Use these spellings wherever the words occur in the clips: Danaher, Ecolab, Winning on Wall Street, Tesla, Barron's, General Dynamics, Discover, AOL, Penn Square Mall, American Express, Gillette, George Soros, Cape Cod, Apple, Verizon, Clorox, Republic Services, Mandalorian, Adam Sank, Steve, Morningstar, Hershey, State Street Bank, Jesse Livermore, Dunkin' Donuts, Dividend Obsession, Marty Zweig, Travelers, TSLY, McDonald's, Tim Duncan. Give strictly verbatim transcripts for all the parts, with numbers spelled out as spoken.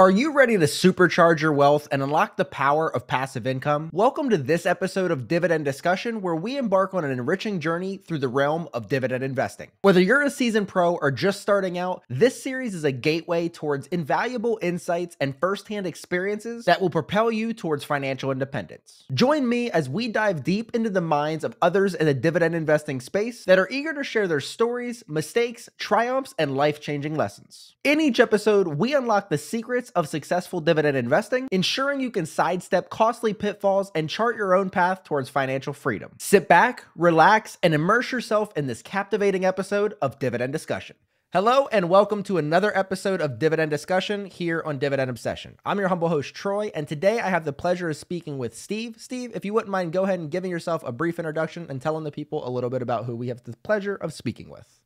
Are you ready to supercharge your wealth and unlock the power of passive income? Welcome to this episode of Dividend Discussion, where we embark on an enriching journey through the realm of dividend investing. Whether you're a seasoned pro or just starting out, this series is a gateway towards invaluable insights and firsthand experiences that will propel you towards financial independence. Join me as we dive deep into the minds of others in the dividend investing space that are eager to share their stories, mistakes, triumphs, and life-changing lessons. In each episode, we unlock the secrets of successful dividend investing, ensuring you can sidestep costly pitfalls and chart your own path towards financial freedom. Sit back, relax, and immerse yourself in this captivating episode of Dividend Discussion. Hello, and welcome to another episode of Dividend Discussion here on Dividend Obsession. I'm your humble host, Troy, and today I have the pleasure of speaking with Steve. Steve, if you wouldn't mind, go ahead and giving yourself a brief introduction and telling the people a little bit about who we have the pleasure of speaking with.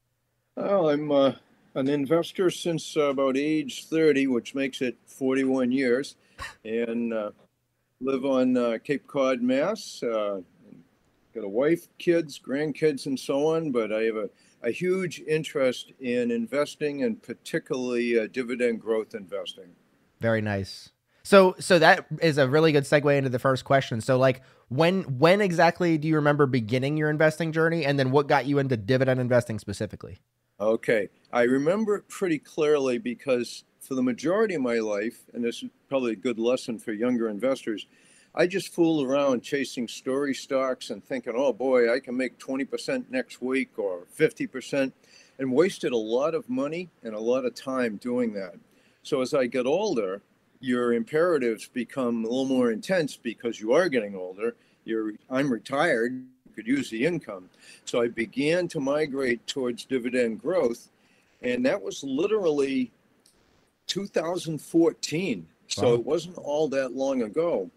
Well, I'm... Uh... an investor since about age thirty, which makes it forty-one years, and uh, live on uh, Cape Cod, Mass. Uh, got a wife, kids, grandkids, and so on, but I have a, a huge interest in investing, and particularly uh, dividend growth investing. Very nice. So so that is a really good segue into the first question. So like when when exactly do you remember beginning your investing journey, and then what got you into dividend investing specifically? Okay. I remember it pretty clearly because for the majority of my life, and this is probably a good lesson for younger investors, I just fooled around chasing story stocks and thinking, oh boy, I can make twenty percent next week or fifty percent, and wasted a lot of money and a lot of time doing that. So as I get older, your imperatives become a little more intense because you are getting older. You're, I'm retired. Could use the income. So I began to migrate towards dividend growth, and that was literally two thousand fourteen. Wow. So it wasn't all that long ago.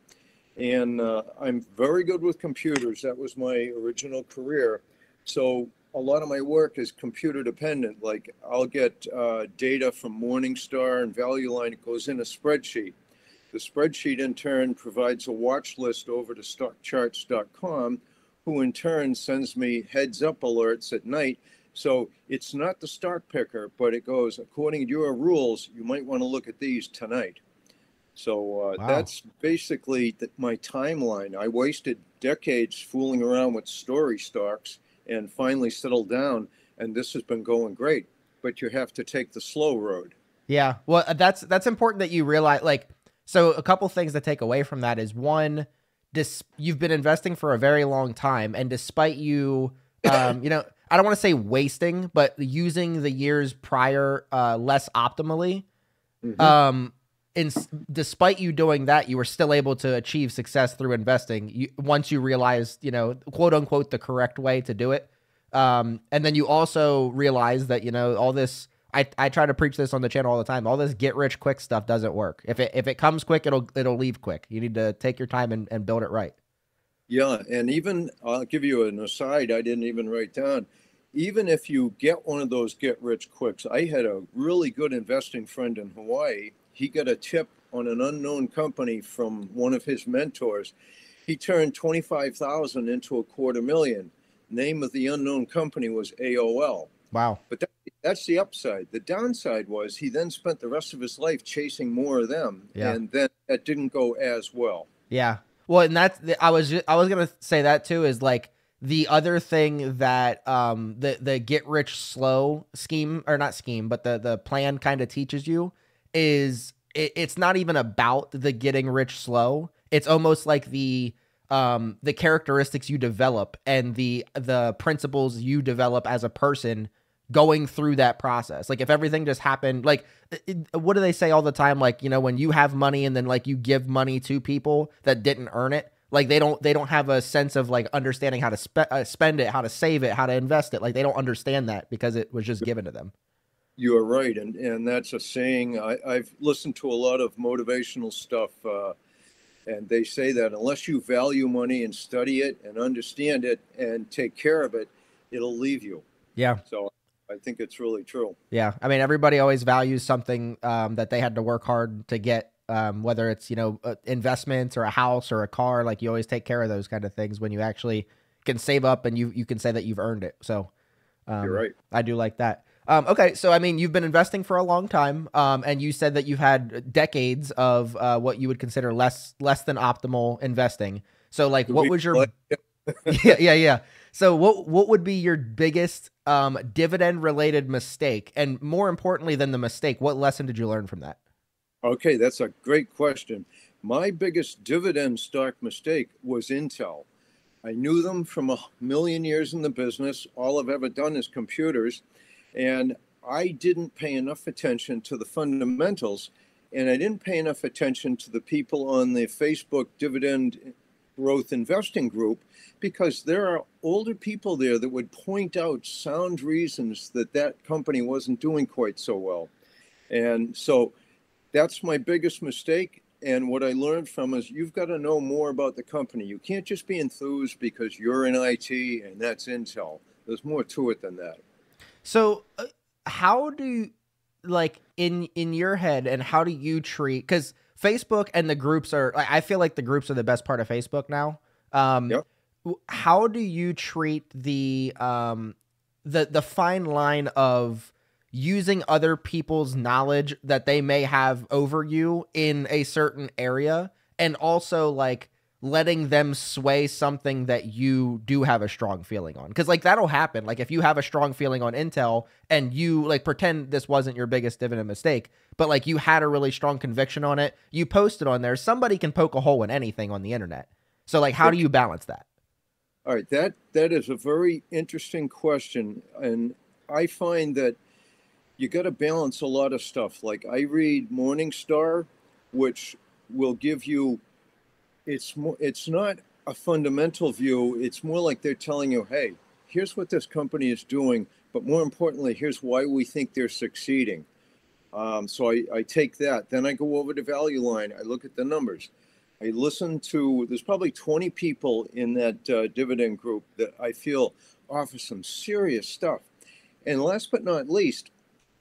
And uh, I'm very good with computers. That was my original career. So a lot of my work is computer dependent. Like I'll get uh, data from Morningstar and Value Line. It goes in a spreadsheet. The spreadsheet in turn provides a watch list over to stock charts dot com, who in turn sends me heads up alerts at night. So it's not the stock picker, but it goes, according to your rules, you might want to look at these tonight. So uh, wow. That's basically the, my timeline. I wasted decades fooling around with story stocks and finally settled down. And this has been going great, but you have to take the slow road. Yeah, well, that's, that's important that you realize, like, so a couple things to take away from that is one, This, you've been investing for a very long time, and despite you, um, you know, I don't want to say wasting, but using the years prior uh, less optimally, mm-hmm. um, in, despite you doing that, you were still able to achieve success through investing. You, once you realized, you know, quote unquote, the correct way to do it, um, and then you also realize that, you know, all this. I, I try to preach this on the channel all the time. All this get rich quick stuff doesn't work. If it if it comes quick, it'll it'll leave quick. You need to take your time and, and build it right. Yeah, and even I'll give you an aside I didn't even write down. Even if you get one of those get rich quicks, I had a really good investing friend in Hawaii. He got a tip on an unknown company from one of his mentors. He turned twenty-five thousand dollars into a quarter million. Name of the unknown company was A O L. Wow. But that, that's the upside. The downside was he then spent the rest of his life chasing more of them. Yeah. And then that didn't go as well. Yeah. Well, and that's, the, I was, I was going to say that too, is like the other thing that, um, the, the get rich slow scheme or not scheme, but the, the plan kind of teaches you is it, it's not even about the getting rich slow. It's almost like the, um, the characteristics you develop and the, the principles you develop as a person going through that process. Like if everything just happened, like it, what do they say all the time? Like, you know, when you have money and then like you give money to people that didn't earn it, like they don't, they don't have a sense of like understanding how to spe- uh, spend it, how to save it, how to invest it. Like they don't understand that because it was just given to them. You are right. And, and that's a saying. I, I've listened to a lot of motivational stuff, uh, and they say that unless you value money and study it and understand it and take care of it, it'll leave you. Yeah. So I think it's really true. Yeah. I mean, everybody always values something um, that they had to work hard to get, um, whether it's, you know, investments or a house or a car. Like you always take care of those kind of things when you actually can save up and you, you can say that you've earned it. So um, you're right. I do like that. Um, okay, so I mean, you've been investing for a long time, um, and you said that you've had decades of uh, what you would consider less less than optimal investing. So, like, what was your yeah, yeah, yeah. So, what what would be your biggest um, dividend related mistake? And more importantly than the mistake, what lesson did you learn from that? Okay, that's a great question. My biggest dividend stock mistake was Intel. I knew them from a million years in the business. All I've ever done is computers. And I didn't pay enough attention to the fundamentals, and I didn't pay enough attention to the people on the Facebook Dividend Growth Investing Group, because there are older people there that would point out sound reasons that that company wasn't doing quite so well. And so that's my biggest mistake. And what I learned from is you've got to know more about the company. You can't just be enthused because you're in I T and that's Intel. There's more to it than that. So uh, how do you, like, in, in your head, and how do you treat, cause Facebook and the groups are, I feel like the groups are the best part of Facebook now. Um, yep. How do you treat the, um, the, the fine line of using other people's knowledge that they may have over you in a certain area, and also like letting them sway something that you do have a strong feeling on? Because like that'll happen. Like if you have a strong feeling on Intel and you like pretend this wasn't your biggest dividend mistake, but like you had a really strong conviction on it, you posted on there, somebody can poke a hole in anything on the internet. So like, how do you balance that? All right. That, that is a very interesting question. And I find that you got to balance a lot of stuff. Like I read Morningstar, which will give you, It's more, it's not a fundamental view. It's more like they're telling you, hey, here's what this company is doing, but more importantly, here's why we think they're succeeding. Um, so I, I take that. Then I go over to Value Line. I look at the numbers. I listen to, there's probably twenty people in that uh, dividend group that I feel offer some serious stuff. And last but not least,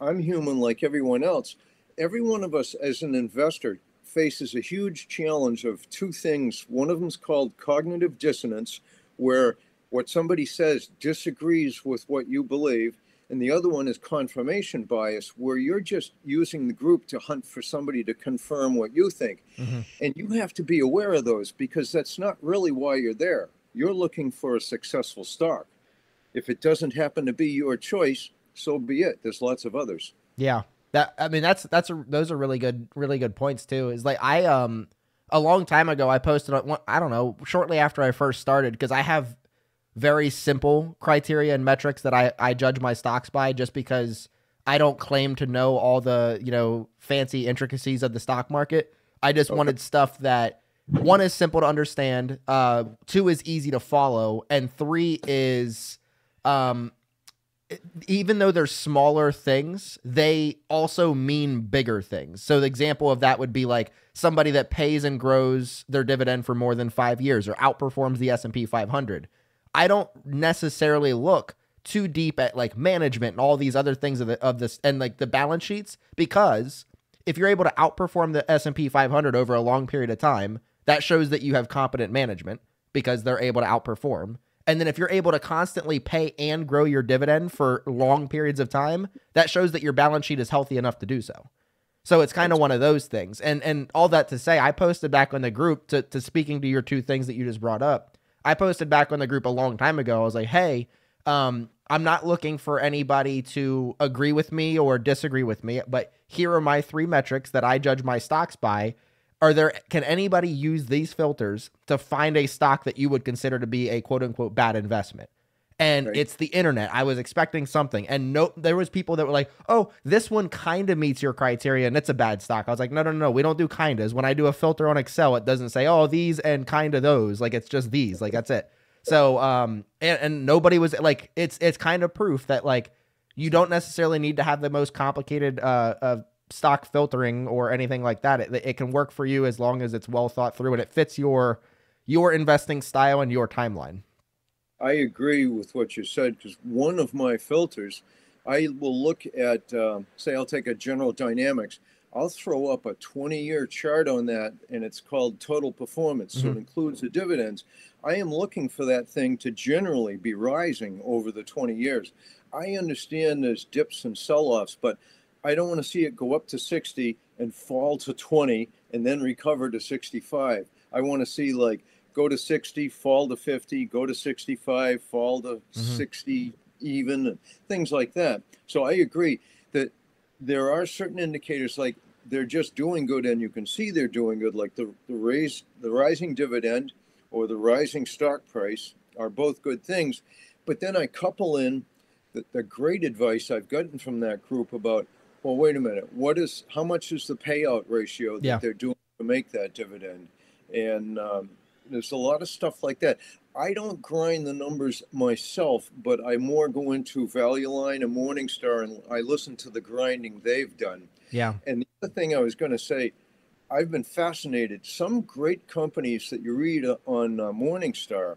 I'm human like everyone else. Every one of us as an investor faces a huge challenge of two things. One of them is called cognitive dissonance, where what somebody says disagrees with what you believe. And the other one is confirmation bias, where you're just using the group to hunt for somebody to confirm what you think. Mm-hmm. And you have to be aware of those, because that's not really why you're there. You're looking for a successful stock. If it doesn't happen to be your choice, so be it. There's lots of others. Yeah. That, I mean, that's, that's, a, those are really good, really good points too. Is like, I, um, a long time ago, I posted, on, I don't know, shortly after I first started, cause I have very simple criteria and metrics that I, I judge my stocks by, just because I don't claim to know all the, you know, fancy intricacies of the stock market. I just okay. wanted stuff that, one, is simple to understand, uh, two, is easy to follow, and three is, um, even though they're smaller things, they also mean bigger things. So the example of that would be like somebody that pays and grows their dividend for more than five years or outperforms the S and P five hundred. I don't necessarily look too deep at like management and all these other things of, the, of this and like the balance sheets, because if you're able to outperform the S and P five hundred over a long period of time, that shows that you have competent management, because they're able to outperform. And then if you're able to constantly pay and grow your dividend for long periods of time, that shows that your balance sheet is healthy enough to do so. So it's kind of one of those things. And and all that to say, I posted back on the group to, to speaking to your two things that you just brought up. I posted back on the group a long time ago. I was like, hey, um, I'm not looking for anybody to agree with me or disagree with me, but here are my three metrics that I judge my stocks by. Are there, can anybody use these filters to find a stock that you would consider to be a quote unquote bad investment? And right. It's the internet. I was expecting something, and no, there was people that were like, oh, this one kind of meets your criteria and it's a bad stock. I was like, no, no, no, no. We don't do kindas. When I do a filter on Excel, it doesn't say, oh, these and kind of those, like, it's just these, like, that's it. So, um, and, and nobody was like, it's, it's kind of proof that like, you don't necessarily need to have the most complicated, uh, uh, stock filtering or anything like that. It, it can work for you as long as it's well thought through and it fits your your investing style and your timeline. I agree with what you said, because one of my filters, I will look at, uh, say I'll take a General Dynamics. I'll throw up a twenty-year chart on that, and it's called total performance. Mm-hmm. So it includes the dividends. I am looking for that thing to generally be rising over the twenty years. I understand there's dips and sell-offs, but I don't want to see it go up to sixty and fall to twenty and then recover to sixty-five. I want to see like go to sixty, fall to fifty, go to sixty-five, fall to mm-hmm. sixty even, and things like that. So I agree that there are certain indicators, like they're just doing good and you can see they're doing good, like the, the raise, the rising dividend or the rising stock price are both good things. But then I couple in the, the great advice I've gotten from that group about, well, wait a minute, what is, how much is the payout ratio that yeah. they're doing to make that dividend? And um, there's a lot of stuff like that. I don't grind the numbers myself, but I more go into Value Line and Morningstar, and I listen to the grinding they've done. Yeah. And the other thing I was going to say, I've been fascinated. Some great companies that you read on uh, Morningstar,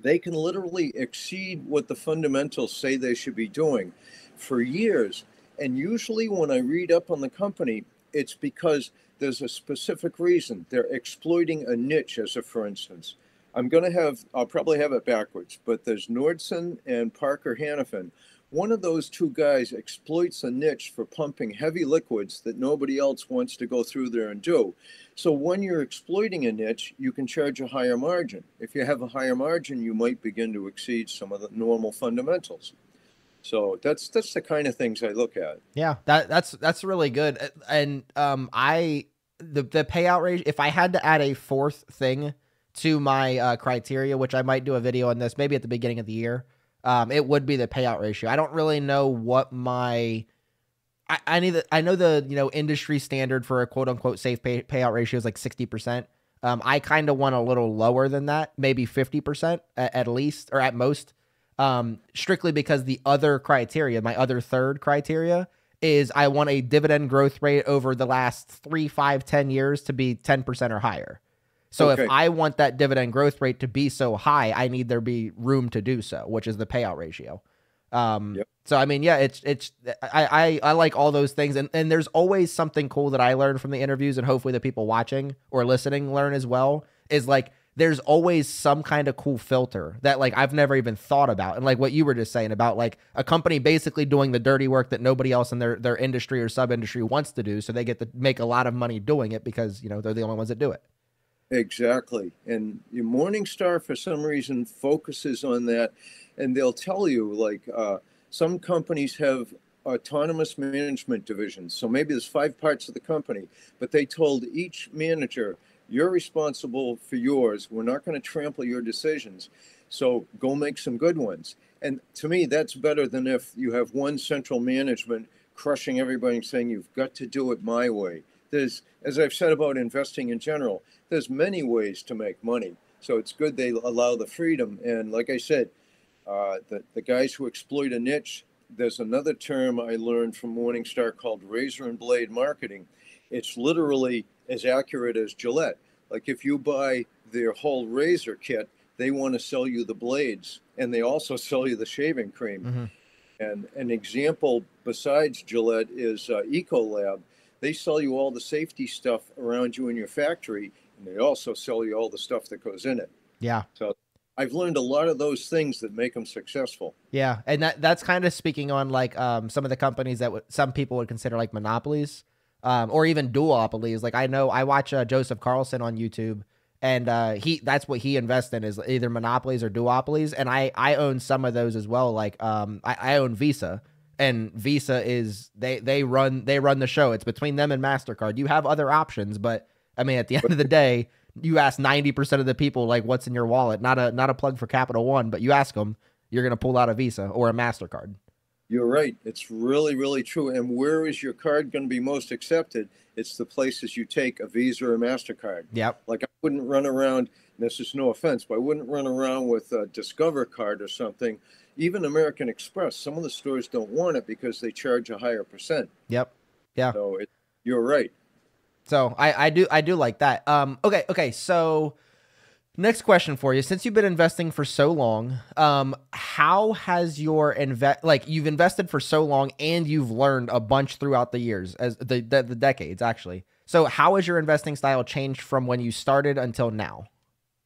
they can literally exceed what the fundamentals say they should be doing for years. And usually when I read up on the company, it's because there's a specific reason. They're exploiting a niche, as a, for instance. I'm going to have, I'll probably have it backwards, but there's Nordson and Parker Hannifin. One of those two guys exploits a niche for pumping heavy liquids that nobody else wants to go through there and do. So when you're exploiting a niche, you can charge a higher margin. If you have a higher margin, you might begin to exceed some of the normal fundamentals. So that's, that's the kind of things I look at. Yeah, that, that's, that's really good. And um, I, the, the payout ratio, if I had to add a fourth thing to my uh, criteria, which I might do a video on this, maybe at the beginning of the year, um, it would be the payout ratio. I don't really know what my, I, I need the, I know the, you know, industry standard for a quote unquote safe pay, payout ratio is like sixty percent. Um, I kind of want a little lower than that, maybe fifty percent at, at least, or at most, um, strictly because the other criteria, my other third criteria is I want a dividend growth rate over the last three, five, ten years to be ten percent or higher. So okay. if I want that dividend growth rate to be so high, I need there be room to do so, which is the payout ratio. Um, yep. So, I mean, yeah, it's, it's, I, I, I like all those things. And, and there's always something cool that I learned from the interviews, and hopefully the people watching or listening learn as well, is like, there's always some kind of cool filter that like, I've never even thought about. And like what you were just saying about like a company basically doing the dirty work that nobody else in their, their industry or sub industry wants to do. So they get to make a lot of money doing it because, you know, they're the only ones that do it. Exactly. And your Morningstar, for some reason, focuses on that. And they'll tell you, like, uh, some companies have autonomous management divisions. So maybe there's five parts of the company, but they told each manager, you're responsible for yours. We're not going to trample your decisions. So go make some good ones. And to me, that's better than if you have one central management crushing everybody and saying, you've got to do it my way. There's, as I've said about investing in general, there's many ways to make money. So it's good they allow the freedom. And like I said, uh, the, the guys who exploit a niche, there's another term I learned from Morningstar called razor and blade marketing. It's literally as accurate as Gillette. Like if you buy their whole razor kit, they want to sell you the blades, and they also sell you the shaving cream. Mm-hmm. And an example besides Gillette is uh, Ecolab. They sell you all the safety stuff around you in your factory, and they also sell you all the stuff that goes in it. Yeah. So I've learned a lot of those things that make them successful. Yeah. And that, that's kind of speaking on like um, some of the companies that w some people would consider like monopolies um, or even duopolies. Like I know I watch uh, Joseph Carlson on YouTube, and uh, he that's what he invests in is either monopolies or duopolies. And I, I own some of those as well. Like um, I, I own Visa. And Visa is they they run they run the show. It's between them and MasterCard. You have other options, but I mean, at the end of the day, you ask ninety percent of the people like, "What's in your wallet?" Not a not a plug for Capital One, but you ask them, you're going to pull out a Visa or a MasterCard. You're right. It's really really true. And where is your card going to be most accepted? It's the places you take a Visa or a MasterCard. Yep. Like I wouldn't run around. And this is no offense, but I wouldn't run around with a Discover card or something. Even American Express, some of the stores don't want it because they charge a higher percent. Yep. Yeah. So it, you're right. So I, I do I do like that. Um, okay. Okay. So next question for you: since you've been investing for so long, um, how has your invest like you've invested for so long and you've learned a bunch throughout the years, as the the, the decades actually. So how has your investing style changed from when you started until now?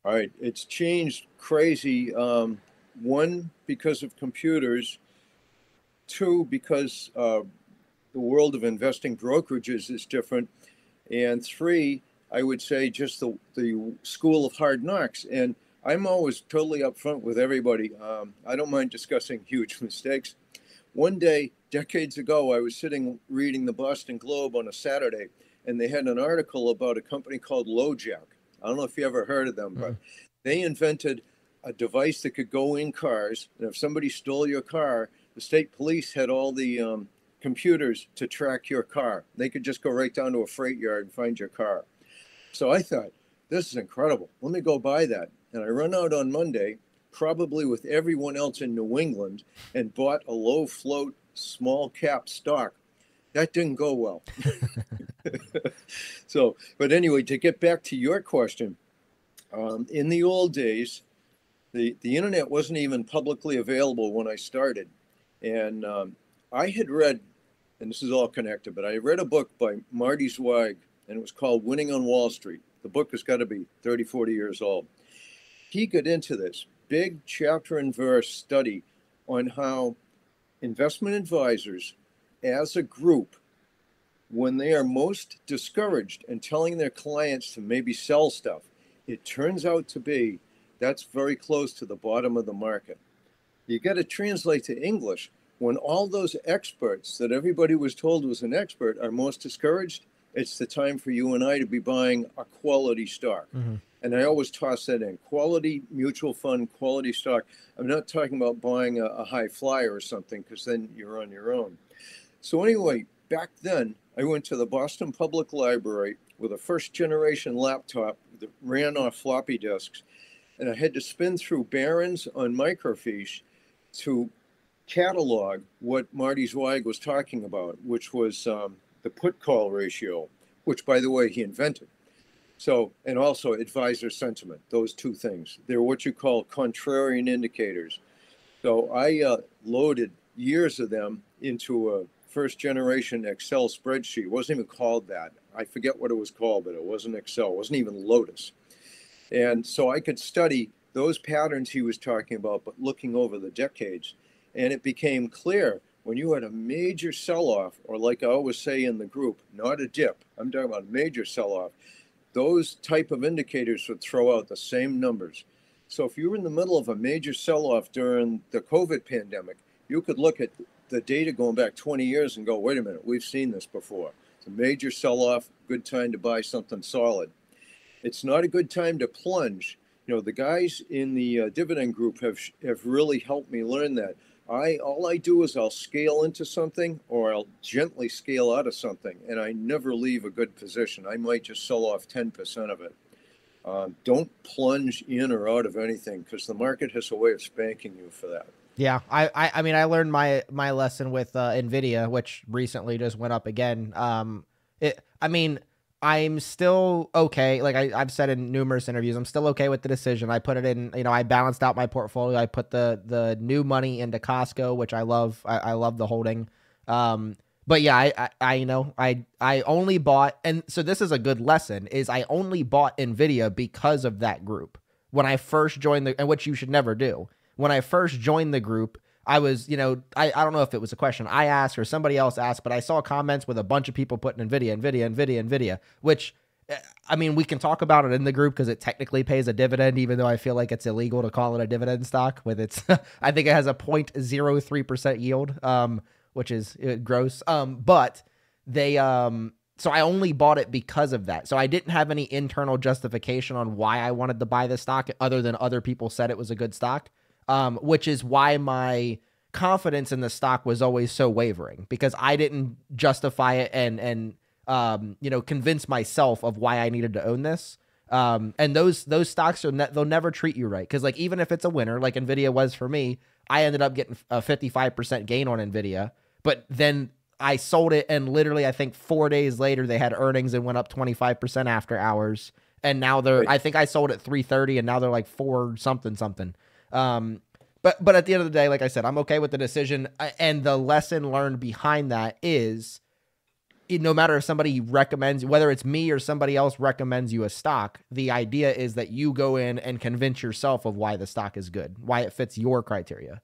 All right, it's changed crazy. Um, One, because of computers, Two, because uh, the world of investing brokerages is different. And three, I would say just the, the school of hard knocks. And I'm always totally upfront with everybody. Um, I don't mind discussing huge mistakes. One day, decades ago, I was sitting reading the Boston Globe on a Saturday, and they had an article about a company called LoJack. I don't know if you ever heard of them, but mm. they invented a device that could go in cars. And if somebody stole your car, the state police had all the um, computers to track your car. They could just go right down to a freight yard and find your car. So I thought, this is incredible. Let me go buy that. And I run out on Monday, probably with everyone else in New England, and bought a low float small cap stock. That didn't go well. So, but anyway, to get back to your question, um, in the old days, the, the internet wasn't even publicly available when I started. And um, I had read, and this is all connected, but I read a book by Marty Zweig, and it was called Winning on Wall Street. The book has got to be thirty, forty years old. He got into this big chapter and verse study on how investment advisors as a group, when they are most discouraged and telling their clients to maybe sell stuff, it turns out to be that's very close to the bottom of the market. You got to translate to English. When all those experts that everybody was told was an expert are most discouraged, it's the time for you and I to be buying a quality stock. Mm-hmm. And I always toss that in. Quality mutual fund, quality stock. I'm not talking about buying a, a high flyer or something, because then you're on your own. So anyway, back then, I went to the Boston Public Library with a first-generation laptop that ran off floppy disks, and I had to spin through Barron's on microfiche to catalog what Marty Zweig was talking about, which was um, the put-call ratio, which, by the way, he invented. So, and also advisor sentiment, those two things. They're what you call contrarian indicators. So I uh, loaded years of them into a first-generation Excel spreadsheet. It wasn't even called that. I forget what it was called, but it wasn't Excel. It wasn't even Lotus. And so I could study those patterns he was talking about, but looking over the decades. And it became clear when you had a major sell-off, or like I always say in the group, not a dip. I'm talking about a major sell-off. Those type of indicators would throw out the same numbers. So if you were in the middle of a major sell-off during the COVID pandemic, you could look at the data going back twenty years and go, wait a minute, we've seen this before. It's a major sell-off, good time to buy something solid. It's not a good time to plunge. You know, the guys in the uh, dividend group have, have really helped me learn that. I all I do is I'll scale into something or I'll gently scale out of something, and I never leave a good position. I might just sell off ten percent of it. Um, don't plunge in or out of anything, because the market has a way of spanking you for that. Yeah, I, I, I mean, I learned my my lesson with uh, Nvidia, which recently just went up again. Um, it, I mean, I'm still okay. Like I, I've said in numerous interviews, I'm still okay with the decision. I put it in, you know, I balanced out my portfolio. I put the the new money into Costco, which I love. I, I love the holding. Um, but yeah, I, I, I, you know, I, I only bought, and so this is a good lesson, is I only bought Nvidia because of that group. When I first joined the, and which you should never do. When I first joined the group, I was, you know, I, I don't know if it was a question I asked or somebody else asked, but I saw comments with a bunch of people putting NVIDIA, NVIDIA, NVIDIA, NVIDIA, which, I mean, we can talk about it in the group because it technically pays a dividend, even though I feel like it's illegal to call it a dividend stock with its, I think it has a zero point zero three percent yield, um, which is gross. Um, but they, um, so I only bought it because of that. So I didn't have any internal justification on why I wanted to buy the stock other than other people said it was a good stock. Um, which is why my confidence in the stock was always so wavering, because I didn't justify it and, and um, you know, convince myself of why I needed to own this. Um, and those those stocks, are ne- they'll never treat you right. Because, like, even if it's a winner, like NVIDIA was for me, I ended up getting a fifty-five percent gain on NVIDIA. But then I sold it, and literally, I think four days later, they had earnings and went up twenty-five percent after hours. And now they're, right. I think I sold at three thirty, and now they're like four something something. Um, but, but at the end of the day, like I said, I'm okay with the decision. And the lesson learned behind that is it, no matter if somebody recommends, whether it's me or somebody else recommends you a stock, the idea is that you go in and convince yourself of why the stock is good, why it fits your criteria.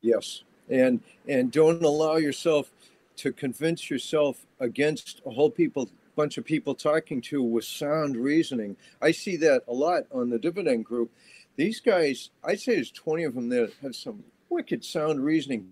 Yes. and and don't allow yourself to convince yourself against a whole people bunch of people talking to with sound reasoning. I see that a lot on the Dividend group. These guys, I'd say there's twenty of them that have some wicked sound reasoning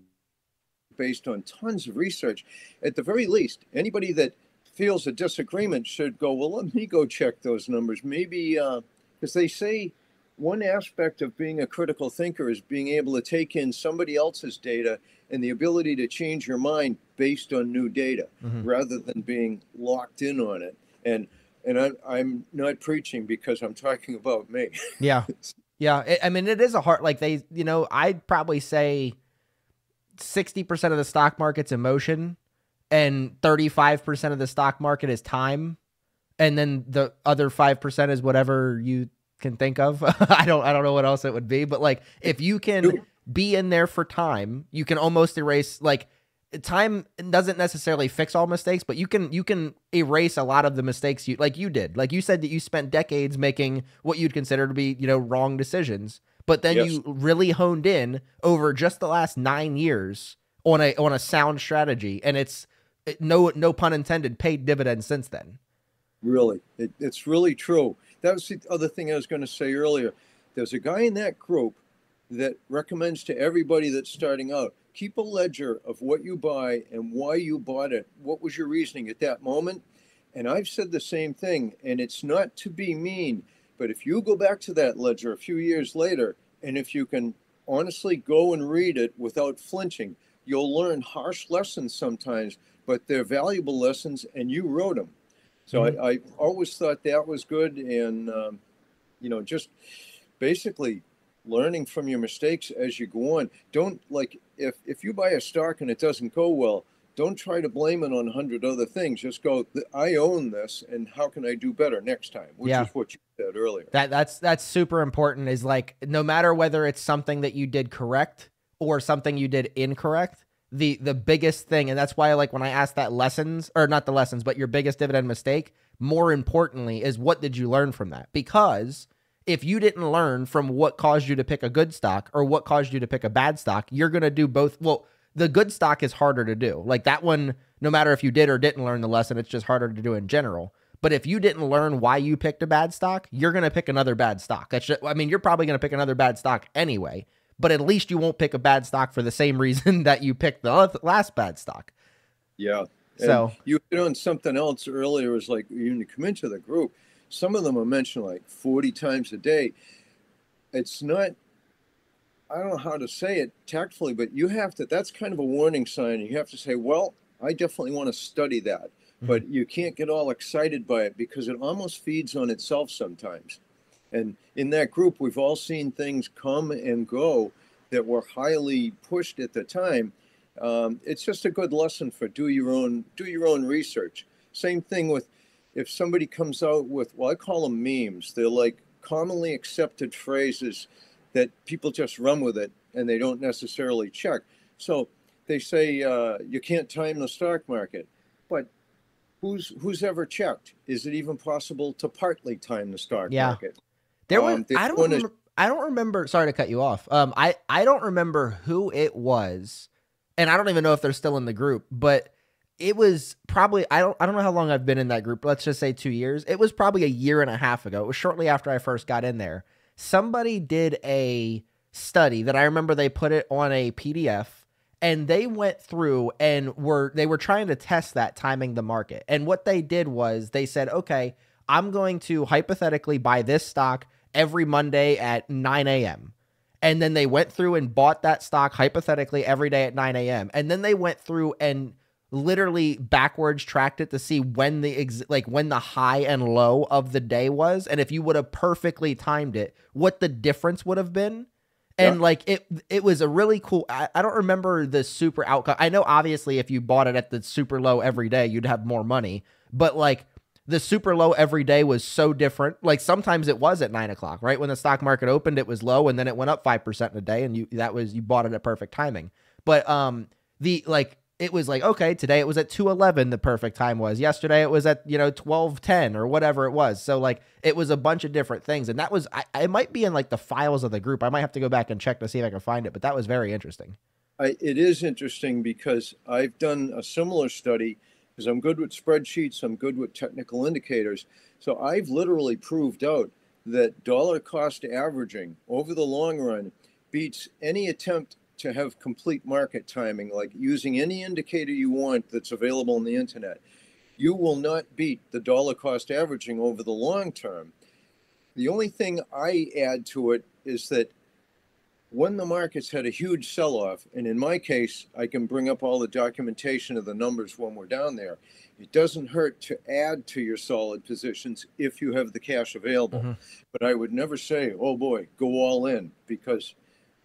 based on tons of research. At the very least, anybody that feels a disagreement should go, well, let me go check those numbers. Maybe, uh, because they say one aspect of being a critical thinker is being able to take in somebody else's data and the ability to change your mind based on new data, mm-hmm. rather than being locked in on it. And and I'm, I'm not preaching because I'm talking about me. Yeah. Yeah. I mean, it is a hard, like they, you know, I'd probably say sixty percent of the stock market's emotion and thirty-five percent of the stock market is time. And then the other five percent is whatever you can think of. I don't, I don't know what else it would be, but like, if you can be in there for time, you can almost erase, like, time doesn't necessarily fix all mistakes, but you can, you can erase a lot of the mistakes you, like you did, like you said that you spent decades making what you'd consider to be, you know, wrong decisions, but then yes. you really honed in over just the last nine years on a, on a sound strategy. And it's no, no pun intended, paid dividends since then. Really. It, it's really true. That was the other thing I was going to say earlier. There's a guy in that group that recommends to everybody that's starting out, keep a ledger of what you buy and why you bought it. What was your reasoning at that moment? And I've said the same thing, and it's not to be mean, but if you go back to that ledger a few years later, and if you can honestly go and read it without flinching, you'll learn harsh lessons sometimes, but they're valuable lessons, and you wrote them. So mm-hmm. I, I always thought that was good. And, um, you know, just basically learning from your mistakes as you go on. Don't, like, if, if you buy a stock and it doesn't go well, don't try to blame it on a hundred other things. Just go, I own this, and how can I do better next time? Which yeah. is what you said earlier. That, that's, that's super important, is like, no matter whether it's something that you did correct or something you did incorrect, the the biggest thing, and that's why, like, when I asked that lessons, or not the lessons, but your biggest dividend mistake, more importantly, is what did you learn from that? Because if you didn't learn from what caused you to pick a good stock or what caused you to pick a bad stock, you're going to do both. Well, the good stock is harder to do. Like that one, no matter if you did or didn't learn the lesson, it's just harder to do in general. But if you didn't learn why you picked a bad stock, you're going to pick another bad stock. That's just, I mean, you're probably going to pick another bad stock anyway. But at least you won't pick a bad stock for the same reason that you picked the last bad stock. Yeah. So and you hit on something else earlier. Is like, when you come into the group, some of them are mentioned like forty times a day. It's not, I don't know how to say it tactfully, but you have to, that's kind of a warning sign. You have to say, well, I definitely want to study that, mm-hmm. but you can't get all excited by it because it almost feeds on itself sometimes. And in that group, we've all seen things come and go that were highly pushed at the time. Um, it's just a good lesson for do your own do your own research. Same thing with if somebody comes out with, well, I call them memes. They're like commonly accepted phrases that people just run with it and they don't necessarily check. So they say uh, you can't time the stock market, but who's who's ever checked? Is it even possible to partly time the stock yeah. market? There was, um, I don't remember, I don't remember, sorry to cut you off. Um, I, I don't remember who it was, and I don't even know if they're still in the group, but it was probably, I don't, I don't know how long I've been in that group. Let's just say two years. It was probably a year and a half ago. It was shortly after I first got in there. Somebody did a study that I remember they put it on a P D F, and they went through and were, they were trying to test that timing the market. And what they did was they said, okay, I'm going to hypothetically buy this stock every Monday at nine A M And then they went through and bought that stock hypothetically every day at nine A M And then they went through and literally backwards tracked it to see when the ex like when the high and low of the day was. And if you would have perfectly timed it, what the difference would have been. And yeah. like it, it was a really cool, I, I don't remember the super outcome. I know obviously if you bought it at the super low every day, you'd have more money, but like, the super low every day was so different. Like sometimes it was at nine o'clock, right? When the stock market opened, it was low, and then it went up five percent in a day. And you, that was, you bought it at perfect timing. But um, the, like, it was like, okay, today it was at two eleven. The perfect time was yesterday. It was at, you know, twelve ten or whatever it was. So like, it was a bunch of different things. And that was, I, I might be in like the files of the group. I might have to go back and check to see if I can find it, but that was very interesting. I, it is interesting because I've done a similar study because I'm good with spreadsheets. I'm good with technical indicators. So I've literally proved out that dollar cost averaging over the long run beats any attempt to have complete market timing, like using any indicator you want that's available on the internet. You will not beat the dollar cost averaging over the long term. The only thing I add to it is that when the markets had a huge sell-off, and in my case, I can bring up all the documentation of the numbers when we're down there, it doesn't hurt to add to your solid positions if you have the cash available. Mm-hmm. But I would never say, oh boy, go all in, because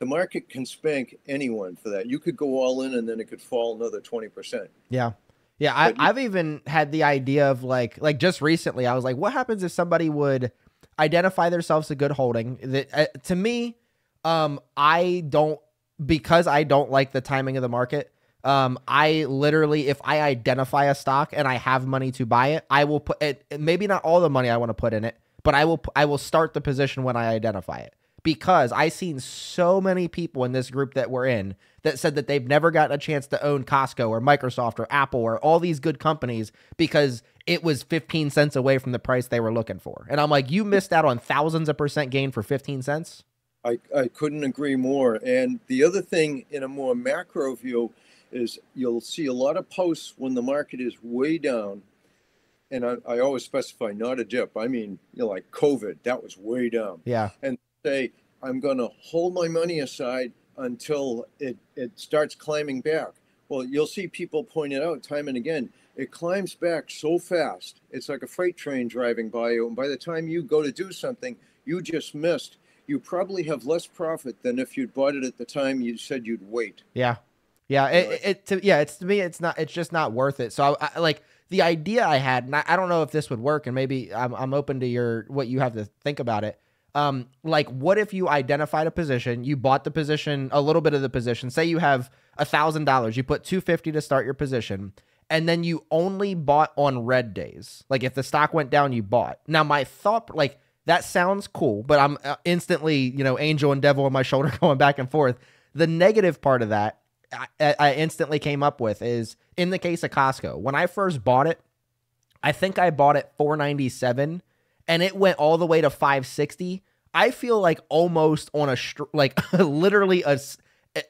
the market can spank anyone for that. You could go all in and then it could fall another twenty percent. Yeah. Yeah. I, I've even had the idea of like, like just recently, I was like, what happens if somebody would identify themselves a good holding? That, uh, to me, Um, I don't, because I don't like the timing of the market. Um, I literally, if I identify a stock and I have money to buy it, I will put it, maybe not all the money I want to put in it, but I will, I will start the position when I identify it, because I've seen so many people in this group that we're in that said that they've never gotten a chance to own Costco or Microsoft or Apple or all these good companies because it was fifteen cents away from the price they were looking for. And I'm like, you missed out on thousands of percent gain for fifteen cents. I, I couldn't agree more. And the other thing in a more macro view is you'll see a lot of posts when the market is way down. And I, I always specify not a dip. I mean, you know, like COVID, that was way down. Yeah. And say, I'm going to hold my money aside until it, it starts climbing back. Well, you'll see people point it out time and again. It climbs back so fast. It's like a freight train driving by you. And by the time you go to do something, you just missed. You probably have less profit than if you'd bought it at the time you said you'd wait. Yeah. Yeah. It, it, to, yeah. It's to me, it's not, it's just not worth it. So I, I like the idea I had, and I, I don't know if this would work, and maybe I'm, I'm open to your, what you have to think about it. Um, like what if you identified a position, you bought the position, a little bit of the position, say you have a thousand dollars, you put two fifty to start your position, and then you only bought on red days. Like if the stock went down, you bought. Now my thought, like, that sounds cool, but I'm instantly, you know, angel and devil on my shoulder going back and forth. The negative part of that I, I instantly came up with is in the case of Costco. When I first bought it, I think I bought it four ninety-seven and it went all the way to five sixty. I feel like almost on a, like literally a,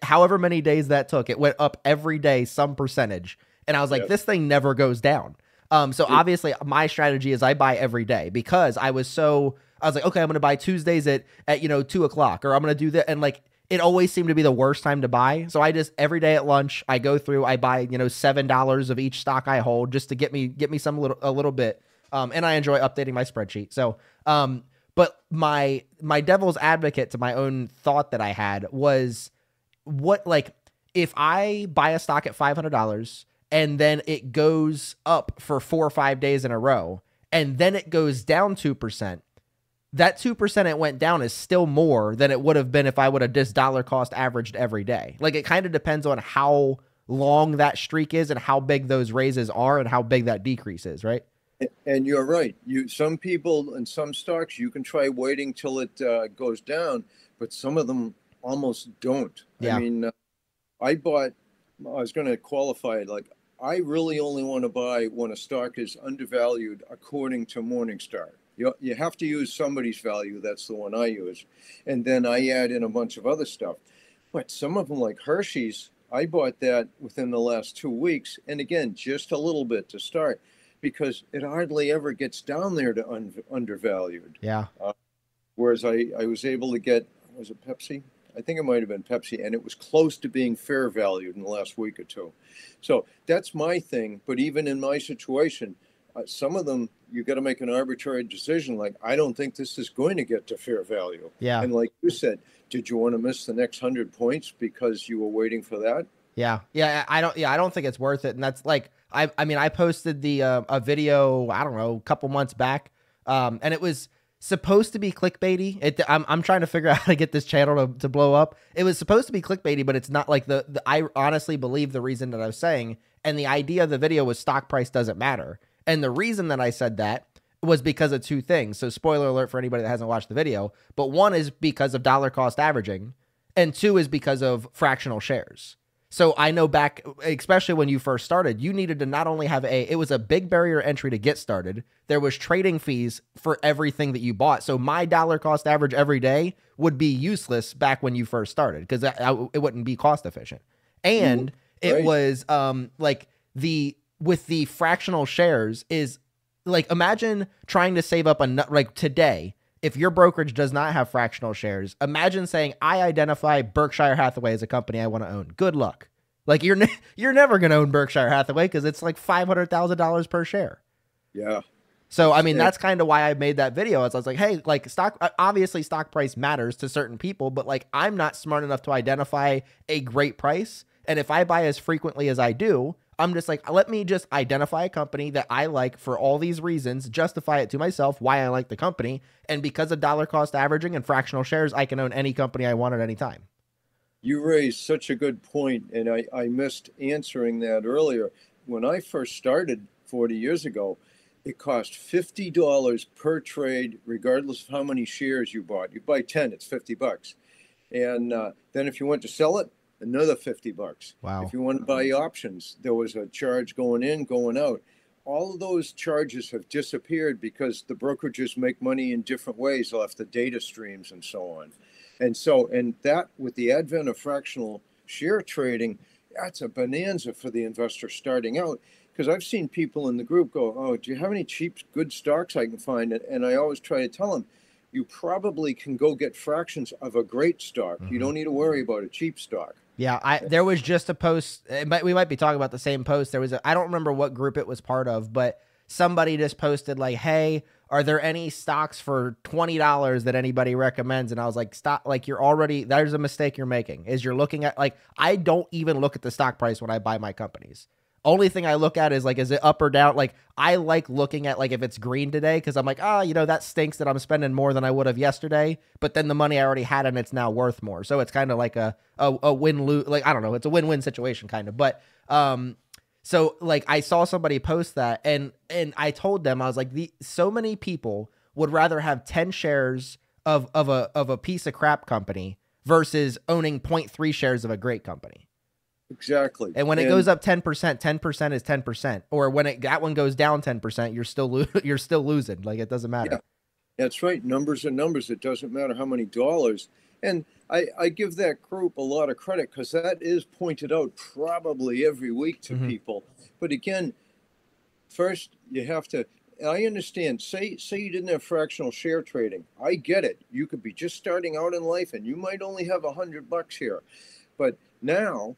however many days that took, it went up every day, some percentage. And I was like, yep. This thing never goes down. Um, so obviously my strategy is I buy every day because I was so, I was like, okay, I'm going to buy Tuesdays at, at, you know, two o'clock or I'm going to do that. And like, it always seemed to be the worst time to buy. So I just, every day at lunch, I go through, I buy, you know, seven dollars of each stock I hold just to get me, get me some little, a little bit. Um, and I enjoy updating my spreadsheet. So, um, but my, my devil's advocate to my own thought that I had was what, like, if I buy a stock at five hundred dollars and then it goes up for four or five days in a row, and then it goes down two percent, that two percent it went down is still more than it would have been if I would have just dollar cost averaged every day. Like it kind of depends on how long that streak is and how big those raises are and how big that decrease is, right? And you're right. You, some people and some stocks, you can try waiting till it uh, goes down, but some of them almost don't. Yeah. I mean, uh, I bought, I was going to qualify it like, I really only want to buy when a stock is undervalued according to Morningstar. You, you have to use somebody's value. That's the one I use. And then I add in a bunch of other stuff. But some of them, like Hershey's, I bought that within the last two weeks. And again, just a little bit to start because it hardly ever gets down there to un undervalued. Yeah. Uh, whereas I, I was able to get, was it Pepsi? I think it might have been Pepsi, and it was close to being fair valued in the last week or two. So that's my thing. But even in my situation, uh, some of them, you got to make an arbitrary decision. Like, I don't think this is going to get to fair value. Yeah. And like you said, did you want to miss the next hundred points because you were waiting for that? Yeah. Yeah. I don't, yeah, I don't think it's worth it. And that's like, I, I mean, I posted the, uh, a video, I don't know, a couple months back. Um, and it was supposed to be clickbaity. It, I'm, I'm trying to figure out how to get this channel to, to blow up. It was supposed to be clickbaity, but it's not like the, the, I honestly believe the reason that I was saying, and the idea of the video was stock price doesn't matter. And the reason that I said that was because of two things. So spoiler alert for anybody that hasn't watched the video, but one is because of dollar cost averaging, and two is because of fractional shares. So I know back, especially when you first started, you needed to not only have a, it was a big barrier entry to get started. There was trading fees for everything that you bought. So my dollar cost average every day would be useless back when you first started because it wouldn't be cost efficient. And mm-hmm. it was um, like the, with the fractional shares is like, imagine trying to save up a nut like today. If your brokerage does not have fractional shares, imagine saying, I identify Berkshire Hathaway as a company I want to own. Good luck. Like you're, ne you're never going to own Berkshire Hathaway because it's like five hundred thousand dollars per share. Yeah. So, I mean, yeah. that's kind of why I made that video. As I was like, hey, like stock, obviously stock price matters to certain people, but like, I'm not smart enough to identify a great price. And if I buy as frequently as I do, I'm just like, let me just identify a company that I like for all these reasons, justify it to myself why I like the company. And because of dollar cost averaging and fractional shares, I can own any company I want at any time. You raised such a good point, and I, I missed answering that earlier. When I first started forty years ago, it cost fifty dollars per trade, regardless of how many shares you bought. You buy ten, it's fifty bucks. And uh, then if you went to sell it, another fifty bucks. Wow. If you want to buy options, there was a charge going in, going out. All of those charges have disappeared because the brokerages make money in different ways off the data streams and so on. And so, and that with the advent of fractional share trading, that's a bonanza for the investor starting out. Because I've seen people in the group go, oh, do you have any cheap, good stocks I can find? And I always try to tell them, you probably can go get fractions of a great stock. Mm-hmm. You don't need to worry about a cheap stock. Yeah, I, there was just a post. It might, we might be talking about the same post. There was a, I don't remember what group it was part of, but somebody just posted like, hey, are there any stocks for twenty dollars that anybody recommends? And I was like, stop, like you're already, there's a mistake you're making is you're looking at like, I don't even look at the stock price when I buy my companies. Only thing I look at is like, is it up or down? Like I like looking at like if it's green today, because I'm like, oh, you know, that stinks that I'm spending more than I would have yesterday. But then the money I already had and it's now worth more. So it's kind of like a a, a win-lose, like, I don't know, it's a win-win situation kind of. But um, so like I saw somebody post that and and I told them, I was like, the so many people would rather have ten shares of, of, a, of a piece of crap company versus owning zero point three shares of a great company. Exactly. And when it and, goes up ten percent, ten percent is ten percent. Or when it that one goes down ten percent, you're still lo you're still losing. Like it doesn't matter. Yeah, that's right. Numbers are numbers. It doesn't matter how many dollars. And I, I give that group a lot of credit because that is pointed out probably every week to mm-hmm. people. But again, first you have to, I understand, say, say you didn't have fractional share trading. I get it. You could be just starting out in life and you might only have a hundred bucks here. But now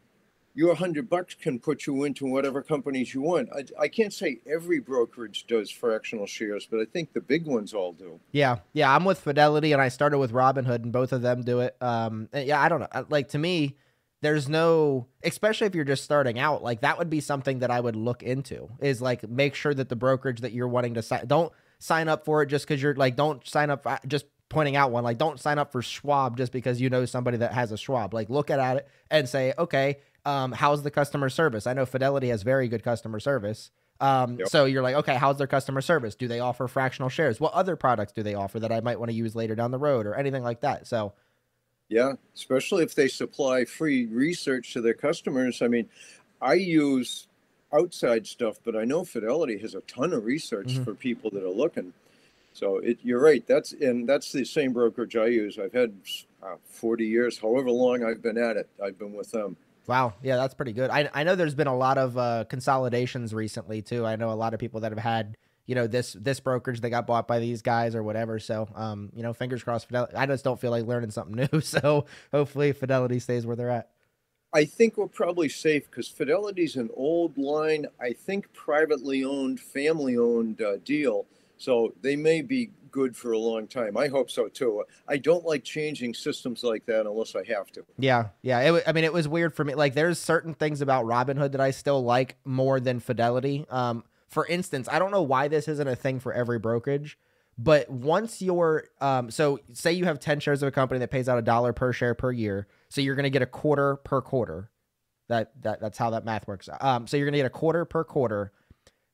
your hundred bucks can put you into whatever companies you want. I, I can't say every brokerage does fractional shares, but I think the big ones all do. Yeah, yeah. I'm with Fidelity, and I started with Robinhood, and both of them do it. Um, yeah, I don't know. Like to me, there's no, especially if you're just starting out. Like that would be something that I would look into. Is like make sure that the brokerage that you're wanting to sign, don't sign up for it just because you're like, don't sign up just. Pointing out one, like don't sign up for Schwab just because you know somebody that has a Schwab. Like look at it and say, okay, um, how's the customer service? I know Fidelity has very good customer service. Um, yep. So you're like, okay, how's their customer service? Do they offer fractional shares? What other products do they offer that I might want to use later down the road or anything like that? So yeah, especially if they supply free research to their customers. I mean, I use outside stuff, but I know Fidelity has a ton of research mm-hmm. for people that are looking. So it, you're right. That's and that's the same brokerage I use. I've had uh, forty years, however long I've been at it. I've been with them. Wow. Yeah, that's pretty good. I, I know there's been a lot of uh, consolidations recently, too. I know a lot of people that have had, you know, this this brokerage that got bought by these guys or whatever. So, um, you know, fingers crossed. Fidelity. I just don't feel like learning something new. So hopefully Fidelity stays where they're at. I think we're probably safe because Fidelity's an old line, I think privately owned, family owned uh, deal. So they may be good for a long time. I hope so, too. I don't like changing systems like that unless I have to. Yeah. Yeah. It, I mean, it was weird for me. Like there's certain things about Robinhood that I still like more than Fidelity. Um, for instance, I don't know why this isn't a thing for every brokerage, but once you're um, so say you have ten shares of a company that pays out a dollar per share per year. So you're going to get a quarter per quarter. That, that that's how that math works. Um, so you're going to get a quarter per quarter.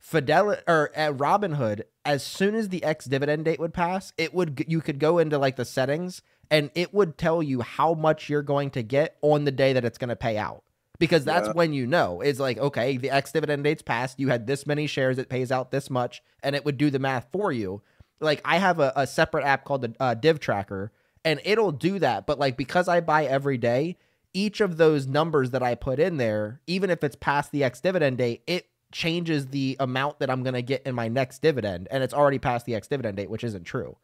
Fidelity or at Robinhood, as soon as the ex-dividend date would pass, it would you could go into like the settings and it would tell you how much you're going to get on the day that it's going to pay out. because that's yeah. when you know. It's like, okay, the ex-dividend date's passed. You had this many shares. It pays out this much, and it would do the math for you. Like, I have a, a separate app called the uh, Div Tracker, and it'll do that. But like, because I buy every day, each of those numbers that I put in there, even if it's past the ex-dividend date, it changes the amount that I'm going to get in my next dividend. And it's already past the ex-dividend date, which isn't true.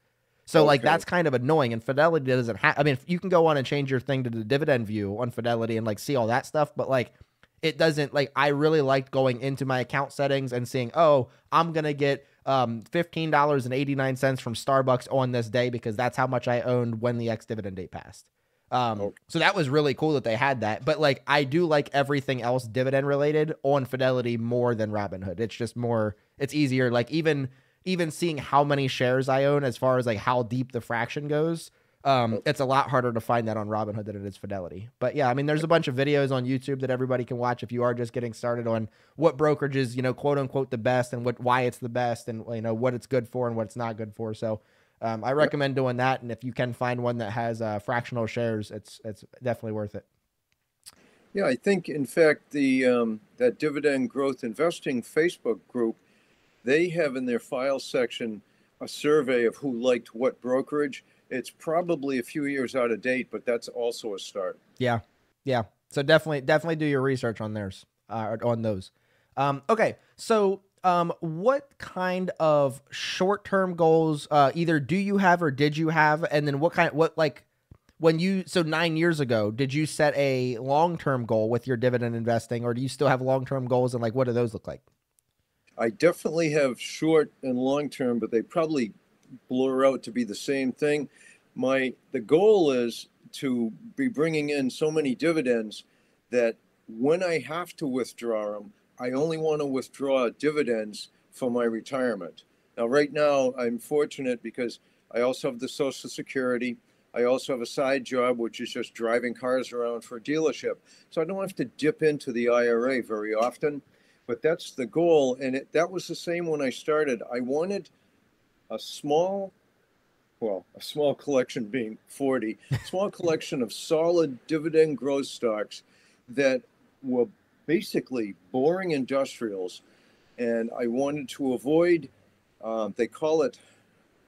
So okay. like, that's kind of annoying. And Fidelity doesn't have, I mean, you can go on and change your thing to the dividend view on Fidelity and like see all that stuff. But like, it doesn't, like, I really liked going into my account settings and seeing, oh, I'm going to get um, fifteen dollars and eighty-nine cents from Starbucks on this day, because that's how much I owned when the ex-dividend date passed. Um, okay. So that was really cool that they had that. But like, I do like everything else dividend related on Fidelity more than Robinhood. It's just more, it's easier. Like, even, even seeing how many shares I own, as far as like how deep the fraction goes, um, okay. it's a lot harder to find that on Robinhood than it is Fidelity. But yeah, I mean, there's a bunch of videos on YouTube that everybody can watch if you are just getting started on what brokerage is, you know, quote unquote the best, and what, why it's the best, and you know, what it's good for and what it's not good for. So, Um, I recommend doing that, and if you can find one that has uh, fractional shares, it's it's definitely worth it. Yeah, I think, in fact, the um, that Dividend Growth Investing Facebook group, they have in their file section a survey of who liked what brokerage. It's probably a few years out of date, but that's also a start. Yeah, yeah. So definitely, definitely do your research on theirs, uh, on those. Um, okay, so. Um, what kind of short-term goals, uh, either do you have or did you have? And then what kind of, what, like when you, so nine years ago, did you set a long-term goal with your dividend investing, or do you still have long-term goals? And like, what do those look like? I definitely have short and long-term, but they probably blur out to be the same thing. My, the goal is to be bringing in so many dividends that when I have to withdraw them, I only want to withdraw dividends for my retirement. Now, right now, I'm fortunate because I also have the Social Security. I also have a side job, which is just driving cars around for a dealership. So I don't have to dip into the I R A very often, but that's the goal. And it, that was the same when I started. I wanted a small, well, a small collection being forty, small collection of solid dividend growth stocks that were basically boring industrials, and I wanted to avoid, um, they call it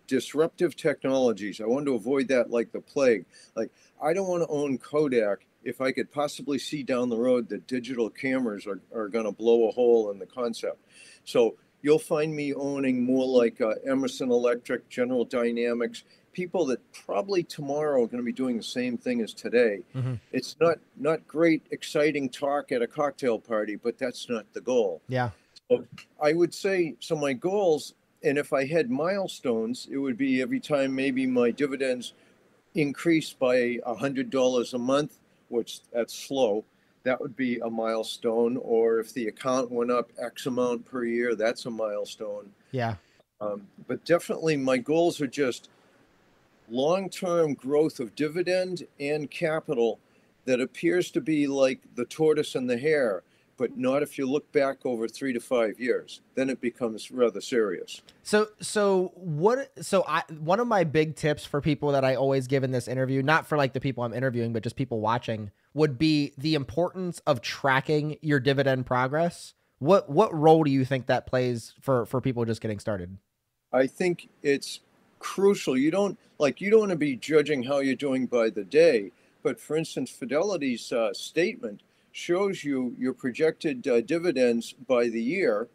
disruptive technologies. I wanted to avoid that like the plague. Like, I don't want to own Kodak if I could possibly see down the road that digital cameras are, are going to blow a hole in the concept. So you'll find me owning more like uh, Emerson Electric, General Dynamics, people that probably tomorrow are going to be doing the same thing as today. Mm-hmm. It's not, not great, exciting talk at a cocktail party, but that's not the goal. Yeah. So I would say, so my goals, and if I had milestones, it would be every time maybe my dividends increase by one hundred dollars a month, which that's slow. That would be a milestone. Or if the account went up X amount per year, that's a milestone. Yeah. Um, but definitely my goals are just long-term growth of dividend and capital that appears to be like the tortoise and the hare, but not if you look back over three to five years. Then it becomes rather serious. So, so what? So, I one of my big tips for people that I always give in this interview, not for like the people I'm interviewing, but just people watching, would be the importance of tracking your dividend progress. What what role do you think that plays for for people just getting started? I think it's crucial. You don't like you don't want to be judging how you're doing by the day, but for instance, Fidelity's uh, statement shows you your projected uh, dividends by the year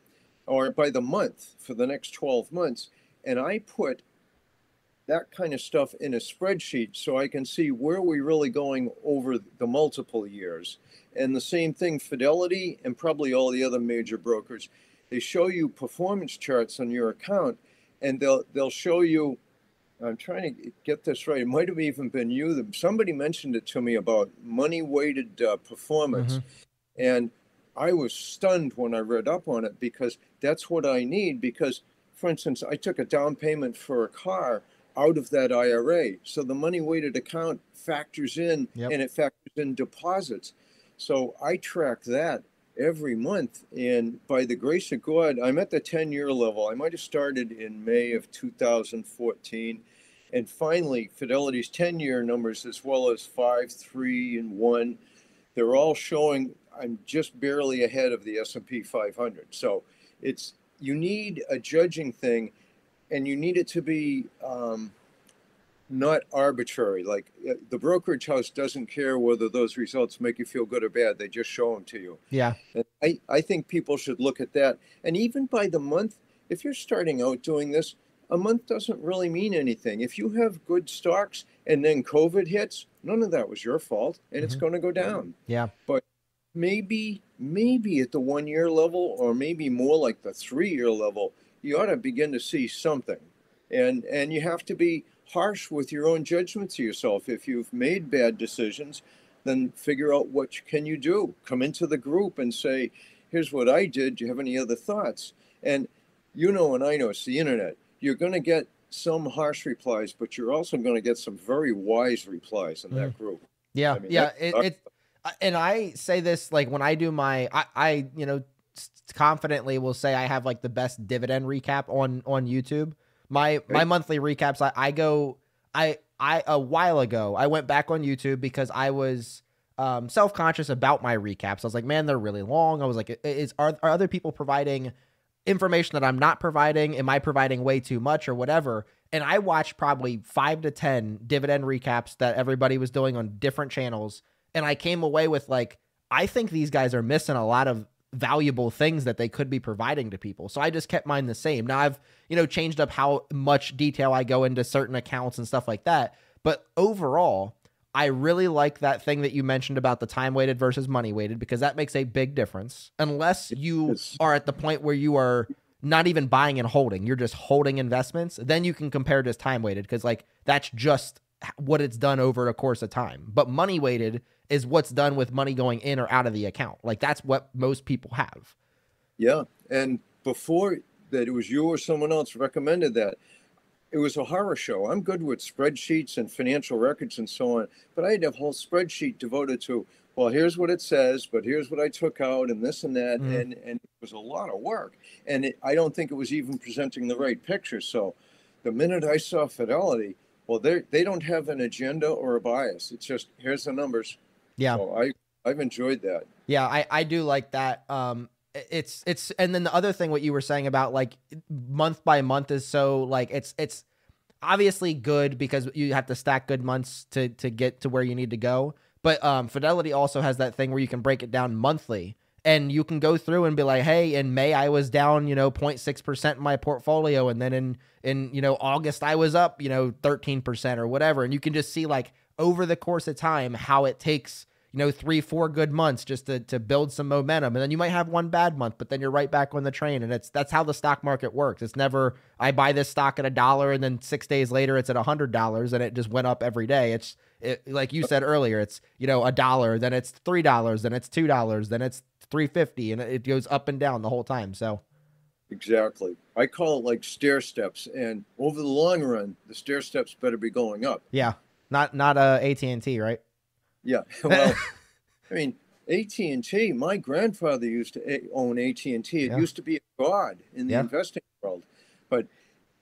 or by the month for the next twelve months, and I put that kind of stuff in a spreadsheet so I can see where we're really going over the multiple years. And the same thing, Fidelity and probably all the other major brokers, they show you performance charts on your account. And they'll they'll show you, I'm trying to get this right, it might have even been you, somebody mentioned it to me about money-weighted uh, performance. Mm-hmm. And I was stunned when I read up on it, because that's what I need. Because, for instance, I took a down payment for a car out of that I R A. So the money-weighted account factors in, yep. and it factors in deposits. So I track that every month, and by the grace of God, I'm at the ten-year level. I might have started in May of two thousand fourteen, and finally Fidelity's ten-year numbers, as well as five, three, and one, they're all showing I'm just barely ahead of the S and P five hundred. So it's, you need a judging thing, and you need it to be um, not arbitrary. Like the brokerage house doesn't care whether those results make you feel good or bad. They just show them to you. Yeah. And I, I think people should look at that. And even by the month, if you're starting out doing this, a month doesn't really mean anything. If you have good stocks and then COVID hits, none of that was your fault, and mm-hmm. it's going to go down. Yeah. But maybe, maybe at the one-year level, or maybe more like the three-year level, you ought to begin to see something. And, and you have to be harsh with your own judgment to yourself. If you've made bad decisions, then figure out what can you do. Come into the group and say, here's what I did. Do you have any other thoughts? And you know and I know, it's the internet. You're going to get some harsh replies, but you're also going to get some very wise replies in that group. Yeah. I mean, yeah. It, it, and I say this, like when I do my, I, I, you know, confidently will say I have like the best dividend recap on, on YouTube. My, right. my monthly recaps, I, I go, I, I, a while ago, I went back on YouTube because I was um, self-conscious about my recaps. I was like, man, they're really long. I was like, is, are, are other people providing information that I'm not providing? Am I providing way too much or whatever? And I watched probably five to ten dividend recaps that everybody was doing on different channels. And I came away with like, I think these guys are missing a lot of valuable things that they could be providing to people. So I just kept mine the same. Now I've, you know, changed up how much detail I go into certain accounts and stuff like that. But overall, I really like that thing that you mentioned about the time-weighted versus money-weighted, because that makes a big difference, unless you are at the point where you are not even buying and holding. You're just holding investments. Then you can compare it as time-weighted, because like that's just what it's done over a course of time. But money-weighted is what's done with money going in or out of the account. Like that's what most people have. Yeah, and before that, it was you or someone else recommended that. It was a horror show. I'm good with spreadsheets and financial records and so on, but I had a whole spreadsheet devoted to, well, here's what it says, but here's what I took out and this and that. Mm. And, and it was a lot of work. And it, I don't think it was even presenting the right picture. So the minute I saw Fidelity, well, they don't have an agenda or a bias. It's just, here's the numbers. Yeah. So I, I've enjoyed that. Yeah, I, I do like that. Um, It's it's and then the other thing what you were saying about like month by month is so like it's it's obviously good because you have to stack good months to to get to where you need to go. But um, Fidelity also has that thing where you can break it down monthly, and you can go through and be like, hey, in May I was down, you know, zero point six percent in my portfolio, and then in in you know August I was up, you know, thirteen percent or whatever, and you can just see like over the course of time how it takes, you know, three, four good months just to, to build some momentum. And then you might have one bad month, but then you're right back on the train. And it's, that's how the stock market works. It's never, I buy this stock at a dollar and then six days later it's at a hundred dollars and it just went up every day. It's it, like you said earlier, it's, you know, a dollar, then it's three dollars, then it's two dollars, then it's three fifty, and it goes up and down the whole time. So. Exactly. I call it like stair steps, and over the long run, the stair steps better be going up. Yeah. Not, not uh, A T and T, right? Yeah, well, I mean, A T and T, my grandfather used to own A T and T. It yeah. used to be a god in the yeah. investing world. But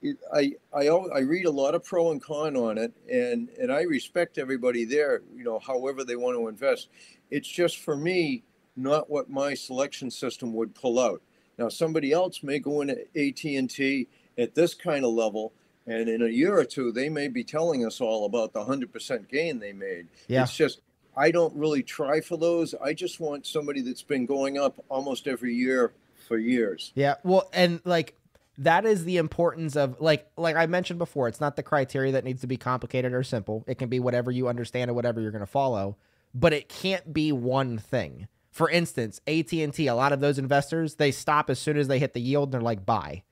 it, I, I I read a lot of pro and con on it, and, and I respect everybody there, you know, however they want to invest. It's just, for me, not what my selection system would pull out. Now, somebody else may go into A T and T at this kind of level, and in a year or two, they may be telling us all about the one hundred percent gain they made. Yeah. It's just, I don't really try for those. I just want somebody that's been going up almost every year for years. Yeah. Well, and like, that is the importance of, like, like I mentioned before, it's not the criteria that needs to be complicated or simple. It can be whatever you understand or whatever you're going to follow, but it can't be one thing. For instance, A T and T, a lot of those investors, they stop as soon as they hit the yield and they're like, buy.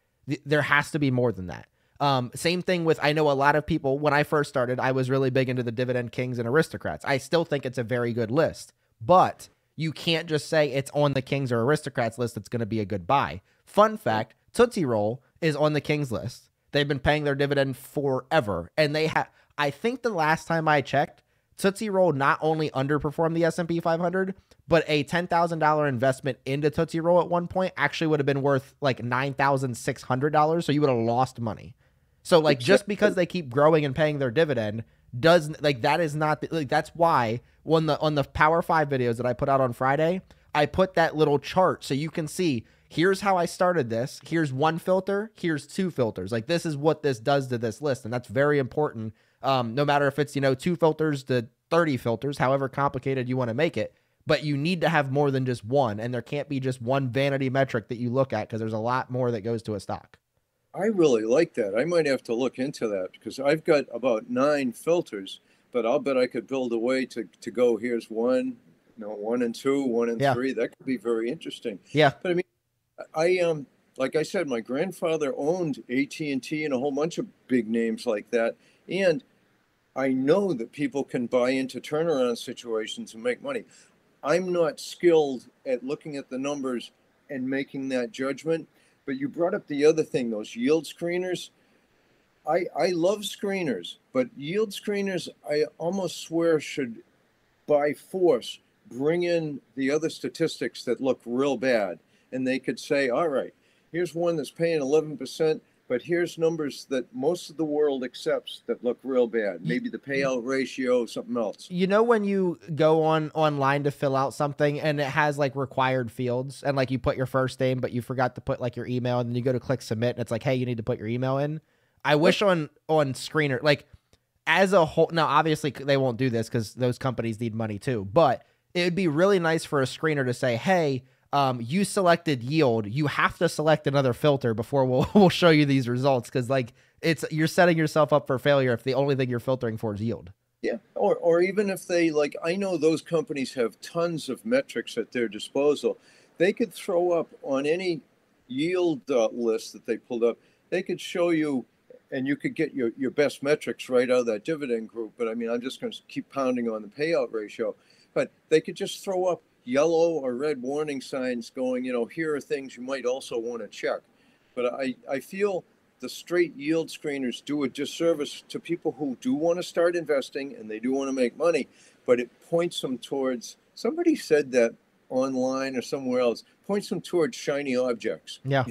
There has to be more than that. Um, same thing with, I know a lot of people, when I first started, I was really big into the Dividend Kings and Aristocrats. I still think it's a very good list, but you can't just say it's on the Kings or Aristocrats list that's going to be a good buy. Fun fact, Tootsie Roll is on the Kings list. They've been paying their dividend forever. And they have, I think the last time I checked, Tootsie Roll not only underperformed the S and P five hundred, but a ten thousand dollar investment into Tootsie Roll at one point actually would have been worth like nine thousand six hundred dollars. So you would have lost money. So like, just because they keep growing and paying their dividend doesn't, like, that is not, like, that's why on the, on the Power Five videos that I put out on Friday, I put that little chart so you can see, here's how I started this. Here's one filter. Here's two filters. Like, this is what this does to this list. And that's very important. Um, no matter if it's, you know, two filters to thirty filters, however complicated you want to make it, but you need to have more than just one. And there can't be just one vanity metric that you look at, because there's a lot more that goes to a stock. I really like that. I might have to look into that, because I've got about nine filters, but I'll bet I could build a way to, to go, here's one, you know, one and two, one and yeah. three. That could be very interesting. Yeah. But I mean, I, um, like I said, my grandfather owned A T and T and a whole bunch of big names like that. And I know that people can buy into turnaround situations and make money. I'm not skilled at looking at the numbers and making that judgment. But you brought up the other thing, those yield screeners. I, I love screeners, but yield screeners, I almost swear, should by force bring in the other statistics that look real bad. And they could say, all right, here's one that's paying eleven percent, but here's numbers that most of the world accepts that look real bad. Maybe the payout ratio, something else. You know, when you go on online to fill out something and it has like required fields, and like you put your first name, but you forgot to put like your email, and then you go to click submit and it's like, hey, you need to put your email in. I wish on, on screener, like as a whole, now obviously they won't do this because those companies need money too, but it would be really nice for a screener to say, hey, Um, you selected yield, you have to select another filter before we'll, we'll show you these results. Cause like it's, you're setting yourself up for failure if the only thing you're filtering for is yield. Yeah. Or, or even if they, like, I know those companies have tons of metrics at their disposal. They could throw up on any yield uh, list that they pulled up. They could show you, and you could get your, your best metrics right out of that dividend group. But I mean, I'm just going to keep pounding on the payout ratio, but they could just throw up yellow or red warning signs going, you know, here are things you might also want to check. But I, I feel the straight yield screeners do a disservice to people who do want to start investing and they do want to make money, but it points them towards, somebody said that online or somewhere else, points them towards shiny objects. Yeah.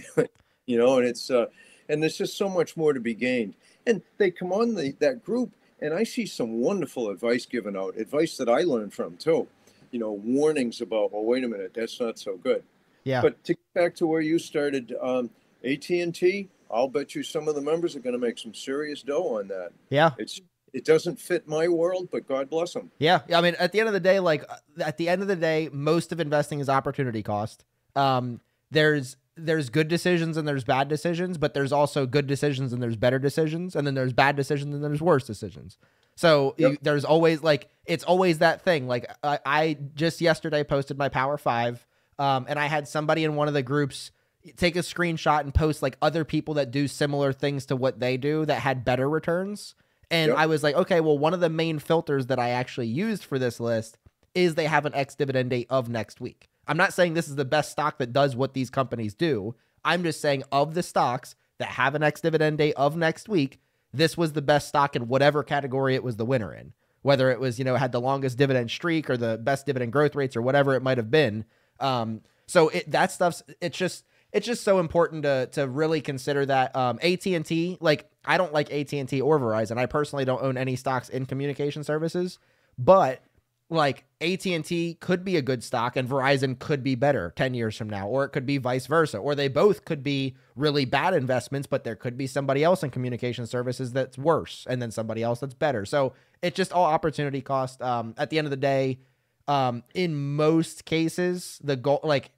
You know, and it's, uh, and there's just so much more to be gained. And they come on the, that group, and I see some wonderful advice given out, advice that I learned from too. You know, warnings about, well, wait a minute, that's not so good. Yeah. But to get back to where you started, um, A T and T, I'll bet you some of the members are going to make some serious dough on that. Yeah. It's, it doesn't fit my world, but God bless them. Yeah. I mean, at the end of the day, like at the end of the day, most of investing is opportunity cost. Um, there's, there's good decisions and there's bad decisions, but there's also good decisions and there's better decisions. And then there's bad decisions and there's worse decisions. So yep. you, there's always like, it's always that thing. Like I, I just yesterday posted my Power Five um, and I had somebody in one of the groups take a screenshot and post like other people that do similar things to what they do that had better returns. And yep. I was like, okay, well, one of the main filters that I actually used for this list is they have an ex-dividend date of next week. I'm not saying this is the best stock that does what these companies do. I'm just saying of the stocks that have an ex-dividend date of next week, this was the best stock in whatever category it was the winner in, whether it was, you know, had the longest dividend streak or the best dividend growth rates or whatever it might've been. Um, so it, that stuff's, it's just, it's just so important to, to really consider that. um, A T and T, like I don't like A T and T or Verizon. I personally don't own any stocks in communication services, but like A T and T could be a good stock and Verizon could be better ten years from now, or it could be vice versa, or they both could be really bad investments, but there could be somebody else in communication services that's worse and then somebody else that's better. So it's just all opportunity cost. Um, at the end of the day, um, in most cases, the goal, like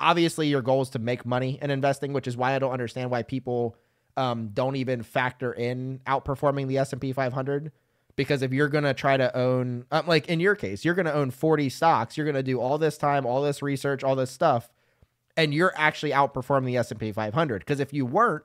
obviously your goal is to make money in investing, which is why I don't understand why people um, don't even factor in outperforming the S and P five hundred. Because if you're going to try to own, um, like in your case, you're going to own forty stocks, you're going to do all this time, all this research, all this stuff, and you're actually outperforming the S and P five hundred. Because if you weren't,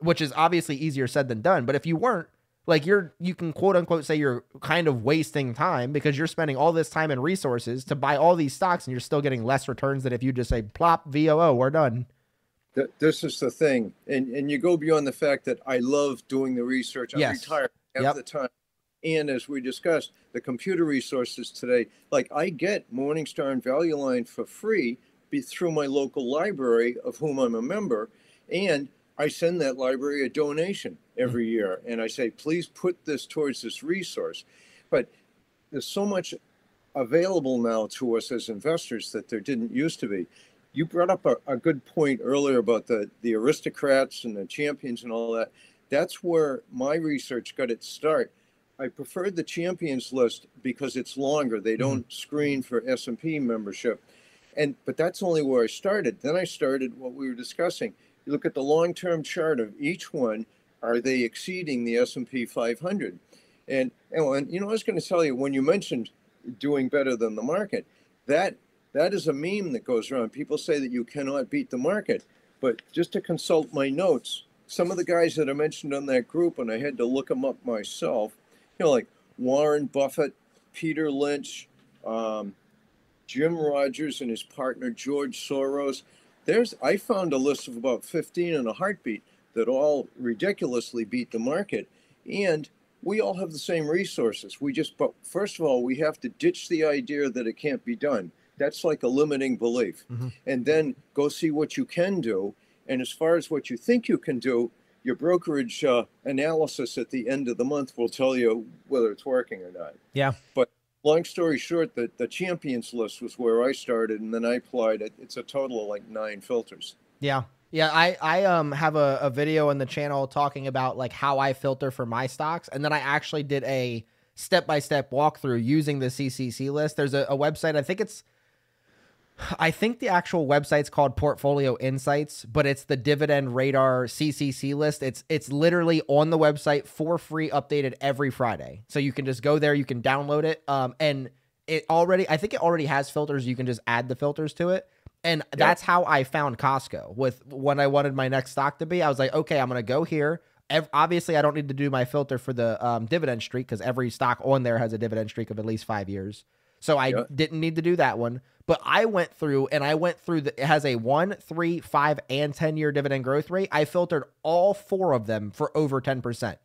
which is obviously easier said than done, but if you weren't, like you're, you can quote unquote say you're kind of wasting time because you're spending all this time and resources to buy all these stocks and you're still getting less returns than if you just say plop, V O O, we're done. This is the thing. And, and you go beyond the fact that I love doing the research. I'm yes. retired half yep. the time. And as we discussed, the computer resources today, like I get Morningstar and Value Line for free be through my local library, of whom I'm a member, and I send that library a donation every year. And I say, please put this towards this resource. But there's so much available now to us as investors that there didn't used to be. You brought up a, a good point earlier about the, the aristocrats and the champions and all that. That's where my research got its start. I preferred the champions list because it's longer. They don't screen for S and P membership. And, but that's only where I started. Then I started what we were discussing. You look at the long-term chart of each one. Are they exceeding the S and P five hundred? And, and, you know, I was going to tell you, when you mentioned doing better than the market, that that is a meme that goes around. People say that you cannot beat the market. But just to consult my notes, some of the guys that I mentioned on that group, and I had to look them up myself, you know, like Warren Buffett, Peter Lynch, um, Jim Rogers and his partner, George Soros. There's, I found a list of about fifteen in a heartbeat that all ridiculously beat the market. And we all have the same resources. We just, but first of all, we have to ditch the idea that it can't be done. That's like a limiting belief. Mm-hmm. And then go see what you can do. And as far as what you think you can do, your brokerage uh, analysis at the end of the month will tell you whether it's working or not. Yeah. But long story short, the, the champions list was where I started, and then I applied it. It's a total of like nine filters. Yeah. Yeah. I, I um have a, a video on the channel talking about like how I filter for my stocks. And then I actually did a step-by-step walkthrough using the C C C list. There's a, a website. I think it's, I think the actual website's called Portfolio Insights, but it's the Dividend Radar C C C list. It's it's literally on the website for free, updated every Friday. So you can just go there, you can download it, um, and it already, I think it already has filters. You can just add the filters to it, and yep. That's how I found Costco with when I wanted my next stock to be. I was like, okay, I'm gonna go here. Ev obviously, I don't need to do my filter for the um, dividend streak because every stock on there has a dividend streak of at least five years. So I yeah. didn't need to do that one, but I went through and I went through the, it has a one, three, five, and ten year dividend growth rate. I filtered all four of them for over ten percent.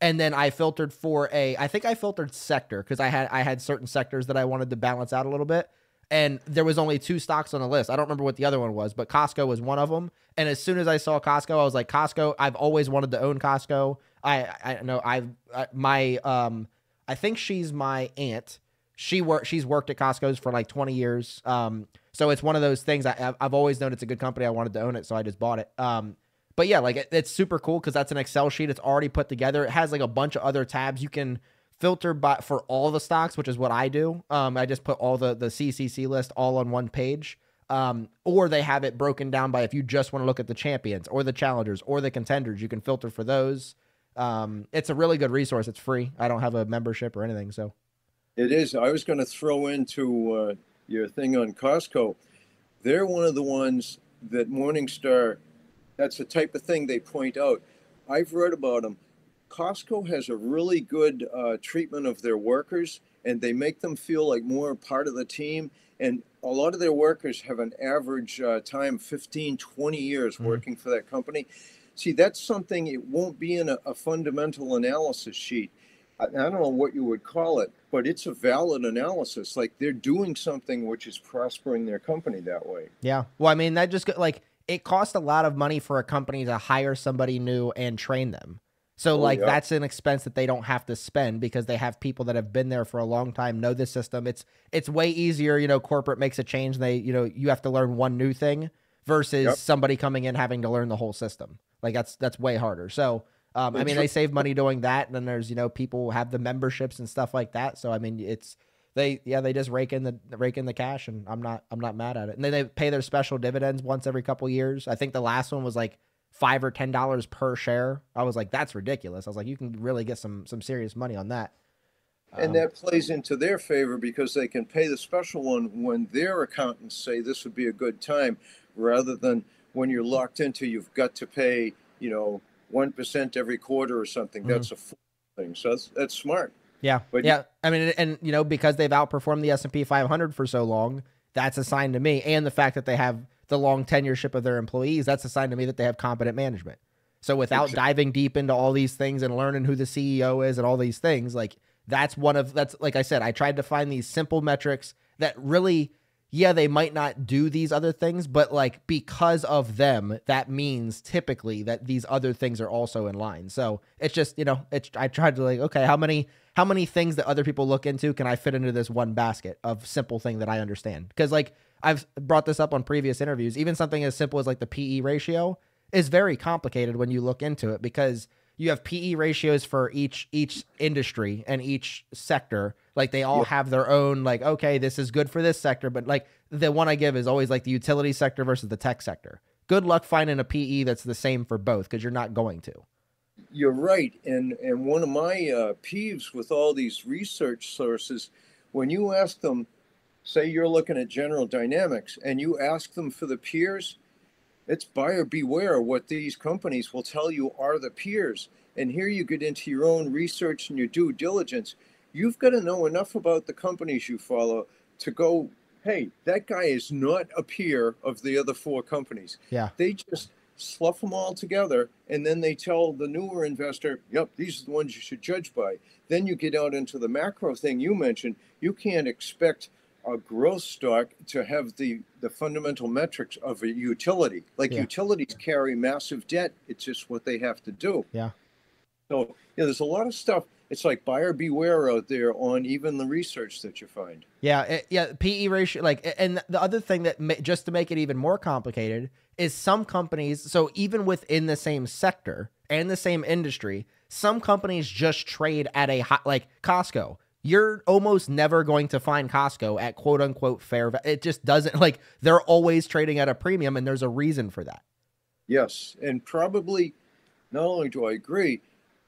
And then I filtered for a, I think I filtered sector because I had, I had certain sectors that I wanted to balance out a little bit. And there was only two stocks on the list. I don't remember what the other one was, but Costco was one of them. And as soon as I saw Costco, I was like, Costco, I've always wanted to own Costco. I, I know I, I, my, um, I think she's my aunt. She worked. She's worked at Costco's for like twenty years. Um, so it's one of those things. I, I've always known it's a good company. I wanted to own it, so I just bought it. Um, but yeah, like it, it's super cool because that's an Excel sheet. It's already put together. It has like a bunch of other tabs you can filter by for all the stocks, which is what I do. Um, I just put all the the C C C list all on one page. Um, or they have it broken down by if you just want to look at the champions or the challengers or the contenders, you can filter for those. Um, it's a really good resource. It's free. I don't have a membership or anything, so. It is. I was going to throw into uh, your thing on Costco. They're one of the ones that Morningstar, that's the type of thing they point out. I've read about them. Costco has a really good uh, treatment of their workers, and they make them feel like more part of the team. And a lot of their workers have an average uh, time, fifteen, twenty years mm-hmm. working for that company. See, that's something, it won't be in a, a fundamental analysis sheet. I don't know what you would call it, but it's a valid analysis. Like they're doing something which is prospering their company that way. Yeah. Well, I mean, that just got, like it costs a lot of money for a company to hire somebody new and train them. So oh, like yeah. that's an expense that they don't have to spend because they have people that have been there for a long time, know the system. It's it's way easier, you know, corporate makes a change and they, you know, you have to learn one new thing versus yep. somebody coming in having to learn the whole system. Like that's that's way harder. So Um, I mean, they save money doing that. And then there's, you know, people have the memberships and stuff like that. So, I mean, it's they, yeah, they just rake in the rake in the cash and I'm not, I'm not mad at it. And then they pay their special dividends once every couple of years. I think the last one was like five or ten dollars per share. I was like, that's ridiculous. I was like, you can really get some, some serious money on that. And um, that plays into their favor because they can pay the special one when their accountants say this would be a good time rather than when you're locked into, you've got to pay, you know, one percent every quarter or something. Mm-hmm. That's a full thing. So that's, that's smart. Yeah. But yeah. I mean, and you know, because they've outperformed the S and P five hundred for so long, that's a sign to me. And the fact that they have the long tenureship of their employees, that's a sign to me that they have competent management. So without exactly. diving deep into all these things and learning who the C E O is and all these things, like that's one of, that's, like I said, I tried to find these simple metrics that really yeah, they might not do these other things, but like because of them, that means typically that these other things are also in line. So it's just, you know, it's, I tried to like, okay, how many, how many things that other people look into can I fit into this one basket of simple thing that I understand? Because like I've brought this up on previous interviews, even something as simple as like the P E ratio is very complicated when you look into it, because you have P E ratios for each each industry and each sector. Like they all have their own, like, okay, this is good for this sector. But like the one I give is always like the utility sector versus the tech sector. Good luck finding a P E that's the same for both, because you're not going to. You're right. And, and one of my uh, peeves with all these research sources, when you ask them, say you're looking at General Dynamics and you ask them for the peers, it's buyer beware what these companies will tell you are the peers. And here you get into your own research and your due diligence. You've got to know enough about the companies you follow to go, hey, that guy is not a peer of the other four companies. Yeah. They just slough them all together, and then they tell the newer investor, yep, these are the ones you should judge by. Then you get out into the macro thing you mentioned. You can't expect a growth stock to have the, the fundamental metrics of a utility. Like yeah. utilities carry massive debt. It's just what they have to do. Yeah. So you know, there's a lot of stuff. It's like buyer beware out there on even the research that you find. Yeah. It, yeah. P E ratio. Like, and the other thing that ma- just to make it even more complicated is some companies. So even within the same sector and the same industry, some companies just trade at a high, like Costco. You're almost never going to find Costco at quote unquote fair value. It just doesn't, like, they're always trading at a premium, and there's a reason for that. Yes. And probably not only do I agree,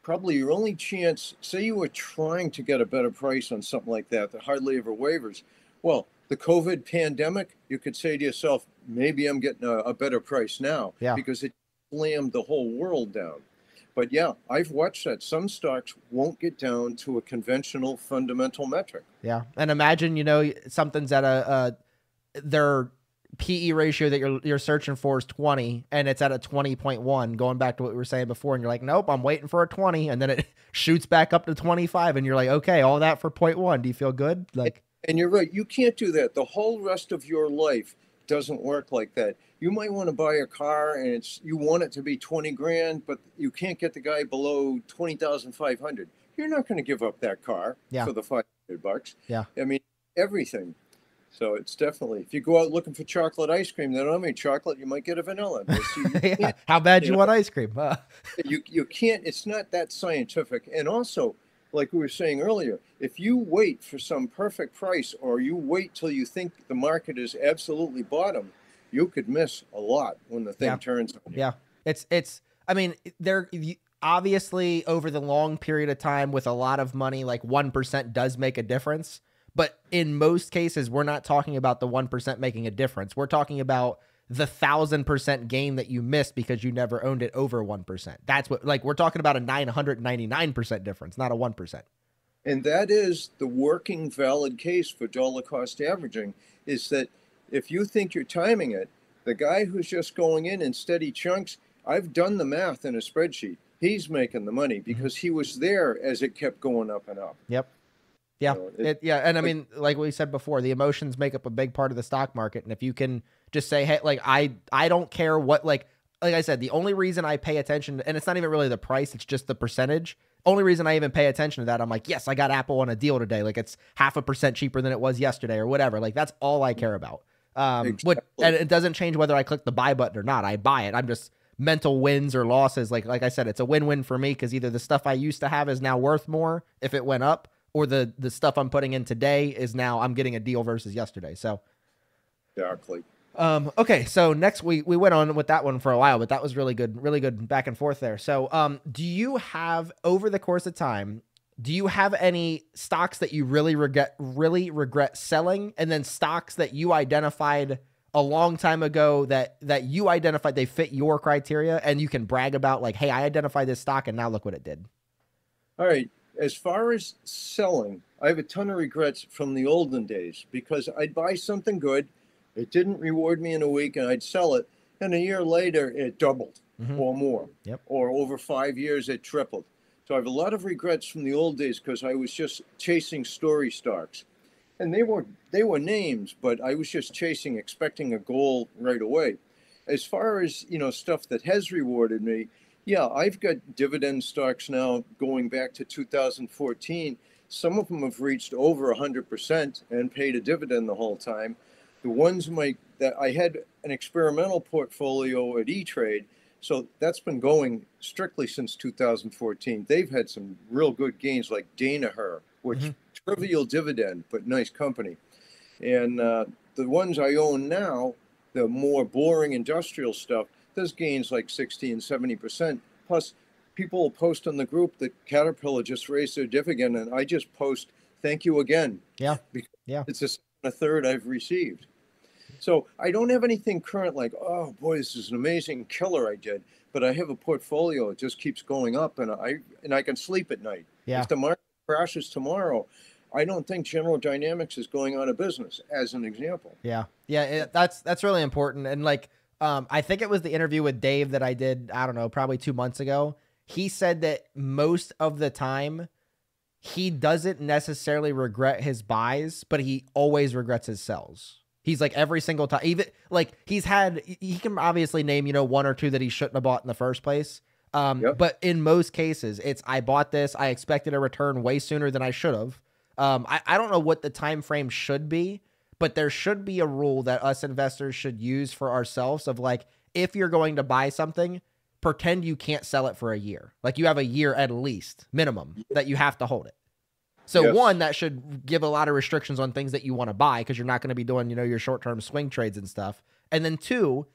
probably your only chance, say you were trying to get a better price on something like that, that hardly ever wavers. Well, the COVID pandemic, you could say to yourself, maybe I'm getting a, a better price now yeah. because it slammed the whole world down. But yeah, I've watched that. Some stocks won't get down to a conventional fundamental metric. Yeah. And imagine, you know, something's at a, a their P E ratio that you're, you're searching for is twenty, and it's at a twenty point one, going back to what we were saying before. And you're like, nope, I'm waiting for a twenty. And then it shoots back up to twenty-five. And you're like, okay, all that for point one. Do you feel good? Like, and you're right. You can't do that. The whole rest of your life doesn't work like that. You might want to buy a car, and it's, you want it to be twenty grand, but you can't get the guy below twenty thousand five hundred. You're not going to give up that car yeah. for the five hundred bucks. Yeah. I mean, everything. So it's definitely, if you go out looking for chocolate ice cream, they don't have any chocolate, you might get a vanilla. So yeah. How bad you, you want know, ice cream? Huh? you you can't, it's not that scientific. And also, like we were saying earlier, if you wait for some perfect price, or you wait till you think the market is absolutely bottom, you could miss a lot when the thing yeah. turns on you. Yeah. It's, it's, I mean, there, obviously over the long period of time with a lot of money, like one percent does make a difference. But in most cases, we're not talking about the one percent making a difference. We're talking about the thousand percent gain that you missed because you never owned it over one percent. That's what, like, we're talking about a nine hundred ninety-nine percent difference, not a one percent. And that is the working valid case for dollar cost averaging, is that if you think you're timing it, the guy who's just going in in steady chunks, I've done the math in a spreadsheet. He's making the money because he was there as it kept going up and up. Yep. Yeah. So it, it, yeah. And I mean, like we said before, the emotions make up a big part of the stock market. And if you can just say, hey, like, I, I don't care what, like, like I said, the only reason I pay attention, and it's not even really the price, it's just the percentage. Only reason I even pay attention to that, I'm like, yes, I got Apple on a deal today. Like, it's half a percent cheaper than it was yesterday or whatever. Like, that's all I care about. Um, exactly. Which, and it doesn't change whether I click the buy button or not. I buy it. I'm just mental wins or losses. Like, like I said, it's a win-win for me, because either the stuff I used to have is now worth more if it went up, or the, the stuff I'm putting in today is now I'm getting a deal versus yesterday. So. Exactly. Um, okay. So next we, we went on with that one for a while, but that was really good, really good back and forth there. So, um, do you have, over the course of time, do you have any stocks that you really regret, really regret selling, and then stocks that you identified a long time ago that, that you identified, they fit your criteria, and you can brag about, like, hey, I identified this stock and now look what it did? All right. As far as selling, I have a ton of regrets from the olden days, because I'd buy something good. It didn't reward me in a week, and I'd sell it. And a year later, it doubled mm-hmm. or more, yep. or over five years, it tripled. So I have a lot of regrets from the old days, because I was just chasing story stocks. and they were they were names, but I was just chasing, expecting a goal right away. As far as, you know, stuff that has rewarded me, yeah, I've got dividend stocks now going back to two thousand fourteen. Some of them have reached over one hundred percent and paid a dividend the whole time. The ones my that I had an experimental portfolio at E-Trade, so that's been going strictly since two thousand fourteen. They've had some real good gains, like Danaher, which mm-hmm. trivial dividend, but nice company. And uh, the ones I own now, the more boring industrial stuff, there's gains like sixty and seventy percent. Plus, people will post on the group that Caterpillar just raised their dividend, and I just post, thank you again. Yeah, because yeah. It's just a third I've received. So I don't have anything current like, oh, boy, this is an amazing killer I did. But I have a portfolio. It just keeps going up, and I and I can sleep at night. Yeah. If the market crashes tomorrow, I don't think General Dynamics is going out of business, as an example. Yeah, yeah, it, that's that's really important. And like, um, I think it was the interview with Dave that I did, I don't know, probably two months ago. He said that most of the time, he doesn't necessarily regret his buys, but he always regrets his sells. He's like, every single time, even like he's had, he can obviously name, you know, one or two that he shouldn't have bought in the first place. Um, yep. But in most cases, it's, I bought this, I expected a return way sooner than I should have. Um, I, I don't know what the time frame should be, but there should be a rule that us investors should use for ourselves of like, if you're going to buy something, pretend you can't sell it for a year. Like you have a year at least minimum that you have to hold it. So yes. One, that should give a lot of restrictions on things that you want to buy because you're not going to be doing, you know, your short-term swing trades and stuff. And then two,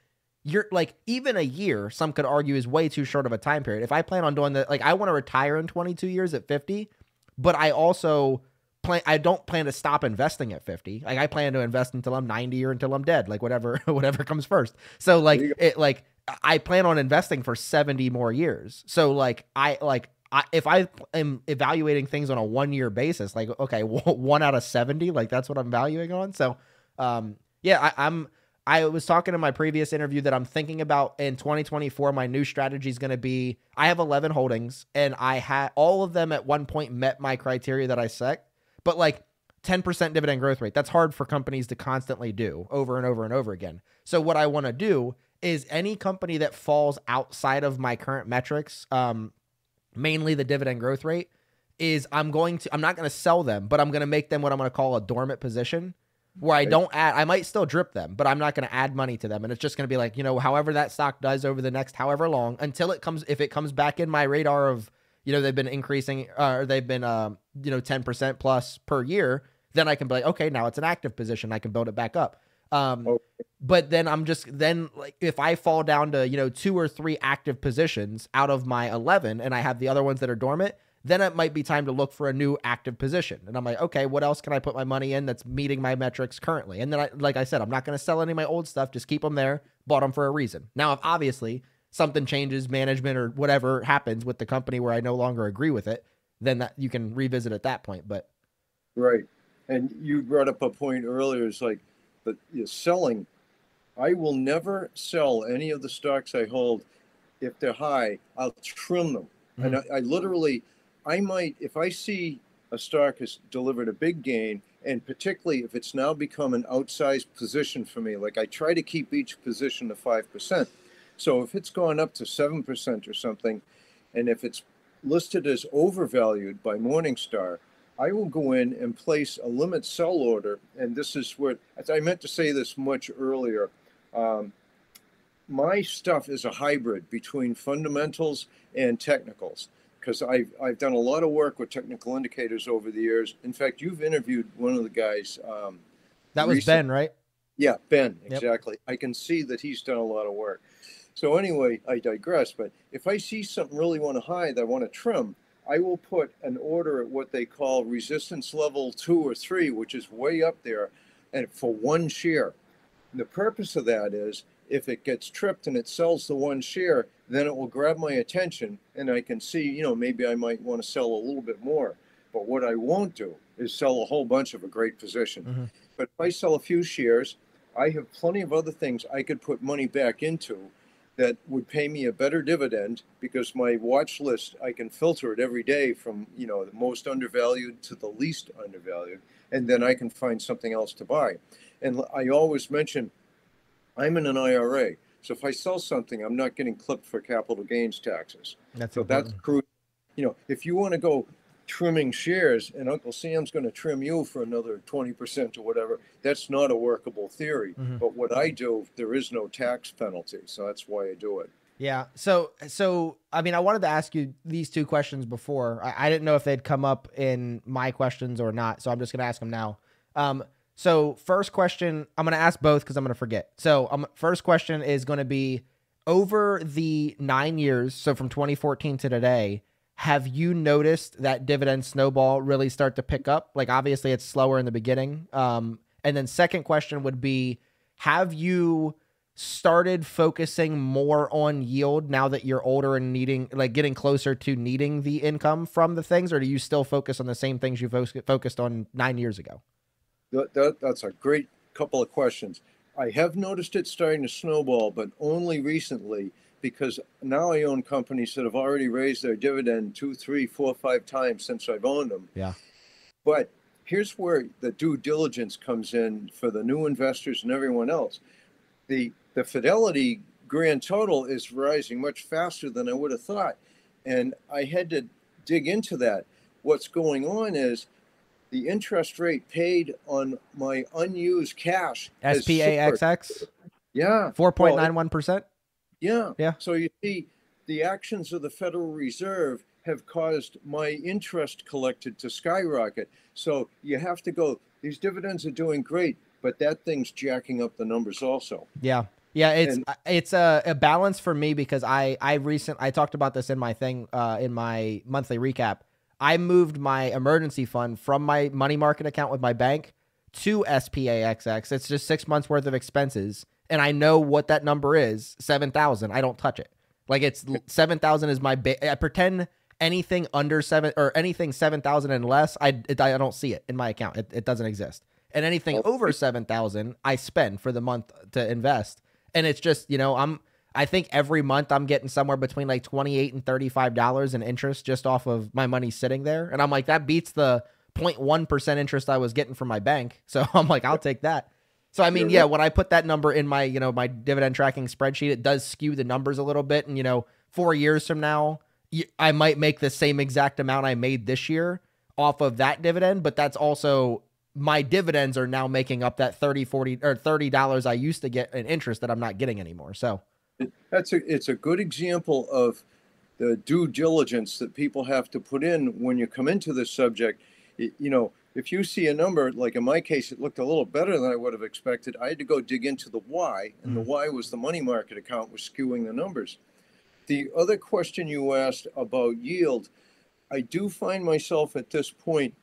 you're like, even a year, some could argue is way too short of a time period. If I plan on doing that, like I want to retire in twenty-two years at fifty, but I also plan, I don't plan to stop investing at fifty. Like I plan to invest until I'm ninety or until I'm dead, like whatever, whatever comes first. So like, it, like I plan on investing for seventy more years. So like, I like, I, if I am evaluating things on a one-year basis, like, okay, one out of seventy, like that's what I'm valuing on. So, um, yeah, I, I'm, I was talking in my previous interview that I'm thinking about in twenty twenty-four, my new strategy is going to be, I have eleven holdings and I had all of them at one point met my criteria that I set, but like ten percent dividend growth rate, that's hard for companies to constantly do over and over and over again. So what I want to do is any company that falls outside of my current metrics, um, mainly the dividend growth rate, is I'm going to, I'm not going to sell them, but I'm going to make them what I'm going to call a dormant position where I don't add, I might still drip them, but I'm not going to add money to them. And it's just going to be like, you know, however that stock does over the next, however long until it comes, if it comes back in my radar of, you know, they've been increasing uh, or they've been, um, you know, ten percent plus per year, then I can be like, okay, now it's an active position. I can build it back up. Um, okay. But then I'm just, then like, if I fall down to, you know, two or three active positions out of my eleven and I have the other ones that are dormant, then it might be time to look for a new active position. And I'm like, okay, what else can I put my money in that's meeting my metrics currently? And then I, like I said, I'm not going to sell any of my old stuff. Just keep them there. Bought them for a reason. Now, if obviously something changes, management or whatever happens with the company where I no longer agree with it, then that you can revisit at that point. But right. And you brought up a point earlier. It's like, but you're selling, I will never sell any of the stocks I hold. If they're high, I'll trim them. Mm-hmm. And I, I literally, I might, if I see a stock has delivered a big gain, and particularly if it's now become an outsized position for me, like I try to keep each position to five percent. So if it's gone up to seven percent or something, and if it's listed as overvalued by Morningstar, I will go in and place a limit sell order. And this is where, I meant to say this much earlier, um, my stuff is a hybrid between fundamentals and technicals, because I've, I've done a lot of work with technical indicators over the years. In fact, you've interviewed one of the guys. Um, that was recently. Ben, right? Yeah, Ben, exactly. Yep. I can see that he's done a lot of work. So anyway, I digress, but if I see something really want to hide, I want to trim, I will put an order at what they call resistance level two or three, which is way up there, and for one share. And the purpose of that is if it gets tripped and it sells the one share, then it will grab my attention and I can see, you know, maybe I might want to sell a little bit more. But what I won't do is sell a whole bunch of a great position. Mm-hmm. But if I sell a few shares, I have plenty of other things I could put money back into. that would pay me a better dividend, because my watch list, I can filter it every day from, you know, the most undervalued to the least undervalued, and then I can find something else to buy. And I always mention I'm in an I R A. So if I sell something, I'm not getting clipped for capital gains taxes. That's so important. That's crucial. You know, if you want to go trimming shares and Uncle Sam's going to trim you for another twenty percent or whatever, that's not a workable theory. Mm-hmm. But what I do, there is no tax penalty. So that's why I do it. Yeah. So, so, I mean, I wanted to ask you these two questions before. I, I didn't know if they'd come up in my questions or not. So I'm just going to ask them now. Um, so first question, I'm going to ask both because I'm going to forget. So um, first question is going to be, over the nine years, so from twenty fourteen to today, have you noticed that dividend snowball really start to pick up? Like, obviously it's slower in the beginning. Um, and then second question would be, have you started focusing more on yield now that you're older and needing, like getting closer to needing the income from the things, or do you still focus on the same things you fo- focused on nine years ago? That, that, that's a great couple of questions. I have noticed it starting to snowball, but only recently, because now I own companies that have already raised their dividend two, three, four, five times since I've owned them. Yeah. But here's where the due diligence comes in for the new investors and everyone else. The, the Fidelity grand total is rising much faster than I would have thought. And I had to dig into that. What's going on is the interest rate paid on my unused cash. S P A X X? Yeah. four point nine one percent? Well, Yeah. yeah. So you see, the actions of the Federal Reserve have caused my interest collected to skyrocket. So you have to go, these dividends are doing great, but that thing's jacking up the numbers also. Yeah. Yeah. It's, and, it's a, a balance for me, because I, I recent, I talked about this in my thing, uh, in my monthly recap. I moved my emergency fund from my money market account with my bank to S P A X X. It's just six months worth of expenses. And I know what that number is, seven thousand. I don't touch it. Like, it's seven thousand is my ba- I pretend anything under seven or anything seven thousand and less, I, it, I don't see it in my account. It, it doesn't exist. And anything over seven thousand, I spend for the month to invest. And it's just, you know, I'm, I think every month I'm getting somewhere between like twenty-eight and thirty-five dollars in interest just off of my money sitting there. And I'm like, that beats the zero point one percent interest I was getting from my bank. So I'm like, I'll take that. So, I mean, yeah, when I put that number in my, you know, my dividend tracking spreadsheet, it does skew the numbers a little bit. And, you know, four years from now, I might make the same exact amount I made this year off of that dividend. But that's also, my dividends are now making up that thirty, forty or thirty dollars I used to get in interest that I'm not getting anymore. So that's a, it's a good example of the due diligence that people have to put in when you come into this subject. It, you know, if you see a number, like in my case, it looked a little better than I would have expected. I had to go dig into the why, and mm-hmm. the why was the money market account was skewing the numbers. The other question you asked about yield, I do find myself at this point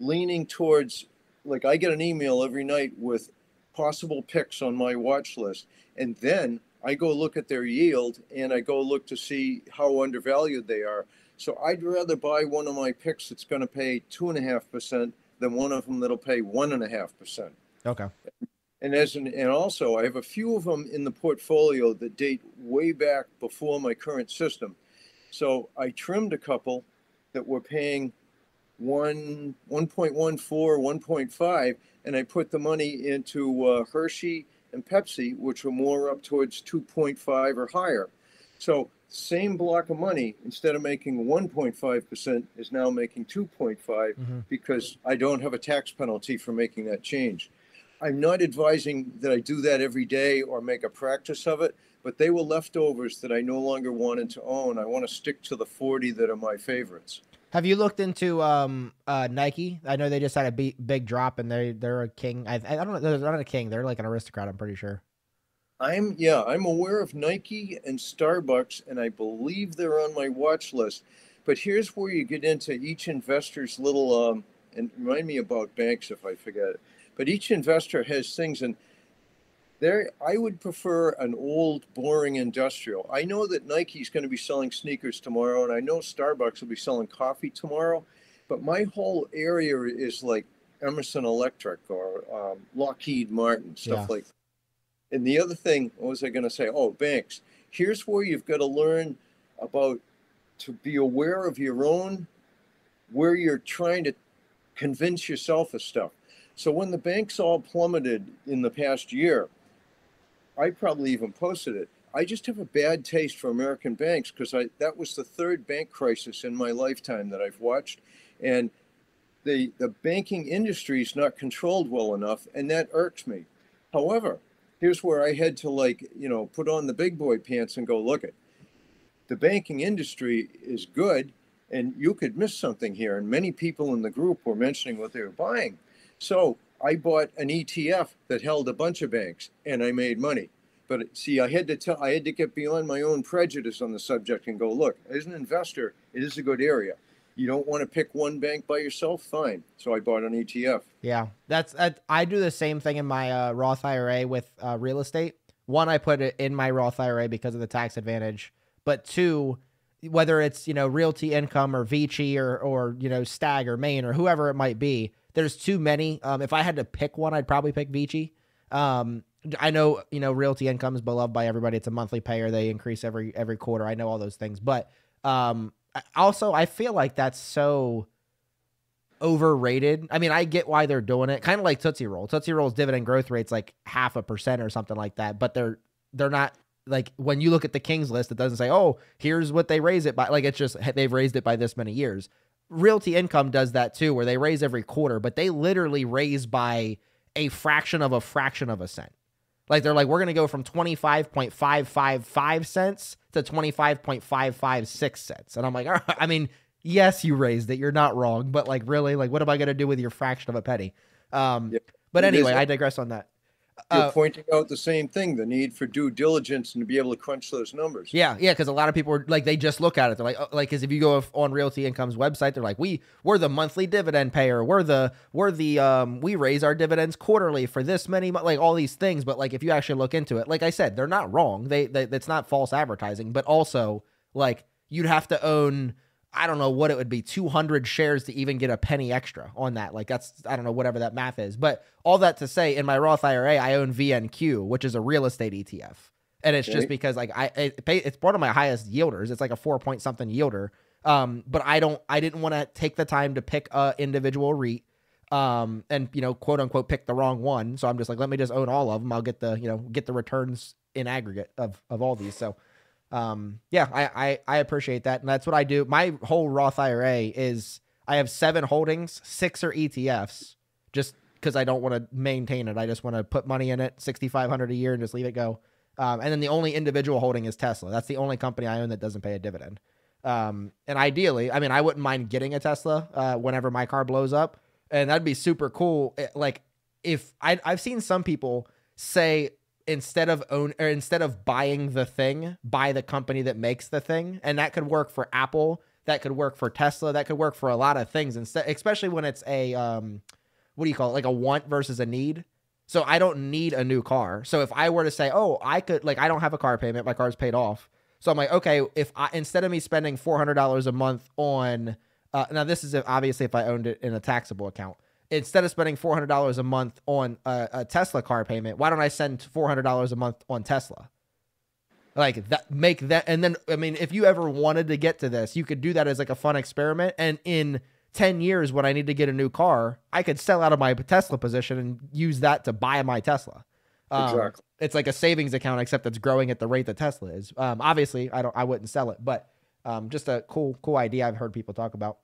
leaning towards, like, I get an email every night with possible picks on my watch list, and then I go look at their yield, and I go look to see how undervalued they are. So I'd rather buy one of my picks that's going to pay two and a half percent than one of them that'll pay one and a half percent. Okay. And as an, and also I have a few of them in the portfolio that date way back before my current system. So I trimmed a couple that were paying one, one point one four, one point five, and I put the money into uh, Hershey and Pepsi, which were more up towards two point five or higher. So same block of money, instead of making one point five percent, is now making two point five, mm-hmm. because I don't have a tax penalty for making that change. I'm not advising that I do that every day or make a practice of it, but they were leftovers that I no longer wanted to own. I want to stick to the forty that are my favorites. Have you looked into um, uh, Nike? I know they just had a big drop, and they, they're a king. I, I don't know. They're not a king. They're like an aristocrat, I'm pretty sure. I'm, yeah, I'm aware of Nike and Starbucks, and I believe they're on my watch list. But here's where you get into each investor's little, um, and remind me about banks if I forget it. But each investor has things, and there, I would prefer an old, boring industrial. I know that Nike's going to be selling sneakers tomorrow, and I know Starbucks will be selling coffee tomorrow. But my whole area is like Emerson Electric or um, Lockheed Martin, stuff yeah. like that. And the other thing, what was I going to say? Oh, banks. here's where you've got to learn about to be aware of your own, where you're trying to convince yourself of stuff. So when the banks all plummeted in the past year, I probably even posted it. I just have a bad taste for American banks because I that was the third bank crisis in my lifetime that I've watched. And the, the banking industry is not controlled well enough, and that irks me. However, here's where I had to, like, you know, put on the big boy pants and go, look, it, the banking industry is good, and you could miss something here. And many people in the group were mentioning what they were buying. So I bought an E T F that held a bunch of banks, and I made money. But see, I had to tell, I had to get beyond my own prejudice on the subject and go, look, as an investor, it is a good area. You don't want to pick one bank by yourself, fine. So I bought an E T F. Yeah, that's I, I do the same thing in my uh, Roth I R A with uh, real estate. One, I put it in my Roth I R A because of the tax advantage. But two, whether it's, you know, Realty Income or Vici or or you know Stag or Maine or whoever it might be, there's too many. Um, if I had to pick one, I'd probably pick Vici. Um, I know you know Realty Income is beloved by everybody. It's a monthly payer. They increase every every quarter. I know all those things, but. Um, Also, I feel like that's so overrated. I mean, I get why they're doing it. Kind of like Tootsie Roll. Tootsie Roll's dividend growth rate's like half a percent or something like that. But they're they're not like when you look at the King's List, it doesn't say, oh, here's what they raise it by. Like it's just they've raised it by this many years. Realty Income does that too, where they raise every quarter, but they literally raise by a fraction of a fraction of a cent. Like they're like, we're gonna go from twenty-five point five five five cents to twenty-five point five five six cents. And I'm like, all right, I mean, yes, you raised it. You're not wrong, but like really, like what am I gonna do with your fraction of a penny? Um yeah. But anyway, I digress on that. You're uh, pointing out the same thing, the need for due diligence and to be able to crunch those numbers. Yeah, yeah, because a lot of people are like, they just look at it. They're like, oh, like, because if you go on Realty Income's website, they're like, we we're the monthly dividend payer. We're the we're the um we raise our dividends quarterly for this many, like all these things. But like, if you actually look into it, like I said, they're not wrong. They that's not false advertising, but also like you'd have to own, I don't know what it would be, two hundred shares to even get a penny extra on that. Like that's, I don't know, whatever that math is. But all that to say, in my Roth I R A, I own V N Q, which is a real estate E T F. And it's okay. Just because like I, it pay, it's part of my highest yielders. It's like a four point something yielder. Um, but I don't, I didn't want to take the time to pick a individual REIT um, and, you know, quote unquote, pick the wrong one. So I'm just like, let me just own all of them. I'll get the, you know, get the returns in aggregate of, of all these. So Um, yeah, I, I, I appreciate that. And that's what I do. My whole Roth I R A is I have seven holdings, six are E T Fs, just because I don't want to maintain it. I just want to put money in it, six thousand five hundred dollars a year and just leave it go. Um, and then the only individual holding is Tesla. That's the only company I own that doesn't pay a dividend. Um, and ideally, I mean, I wouldn't mind getting a Tesla, uh, whenever my car blows up, and that'd be super cool. It, like if I, I've seen some people say, instead of own or instead of buying the thing, buy the company that makes the thing. And that could work for Apple. That could work for Tesla. That could work for a lot of things. Instead, especially when it's a, um, what do you call it? Like a want versus a need. So I don't need a new car. So if I were to say, oh, I could, like, I don't have a car payment. My car's paid off. So I'm like, okay, if I, instead of me spending four hundred dollars a month on, uh, now this is obviously if I owned it in a taxable account, instead of spending four hundred dollars a month on a, a Tesla car payment, why don't I send four hundred dollars a month on Tesla? Like that, make that. And then, I mean, if you ever wanted to get to this, you could do that as like a fun experiment. And in ten years, when I need to get a new car, I could sell out of my Tesla position and use that to buy my Tesla. Um, exactly. It's like a savings account, except it's growing at the rate that Tesla is. Um, obviously I don't, I wouldn't sell it, but, um, just a cool, cool idea I've heard people talk about.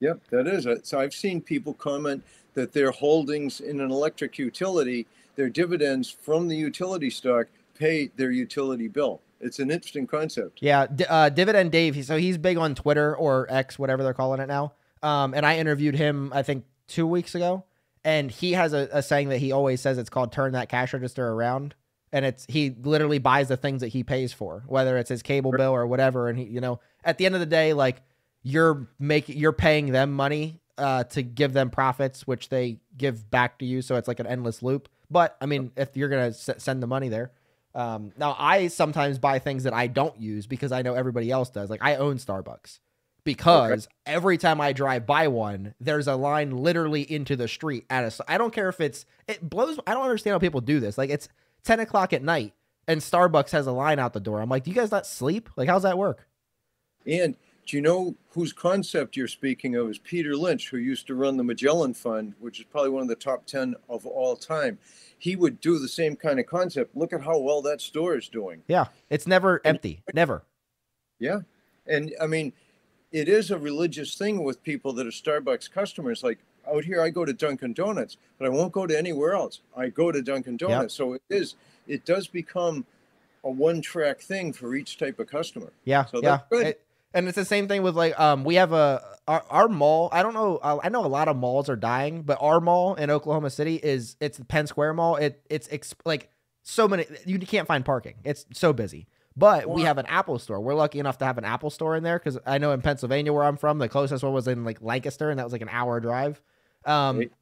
Yep, that is it. So I've seen people comment that their holdings in an electric utility, their dividends from the utility stock pay their utility bill. It's an interesting concept. Yeah, uh, Dividend Dave, so he's big on Twitter or X, whatever they're calling it now. Um, and I interviewed him, I think, two weeks ago. And he has a, a saying that he always says, it's called turn that cash register around. And it's, he literally buys the things that he pays for, whether it's his cable bill or whatever. And, he, you know, at the end of the day, like, you're making, you're paying them money uh, to give them profits, which they give back to you. So it's like an endless loop. But I mean, if you're going to send the money there, um, now I sometimes buy things that I don't use because I know everybody else does. Like I own Starbucks because okay. every time I drive by one, there's a line literally into the street at a, I don't care if it's, it blows. I don't understand how people do this. Like it's ten o'clock at night. and Starbucks has a line out the door. I'm like, do you guys not sleep? Like, how's that work? And do you know whose concept you're speaking of is Peter Lynch, who used to run the Magellan Fund, which is probably one of the top ten of all time. He would do the same kind of concept. Look at how well that store is doing. Yeah. It's never and, empty. Never. Yeah. And I mean, it is a religious thing with people that are Starbucks customers. Like out here, I go to Dunkin' Donuts, but I won't go to anywhere else. I go to Dunkin' Donuts. Yep. So it is, it does become a one-track thing for each type of customer. Yeah. So that's yeah. good. It, And it's the same thing with like, um, we have a, our, our mall. I don't know. I know a lot of malls are dying, but our mall in Oklahoma City is, it's the Penn Square Mall. It It's ex like so many, you can't find parking. It's so busy, but wow. we have an Apple store. We're lucky enough to have an Apple store in there. Cause I know in Pennsylvania where I'm from, the closest one was in like Lancaster, and that was like an hour drive. Um, right.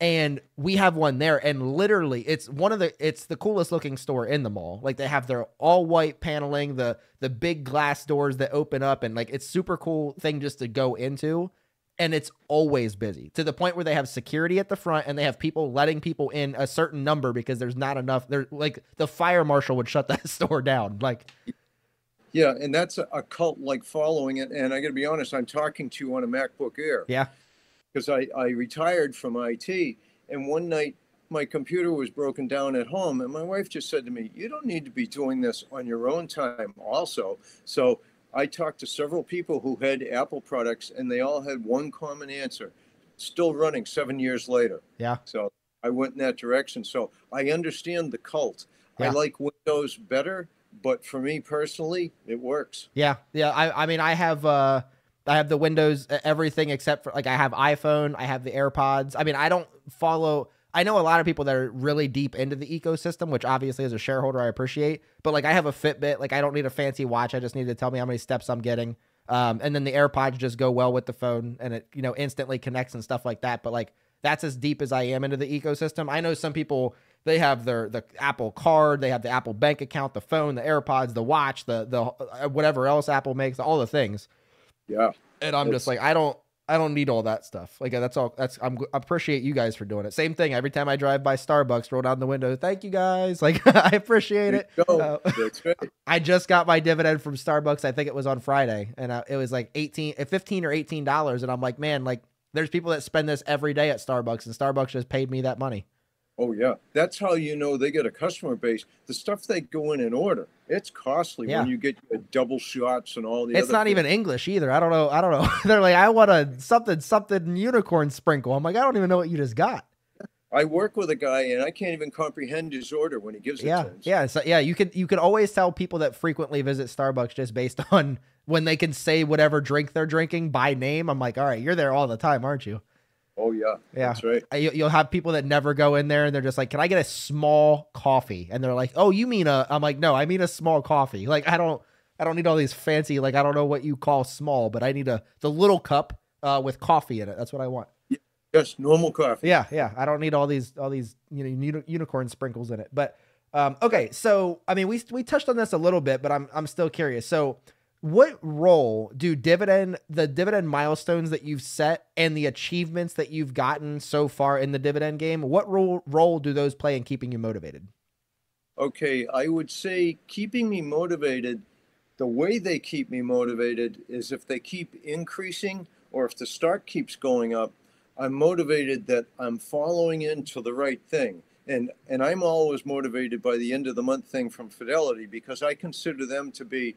And we have one there, and literally it's one of the, it's the coolest looking store in the mall. Like they have their all white paneling, the, the big glass doors that open up, and like, it's super cool thing just to go into. And it's always busy to the point where they have security at the front, and they have people letting people in a certain number because there's not enough there. Like the fire marshal would shut that store down. Like, yeah. And that's a cult like following it. And I gotta be honest, I'm talking to you on a MacBook Air. Yeah. Because I, I retired from I T, and one night my computer was broken down at home, and my wife just said to me, you don't need to be doing this on your own time also. So I talked to several people who had Apple products, and they all had one common answer, still running seven years later. Yeah. So I went in that direction. So I understand the cult. Yeah. I like Windows better, but for me personally, it works. Yeah. Yeah. I, I mean, I have... Uh... I have the Windows, everything except for like, I have iPhone, I have the AirPods. I mean, I don't follow, I know a lot of people that are really deep into the ecosystem, which obviously as a shareholder, I appreciate, but like I have a Fitbit, like I don't need a fancy watch. I just need to tell me how many steps I'm getting. Um, and then the AirPods just go well with the phone, and it, you know, instantly connects and stuff like that. But like, that's as deep as I am into the ecosystem. I know some people, they have their, the Apple card, they have the Apple bank account, the phone, the AirPods, the watch, the, the, whatever else Apple makes, all the things. Yeah. And I'm just like, I don't, I don't need all that stuff. Like that's all that's, I'm I appreciate you guys for doing it. Same thing. Every time I drive by Starbucks, roll down the window. Thank you guys. Like I appreciate it. Uh, that's right. I just got my dividend from Starbucks. I think it was on Friday, and I, it was like eighteen, fifteen or eighteen dollars. And I'm like, man, like there's people that spend this every day at Starbucks, and Starbucks just paid me that money. Oh yeah. That's how, you know, they get a customer base. The stuff they go in and order, it's costly yeah. when you get your double shots and all the It's other not things. Even English either. I don't know. I don't know. They're like, I want a something, something unicorn sprinkle. I'm like, I don't even know what you just got. I work with a guy, and I can't even comprehend his order when he gives it yeah. to him. Yeah. So yeah, you can, you can always tell people that frequently visit Starbucks just based on when they can say whatever drink they're drinking by name. I'm like, all right, you're there all the time, aren't you? Oh yeah, yeah. That's right. You'll have people that never go in there, and they're just like, "Can I get a small coffee?" And they're like, "Oh, you mean a?" I'm like, "No, I mean a small coffee. Like, I don't, I don't need all these fancy. Like, I don't know what you call small, but I need a the little cup uh, with coffee in it. That's what I want." Yes, normal coffee. Yeah, yeah. I don't need all these, all these, you know, uni unicorn sprinkles in it. But um, okay, so I mean, we we touched on this a little bit, but I'm I'm still curious. So. What role do dividend, the dividend milestones that you've set and the achievements that you've gotten so far in the dividend game, what role, role do those play in keeping you motivated? Okay, I would say keeping me motivated, the way they keep me motivated is if they keep increasing or if the stock keeps going up, I'm motivated that I'm following into the right thing. And, and I'm always motivated by the end of the month thing from Fidelity, because I consider them to be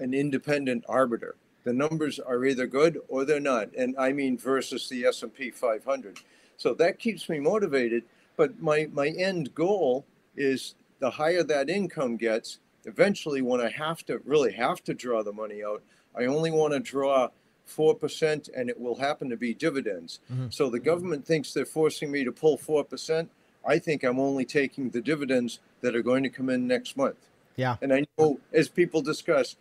an independent arbiter. The numbers are either good or they're not. And I mean, versus the S and P five hundred. So that keeps me motivated. But my, my end goal is the higher that income gets, eventually when I have to really have to draw the money out, I only want to draw four percent, and it will happen to be dividends. Mm-hmm. So the government thinks they're forcing me to pull four percent. I think I'm only taking the dividends that are going to come in next month. Yeah. And I know, as people discuss,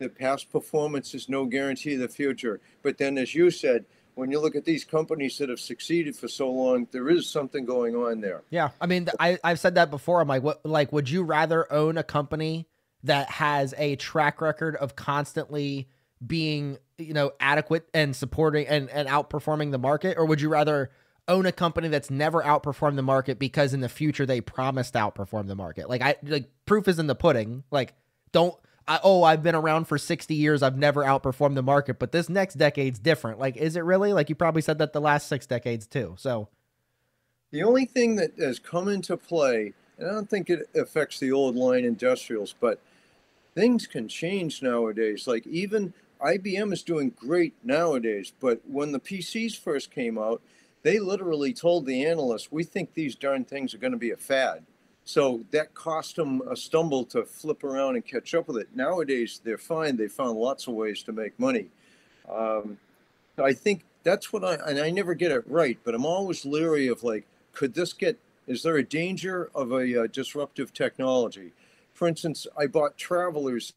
the past performance is no guarantee of the future. But then, as you said, when you look at these companies that have succeeded for so long, there is something going on there. Yeah. I mean, I, I've said that before. I'm like, what, like, would you rather own a company that has a track record of constantly being, you know, adequate and supporting and, and outperforming the market? Or would you rather own a company that's never outperformed the market because in the future they promised to outperform the market. Like I like proof is in the pudding. Like don't I, oh, I've been around for sixty years. I've never outperformed the market, but this next decade's different. Like, is it really? Like you probably said that the last six decades too. So the only thing that has come into play, and I don't think it affects the old line industrials, but things can change nowadays. Like even I B M is doing great nowadays, but when the P Cs first came out, they literally told the analysts, we think these darn things are going to be a fad. So that cost them a stumble to flip around and catch up with it. Nowadays, they're fine. They found lots of ways to make money. Um, I think that's what I, and I never get it right, but I'm always leery of like, could this get, is there a danger of a uh, disruptive technology? For instance, I bought Travelers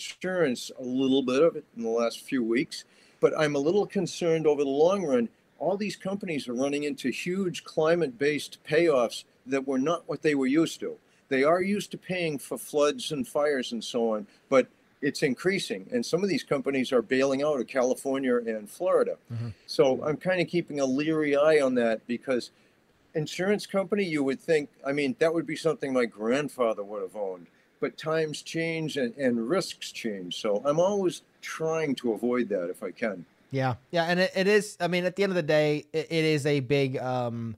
Insurance, a little bit of it in the last few weeks, but I'm a little concerned over the long run. All these companies are running into huge climate-based payoffs that were not what they were used to. They are used to paying for floods and fires and so on, but it's increasing. And some of these companies are bailing out of California and Florida. Mm-hmm. So I'm kind of keeping a leery eye on that because insurance company, you would think, I mean, that would be something my grandfather would have owned, but times change and, and risks change. So I'm always trying to avoid that if I can. Yeah. Yeah. And it, it is, I mean, at the end of the day, it, it is a big, um,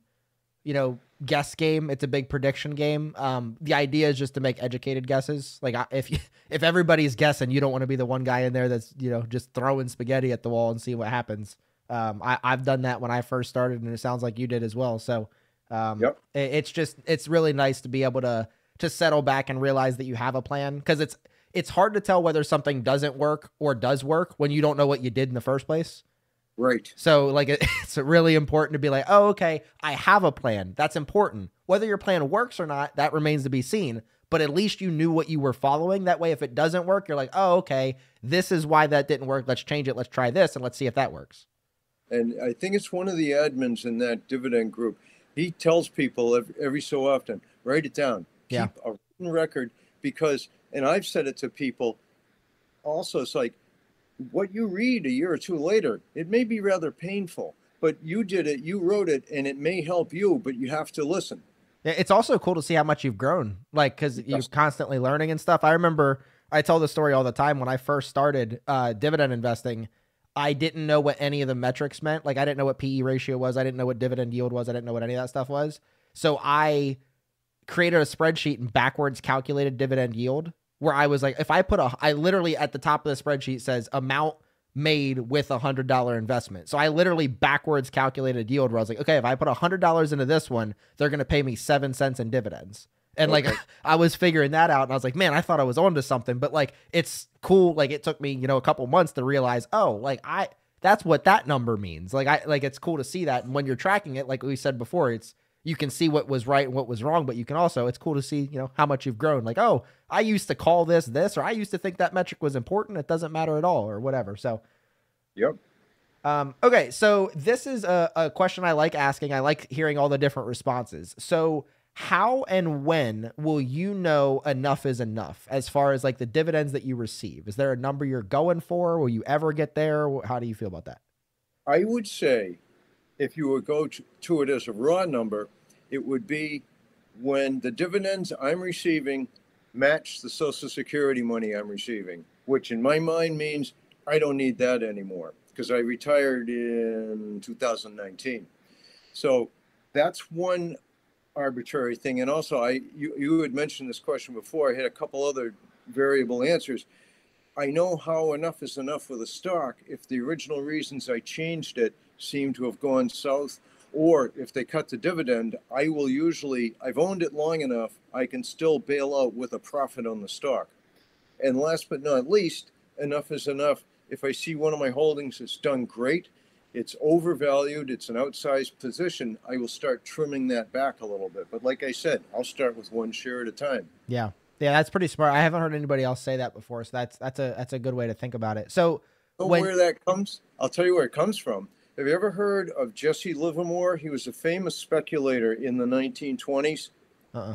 you know, guess game. It's a big prediction game. Um, the idea is just to make educated guesses. Like if, you, if everybody's guessing, you don't want to be the one guy in there that's, you know, just throwing spaghetti at the wall and see what happens. Um, I, I've done that when I first started and it sounds like you did as well. So, um, yep. it, it's just, it's really nice to be able to, to settle back and realize that you have a plan. Cause it's, it's hard to tell whether something doesn't work or does work when you don't know what you did in the first place. Right. So like, it, it's really important to be like, oh, okay, I have a plan. That's important. Whether your plan works or not, that remains to be seen, but at least you knew what you were following. That way, if it doesn't work, you're like, oh, okay, this is why that didn't work. Let's change it. Let's try this. And let's see if that works. And I think it's one of the admins in that dividend group. He tells people every, every so often, write it down, yeah. Keep a written record because and I've said it to people also, it's like what you read a year or two later, it may be rather painful, but you did it, you wrote it, and it may help you, but you have to listen. It's also cool to see how much you've grown, like, because you're constantly learning and stuff. I remember I tell this story all the time. When I first started uh, dividend investing, I didn't know what any of the metrics meant. Like I didn't know what P E ratio was. I didn't know what dividend yield was. I didn't know what any of that stuff was. So I created a spreadsheet and backwards calculated dividend yield where I was like, if I put a, I literally at the top of the spreadsheet says amount made with a hundred dollar investment. So I literally backwards calculated yield where I was like, okay, if I put a hundred dollars into this one, they're going to pay me seven cents in dividends. And okay. like, I was figuring that out and I was like, man, I thought I was onto something, but like, it's cool. Like it took me, you know, a couple months to realize, oh, like I, that's what that number means. Like I, like it's cool to see that. And when you're tracking it, like we said before, it's, you can see what was right and what was wrong, but you can also, it's cool to see, you know, how much you've grown. Like, oh, I used to call this, this, or I used to think that metric was important. It doesn't matter at all or whatever. So, yep. Um, okay. So this is a, a question I like asking. I like hearing all the different responses. So how and when will you know enough is enough as far as like the dividends that you receive? Is there a number you're going for? Will you ever get there? How do you feel about that? I would say if you would go to, to it as a raw number, it would be when the dividends I'm receiving match the Social Security money I'm receiving, which in my mind means I don't need that anymore because I retired in two thousand nineteen. So that's one arbitrary thing. And also, I you, you had mentioned this question before. I had a couple other variable answers. I know how enough is enough with a stock if the original reasons I changed it seem to have gone south. Or if they cut the dividend, I will usually, I've owned it long enough, I can still bail out with a profit on the stock. And last but not least, enough is enough. If I see one of my holdings that's done great, it's overvalued, it's an outsized position, I will start trimming that back a little bit. But like I said, I'll start with one share at a time. Yeah. Yeah, that's pretty smart. I haven't heard anybody else say that before. So that's that's a that's a good way to think about it. So when... where that comes, I'll tell you where it comes from. Have you ever heard of Jesse Livermore? He was a famous speculator in the nineteen twenties. Uh-uh.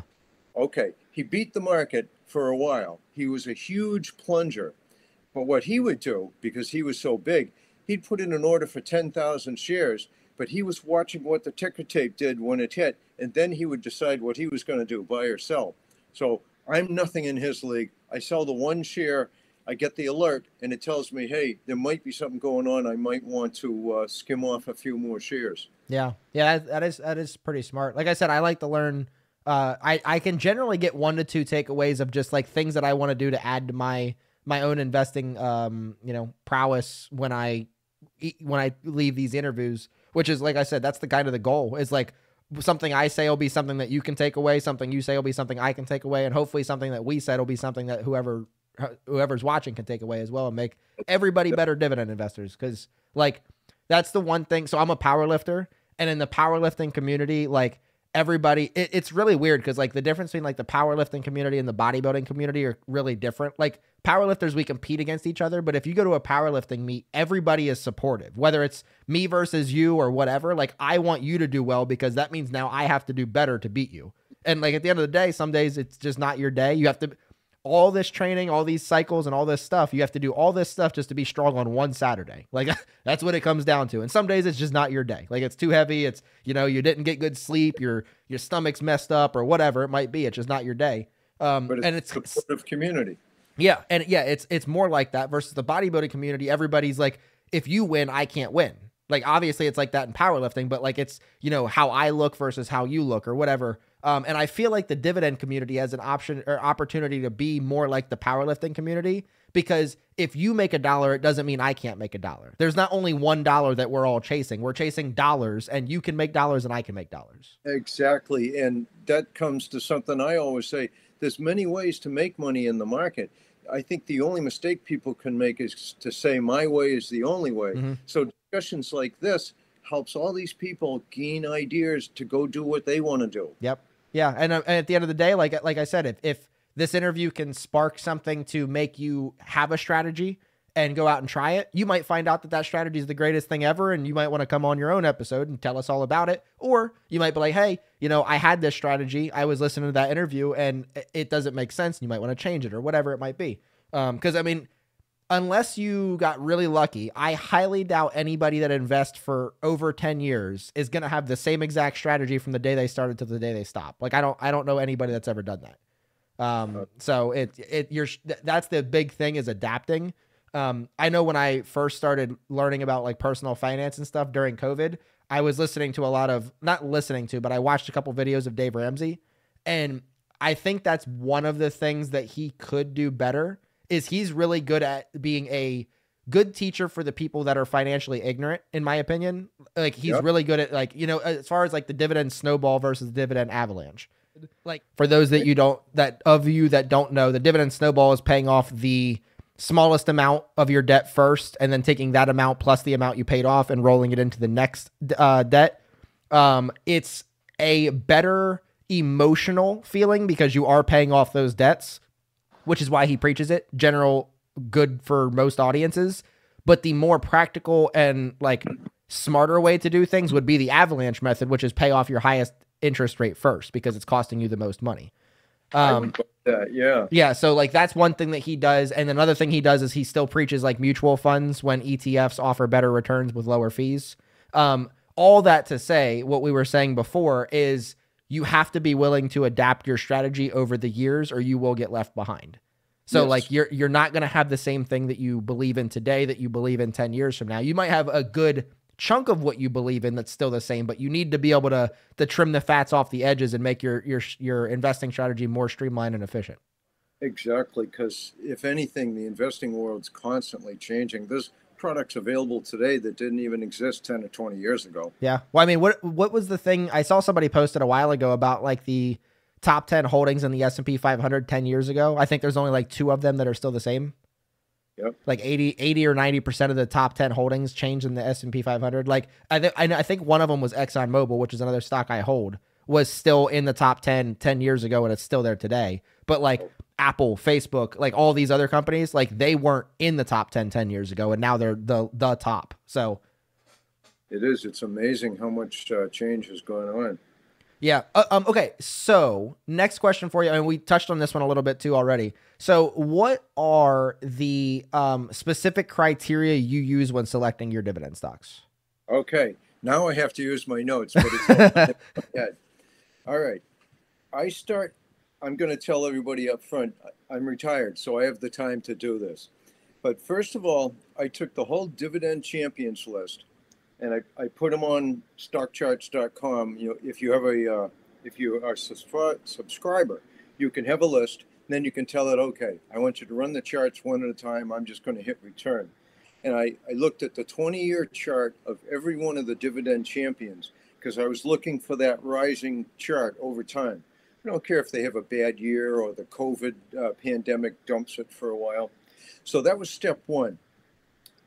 Okay. He beat the market for a while. He was a huge plunger. But what he would do, because he was so big, he'd put in an order for ten thousand shares. but he was watching what the ticker tape did when it hit, and then he would decide what he was going to do, buy or sell. So I'm nothing in his league. I sell the one share, I get the alert, and it tells me, hey, there might be something going on. I might want to uh, skim off a few more shares. Yeah, yeah, that is that is pretty smart. Like I said, I like to learn. Uh, I, I can generally get one to two takeaways of just like things that I want to do to add to my my own investing, um, you know, prowess when I when I leave these interviews, which is, like I said, that's the kind of the goal. Is like something I say will be something that you can take away. Something you say will be something I can take away. And hopefully something that we said will be something that whoever whoever's watching can take away as well and make everybody better dividend investors. Cause like, that's the one thing. So I'm a power lifter, and in the powerlifting community, like everybody, it, it's really weird. Cause like the difference between like the powerlifting community and the bodybuilding community are really different. Like powerlifters, we compete against each other, but if you go to a powerlifting meet, everybody is supportive, whether it's me versus you or whatever. Like I want you to do well, because that means now I have to do better to beat you. And like at the end of the day, some days it's just not your day. You have to, all this training, all these cycles and all this stuff, you have to do all this stuff just to be strong on one Saturday. Like that's what it comes down to. And some days it's just not your day. Like it's too heavy. It's, you know, you didn't get good sleep. Your, your stomach's messed up or whatever it might be. It's just not your day. Um, but it's and it's supportive community. Yeah. And yeah, it's, it's more like that versus the bodybuilding community. Everybody's like, if you win, I can't win. Like, obviously it's like that in powerlifting, but like, it's, you know, how I look versus how you look or whatever. Um, and I feel like the dividend community has an option or opportunity to be more like the powerlifting community, because if you make a dollar, it doesn't mean I can't make a dollar. There's not only one dollar that we're all chasing. We're chasing dollars, and you can make dollars and I can make dollars. Exactly. And that comes to something I always say. There's many ways to make money in the market. I think the only mistake people can make is to say my way is the only way. Mm-hmm. So discussions like this helps all these people gain ideas to go do what they want to do. Yep. Yeah. And, uh, and at the end of the day, like, like I said, if, if this interview can spark something to make you have a strategy and go out and try it, you might find out that that strategy is the greatest thing ever. And you might want to come on your own episode and tell us all about it. Or you might be like, hey, you know, I had this strategy. I was listening to that interview and it doesn't make sense. And you might want to change it or whatever it might be. Um, cause I mean, unless you got really lucky, I highly doubt anybody that invests for over ten years is going to have the same exact strategy from the day they started to the day they stop. Like, I don't, I don't know anybody that's ever done that. Um, so it, it, you're, that's the big thing is adapting. Um, I know when I first started learning about like personal finance and stuff during COVID, I was listening to a lot of, not listening to, but I watched a couple videos of Dave Ramsey. And I think that's one of the things that he could do better is he's really good at being a good teacher for the people that are financially ignorant, in my opinion. Like he's yep. really good at like, you know, as far as like the dividend snowball versus the dividend avalanche, like for those that you don't, that of you that don't know, the dividend snowball is paying off the smallest amount of your debt first, and then taking that amount plus the amount you paid off and rolling it into the next uh, debt. Um, it's a better emotional feeling because you are paying off those debts, which is why he preaches it. General good for most audiences, but the more practical and like smarter way to do things would be the avalanche method, which is pay off your highest interest rate first because it's costing you the most money. Um, that, yeah. Yeah. So like, that's one thing that he does. And another thing he does is he still preaches like mutual funds when E T Fs offer better returns with lower fees. Um, all that to say, what we were saying before is, you have to be willing to adapt your strategy over the years or you will get left behind. So yes. like you're, you're not going to have the same thing that you believe in today that you believe in ten years from now. You might have a good chunk of what you believe in that's still the same, but you need to be able to, to trim the fats off the edges and make your, your, your investing strategy more streamlined and efficient. Exactly. Cause if anything, the investing world's constantly changing. There's products available today that didn't even exist ten or twenty years ago. Yeah. Well, I mean, what, what was the thing I saw somebody posted a while ago about like the top ten holdings in the S and P five hundred ten years ago? I think there's only like two of them that are still the same. Yep. Like eighty, eighty or ninety percent of the top ten holdings changed in the S and P five hundred. Like I think, I think one of them was ExxonMobil, which is another stock I hold, was still in the top ten, ten years ago. And it's still there today. But like, oh. Apple, Facebook, like all these other companies, like they weren't in the top ten, ten years ago. And now they're the, the top. So it is, it's amazing how much uh, change is going on. Yeah. Uh, um, okay. So next question for you. I mean, we touched on this one a little bit too already. So what are the um, specific criteria you use when selecting your dividend stocks? Okay. Now I have to use my notes, but it's all in my head. All right. I start, I'm going to tell everybody up front, I'm retired, so I have the time to do this. But first of all, I took the whole dividend champions list, and I, I put them on stock charts dot com. You know, if you have a, uh, if you are a subscriber, you can have a list. And then you can tell it, okay, I want you to run the charts one at a time. I'm just going to hit return. And I, I looked at the twenty-year chart of every one of the dividend champions because I was looking for that rising chart over time. I don't care if they have a bad year or the COVID uh, pandemic dumps it for a while. So that was step one.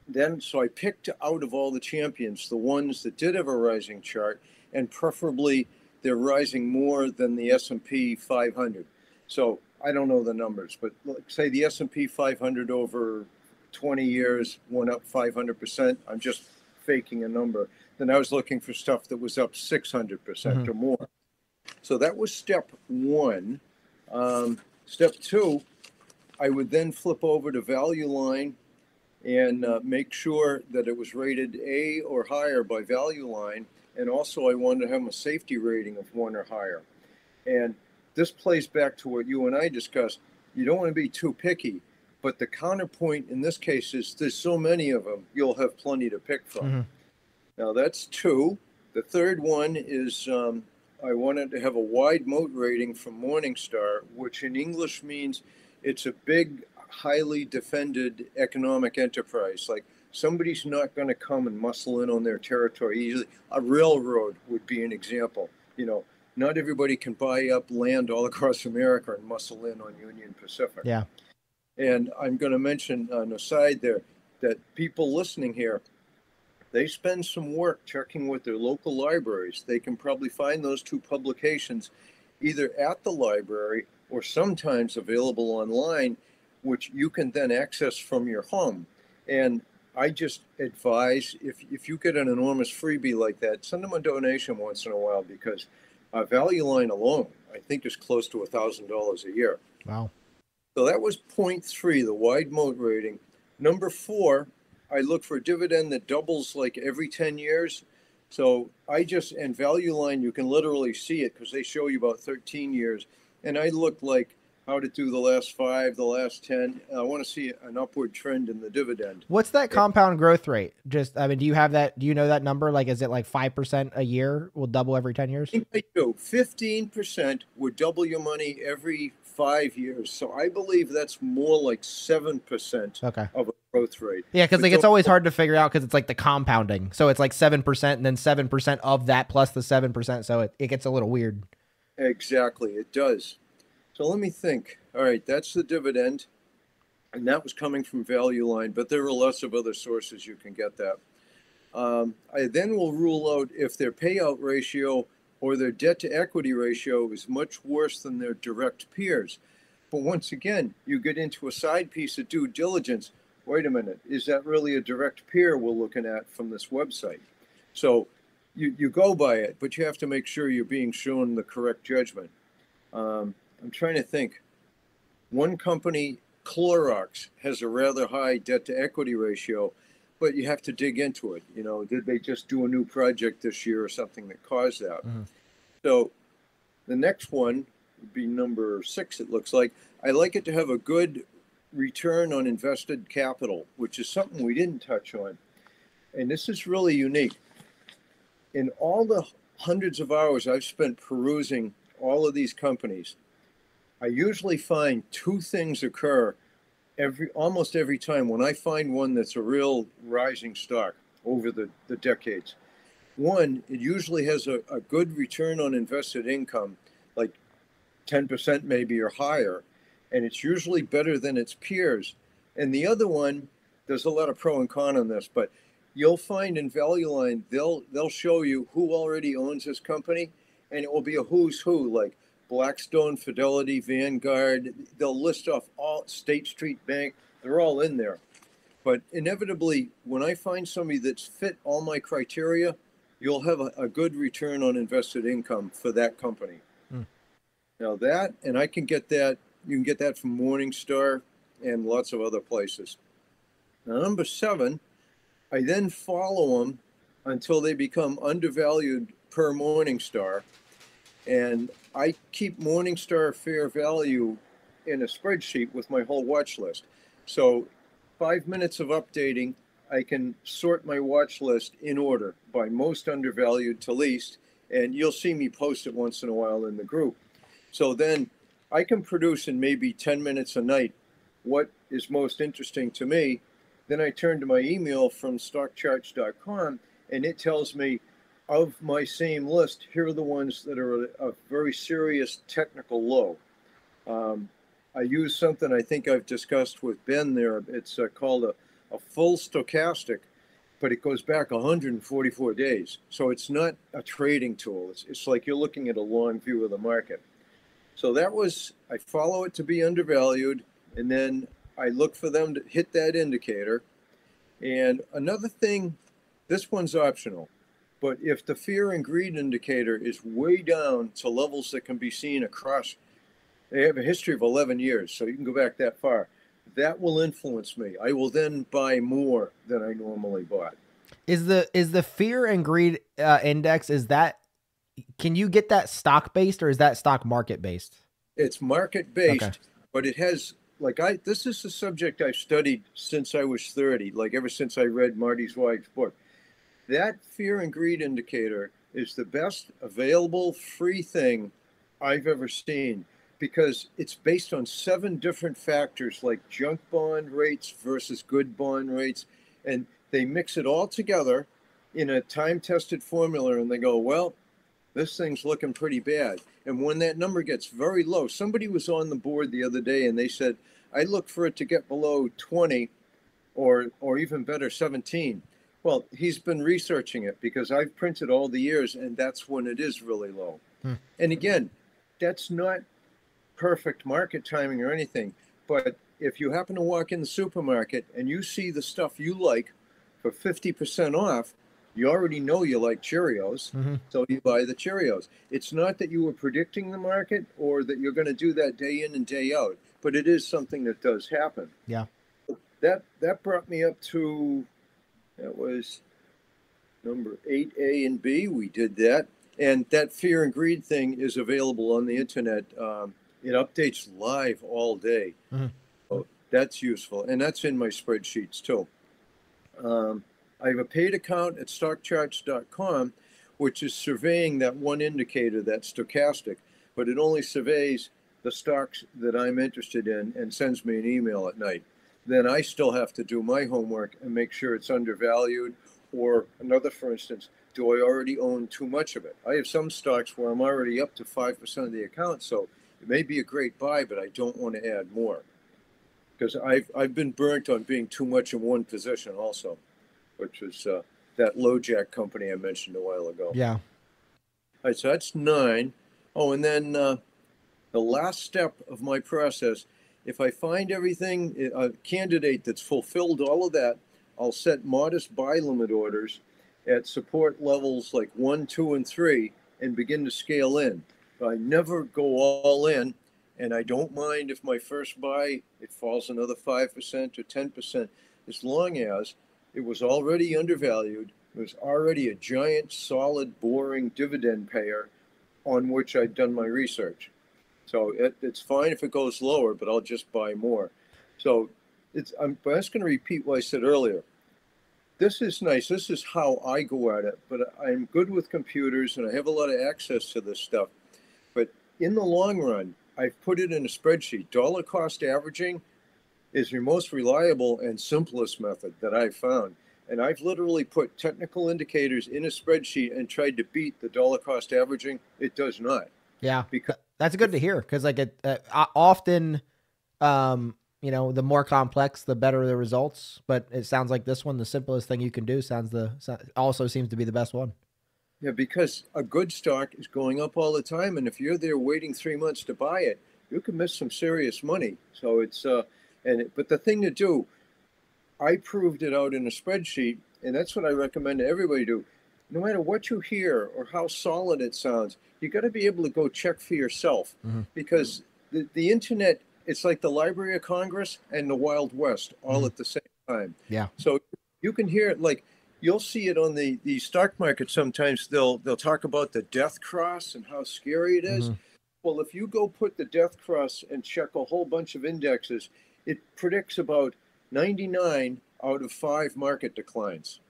Then, so I picked out of all the champions, the ones that did have a rising chart, and preferably they're rising more than the S and P five hundred. So I don't know the numbers, but say the S and P five hundred over twenty years went up five hundred percent. I'm just faking a number. Then I was looking for stuff that was up six hundred percent mm-hmm. or more. So that was step one. Um, step two, I would then flip over to Value Line and uh, make sure that it was rated A or higher by Value Line. And also I wanted to have a safety rating of one or higher. And this plays back to what you and I discussed. You don't want to be too picky, but the counterpoint in this case is there's so many of them, you'll have plenty to pick from. Mm-hmm. Now that's two. The third one is um, I wanted to have a wide moat rating from Morningstar, which in English means it's a big, highly defended economic enterprise. Like somebody's not going to come and muscle in on their territory easily. A railroad would be an example, you know. Not everybody can buy up land all across America and muscle in on Union Pacific. Yeah. And I'm going to mention on the side there that people listening here, they spend some work checking with their local libraries. They can probably find those two publications either at the library or sometimes available online, which you can then access from your home. And I just advise if, if you get an enormous freebie like that, send them a donation once in a while because Uh, Value Line alone, I think, is close to one thousand dollars a year. Wow. So that was point three, the wide moat rating. Number four, I look for a dividend that doubles like every ten years. So I just, and Value Line, you can literally see it because they show you about thirteen years. And I look like how to do the last five, the last ten. I want to see an upward trend in the dividend. What's that compound growth rate? Just, I mean, do you have that? Do you know that number? Like, is it like five percent a year will double every ten years? I do. fifteen percent would double your money every five years. So I believe that's more like seven percent okay. of a growth rate. Yeah, because like it's always hard to figure out because it's like the compounding. So it's like seven percent and then seven percent of that plus the seven percent. So it, it gets a little weird. Exactly. It does. So let me think. All right, that's the dividend. And that was coming from Value Line, but there are lots of other sources you can get that. Um, I then will rule out if their payout ratio or their debt to equity ratio is much worse than their direct peers. But once again, you get into a side piece of due diligence. Wait a minute, is that really a direct peer we're looking at from this website? So you, you go by it, but you have to make sure you're being shown the correct judgment. Um, I'm trying to think. One company, Clorox, has a rather high debt-to-equity ratio, but you have to dig into it. You know, did they just do a new project this year or something that caused that? Mm-hmm. So the next one would be number six, it looks like. I like it to have a good return on invested capital, which is something we didn't touch on. And this is really unique. In all the hundreds of hours I've spent perusing all of these companies, I usually find two things occur every almost every time when I find one that's a real rising stock over the, the decades. One, it usually has a, a good return on invested income, like ten percent maybe or higher, and it's usually better than its peers. And the other one, there's a lot of pro and con on this, but you'll find in Value Line, they'll, they'll show you who already owns this company, and it will be a who's who, like Blackstone, Fidelity, Vanguard, they'll list off all State Street Bank. They're all in there. But inevitably, when I find somebody that's fit all my criteria, you'll have a, a good return on invested income for that company. Mm. Now that, and I can get that, you can get that from Morningstar and lots of other places. Now, number seven, I then follow them until they become undervalued per Morningstar. And I keep Morningstar fair value in a spreadsheet with my whole watch list. So five minutes of updating, I can sort my watch list in order by most undervalued to least, and you'll see me post it once in a while in the group. So then I can produce in maybe ten minutes a night what is most interesting to me. Then I turn to my email from stock charts dot com, and it tells me of my same list, here are the ones that are a, a very serious technical low. Um, I use something I think I've discussed with Ben there. It's uh, called a a full stochastic, but it goes back one hundred forty-four days. So it's not a trading tool. It's, it's like you're looking at a long view of the market. So that was, I follow it to be undervalued, and then I look for them to hit that indicator. And another thing, this one's optional, but if the fear and greed indicator is way down to levels that can be seen across, they have a history of eleven years, so you can go back that far. That will influence me. I will then buy more than I normally bought. Is the is the fear and greed uh, index, is that, can you get that stock based or is that stock market based? It's market based, okay. But it has, like I, this is the subject I've studied since I was thirty, like ever since I read Marty Zweig's book. That fear and greed indicator is the best available free thing I've ever seen, because it's based on seven different factors like junk bond rates versus good bond rates. And they mix it all together in a time-tested formula and they go, well, this thing's looking pretty bad. And when that number gets very low, somebody was on the board the other day and they said, I look for it to get below twenty or, or even better, seventeen. Well, he's been researching it because I've printed all the years and that's when it is really low. Hmm. And again, that's not perfect market timing or anything, but if you happen to walk in the supermarket and you see the stuff you like for fifty percent off, you already know you like Cheerios, mm-hmm. so you buy the Cheerios. It's not that you were predicting the market or that you're going to do that day in and day out, but it is something that does happen. Yeah. That that brought me up to, that was number eight A and B. We did that, and that fear and greed thing is available on the internet. Um, It updates live all day. Mm-hmm. So that's useful. And that's in my spreadsheets too. Um, I have a paid account at stock charts dot com, which is surveying that one indicator, that stochastic, but it only surveys the stocks that I'm interested in and sends me an email at night. Then I still have to do my homework and make sure it's undervalued, or another, for instance, do I already own too much of it? I have some stocks where I'm already up to five percent of the account. So it may be a great buy, but I don't want to add more because I've, I've been burnt on being too much in one position also, which was uh, that LoJack company I mentioned a while ago. Yeah. All right, so that's nine. Oh, and then uh, the last step of my process, if I find everything, a candidate that's fulfilled all of that, I'll set modest buy limit orders at support levels like one, two, and three and begin to scale in. I never go all in, and I don't mind if my first buy, it falls another five percent or ten percent, as long as it was already undervalued, it was already a giant, solid, boring dividend payer on which I'd done my research. So it, it's fine if it goes lower, but I'll just buy more. So it's, I'm just going to repeat what I said earlier. This is nice. This is how I go at it, but I'm good with computers, and I have a lot of access to this stuff. In the long run, I've put it in a spreadsheet. Dollar cost averaging is your most reliable and simplest method that I've found. And I've literally put technical indicators in a spreadsheet and tried to beat the dollar cost averaging. It does not. Yeah, because that's good to hear, because like it, uh, often, um, you know, the more complex, the better the results. But it sounds like this one, the simplest thing you can do, sounds the also seems to be the best one. Yeah, because a good stock is going up all the time, and if you're there waiting three months to buy it, you can miss some serious money. So it's uh, and it, but the thing to do, I proved it out in a spreadsheet, and that's what I recommend everybody do. No matter what you hear or how solid it sounds, you got to be able to go check for yourself, mm-hmm. because the the internet, it's like the Library of Congress and the Wild West all mm-hmm. at the same time. Yeah. So you can hear it like. you'll see it on the, the stock market. Sometimes they'll they'll talk about the death cross and how scary it is. Mm-hmm. Well, if you go put the death cross and check a whole bunch of indexes, it predicts about ninety-nine out of five market declines.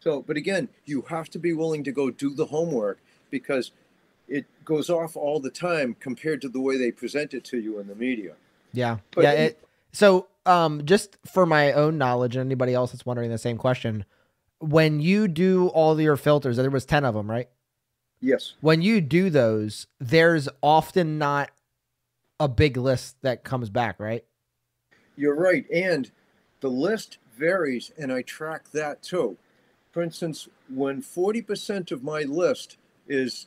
So, but again, you have to be willing to go do the homework, because it goes off all the time compared to the way they present it to you in the media. Yeah. But yeah. It, so um, just for my own knowledge, and anybody else that's wondering the same question, when you do all of your filters, there was ten of them, right? Yes. When you do those, there's often not a big list that comes back, right? You're right. And the list varies, and I track that too. For instance, when forty percent of my list is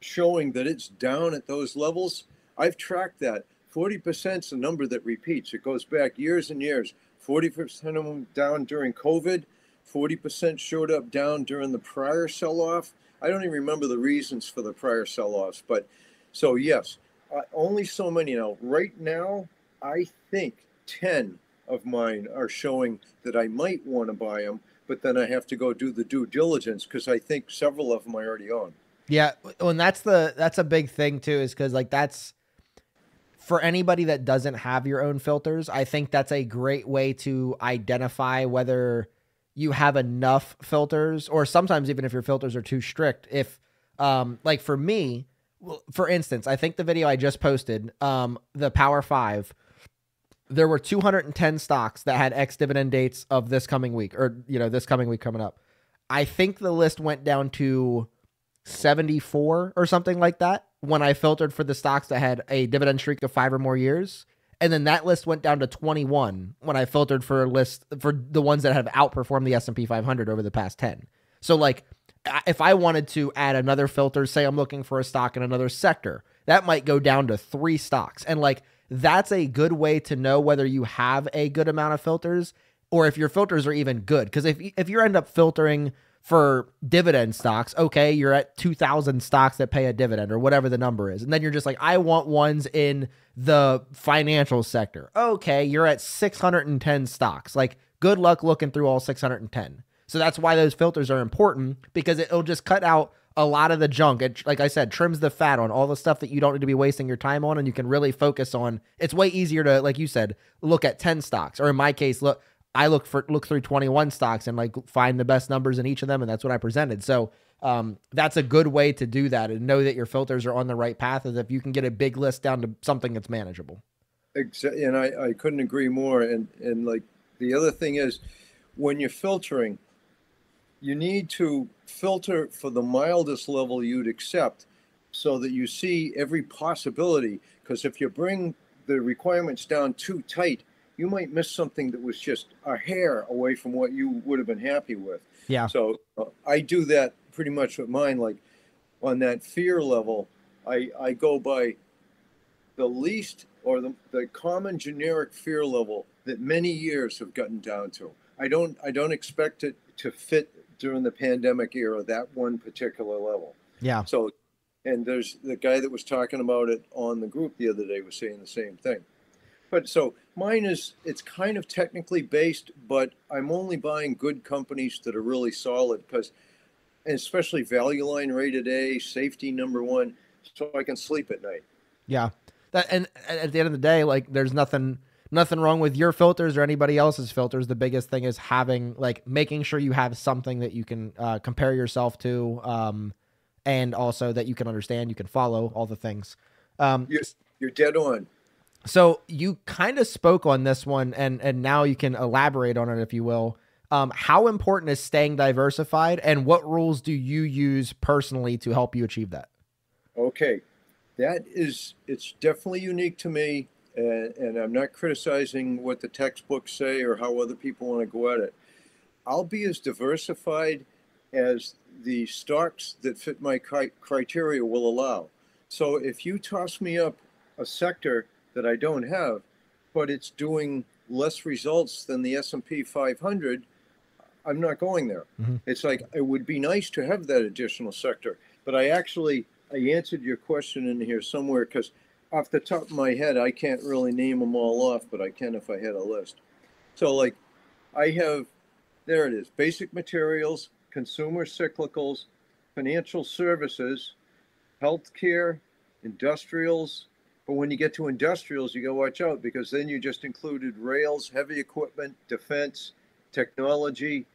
showing that it's down at those levels, I've tracked that. forty percent is a number that repeats. It goes back years and years. forty percent of them down during COVID. forty percent showed up down during the prior sell-off. I don't even remember the reasons for the prior sell-offs. But so, yes, uh, only so many now. Right now, I think ten of mine are showing that I might want to buy them, but then I have to go do the due diligence because I think several of them I already own. Yeah. And that's the, that's a big thing too, is because like that's for anybody that doesn't have your own filters. I think that's a great way to identify whether you have enough filters, or sometimes even if your filters are too strict. If um, like for me, for instance, I think the video I just posted, um, the Power Five, there were two hundred ten stocks that had ex-dividend dates of this coming week, or, you know, this coming week coming up. I think the list went down to seventy-four or something like that when I filtered for the stocks that had a dividend streak of five or more years. And then that list went down to twenty-one when I filtered for list for the ones that have outperformed the S and P five hundred over the past ten. So like if I wanted to add another filter, say I'm looking for a stock in another sector, that might go down to three stocks. And like, that's a good way to know whether you have a good amount of filters or if your filters are even good. Because if, if you end up filtering for dividend stocks, okay, you're at two thousand stocks that pay a dividend or whatever the number is. And then you're just like, I want ones in the financial sector. Okay, you're at six hundred ten stocks. Like, good luck looking through all six hundred ten. So that's why those filters are important, because it'll just cut out a lot of the junk. It, like I said, trims the fat on all the stuff that you don't need to be wasting your time on, and you can really focus on. It's way easier to, like you said, look at ten stocks, or in my case, look, I look for, look through twenty-one stocks and like find the best numbers in each of them. And that's what I presented. So um, that's a good way to do that and know that your filters are on the right path, is if you can get a big list down to something that's manageable. Exactly. And I, I couldn't agree more. And, and like the other thing is, when you're filtering, you need to filter for the mildest level you'd accept, so that you see every possibility. Because if you bring the requirements down too tight, you might miss something that was just a hair away from what you would have been happy with. Yeah. So uh, I do that pretty much with mine. Like on that fear level, I, I go by the least, or the, the common generic fear level that many years have gotten down to. I don't, I don't expect it to fit during the pandemic era, that one particular level. Yeah. So, and there's the guy that was talking about it on the group the other day was saying the same thing. But so mine is, it's kind of technically based, but I'm only buying good companies that are really solid, because, and especially Value Line rated A, safety number one, so I can sleep at night. Yeah. That, and at the end of the day, like there's nothing, nothing wrong with your filters or anybody else's filters. The biggest thing is having, like, making sure you have something that you can uh, compare yourself to, um, and also that you can understand, you can follow, all the things. Um, you're, you're dead on. So you kind of spoke on this one, and and now you can elaborate on it, if you will. Um, how important is staying diversified, and what rules do you use personally to help you achieve that? Okay, that is, it's definitely unique to me. And, and I'm not criticizing what the textbooks say or how other people want to go at it. I'll be as diversified as the stocks that fit my criteria will allow. So if you toss me up a sector that I don't have, but it's doing less results than the S and P five hundred, I'm not going there. Mm-hmm. It's like, it would be nice to have that additional sector. But I actually, I answered your question in here somewhere, because off the top of my head, I can't really name them all off, but I can if I had a list. So like I have There it is. Basic materials, consumer cyclicals, financial services, healthcare, industrials. But when you get to industrials, you go watch out, because then you just included rails, heavy equipment, defense, technology.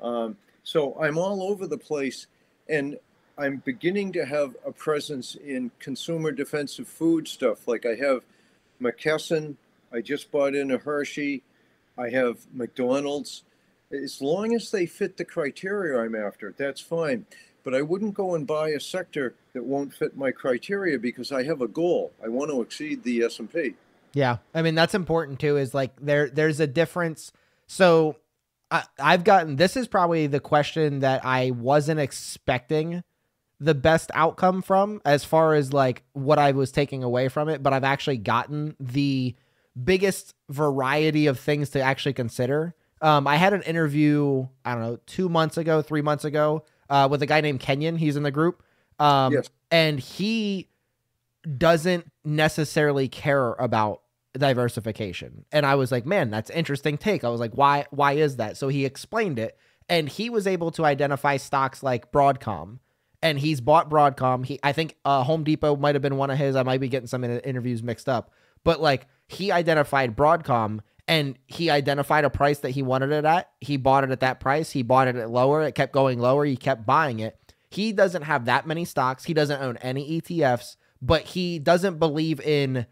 Um, so I'm all over the place, and I'm beginning to have a presence in consumer defensive food stuff. Like I have McKesson. I just bought in a Hershey. I have McDonald's. As long as they fit the criteria I'm after, that's fine. But I wouldn't go and buy a sector that won't fit my criteria, because I have a goal. I want to exceed the S and P. Yeah. I mean, that's important too, is like there, there's a difference. So I, I've gotten, this is probably the question that I wasn't expecting the best outcome from, as far as like what I was taking away from it, but I've actually gotten the biggest variety of things to actually consider. Um, I had an interview, I don't know, two months ago, three months ago, Uh, with a guy named Kenyon. He's in the group. Um, yes. And he doesn't necessarily care about diversification. And I was like, man, that's an interesting take. I was like, why, why is that? So he explained it, and he was able to identify stocks like Broadcom, and he's bought Broadcom. He, I think uh, Home Depot might've been one of his. I might be getting some in interviews mixed up, but like he identified Broadcom, and he identified a price that he wanted it at. He bought it at that price. He bought it at lower. It kept going lower. He kept buying it. He doesn't have that many stocks. He doesn't own any E T Fs, but he doesn't believe in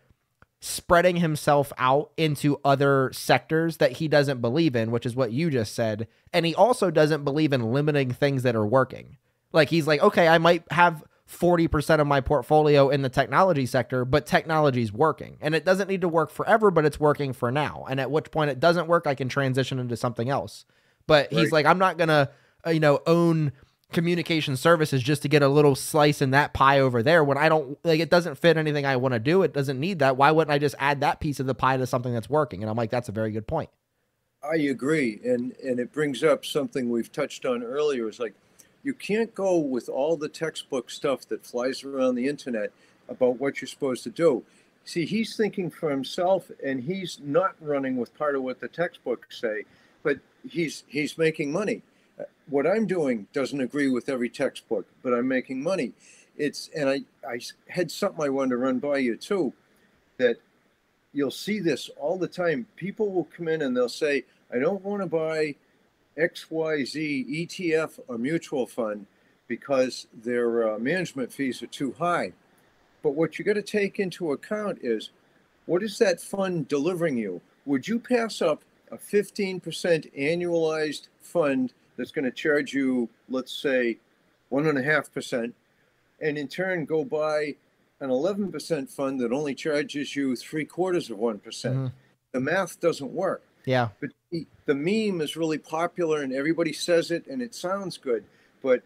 spreading himself out into other sectors that he doesn't believe in, which is what you just said. And he also doesn't believe in limiting things that are working. Like he's like, okay, I might have forty percent of my portfolio in the technology sector, but technology is working, and it doesn't need to work forever, but it's working for now. And at which point it doesn't work, I can transition into something else. But right. He's like, I'm not going to, uh, you know, own communication services just to get a little slice in that pie over there when I don't, like, it doesn't fit anything I want to do. It doesn't need that. Why wouldn't I just add that piece of the pie to something that's working? And I'm like, that's a very good point. I agree. And, and it brings up something we've touched on earlier. It's like, you can't go with all the textbook stuff that flies around the internet about what you're supposed to do. See, he's thinking for himself, and he's not running with part of what the textbooks say, but he's he's making money. What I'm doing doesn't agree with every textbook, but I'm making money. It's and I, I had something I wanted to run by you too, that you'll see this all the time. People will come in and they'll say, I don't want to buy X Y Z E T F or mutual fund because their uh, management fees are too high. But what you got to take into account is, what is that fund delivering you? Would you pass up a fifteen percent annualized fund that's going to charge you, let's say, one point five percent, and in turn go buy an eleven percent fund that only charges you three quarters of one percent? Mm-hmm. The math doesn't work. Yeah. But the, the meme is really popular, and everybody says it, and it sounds good. But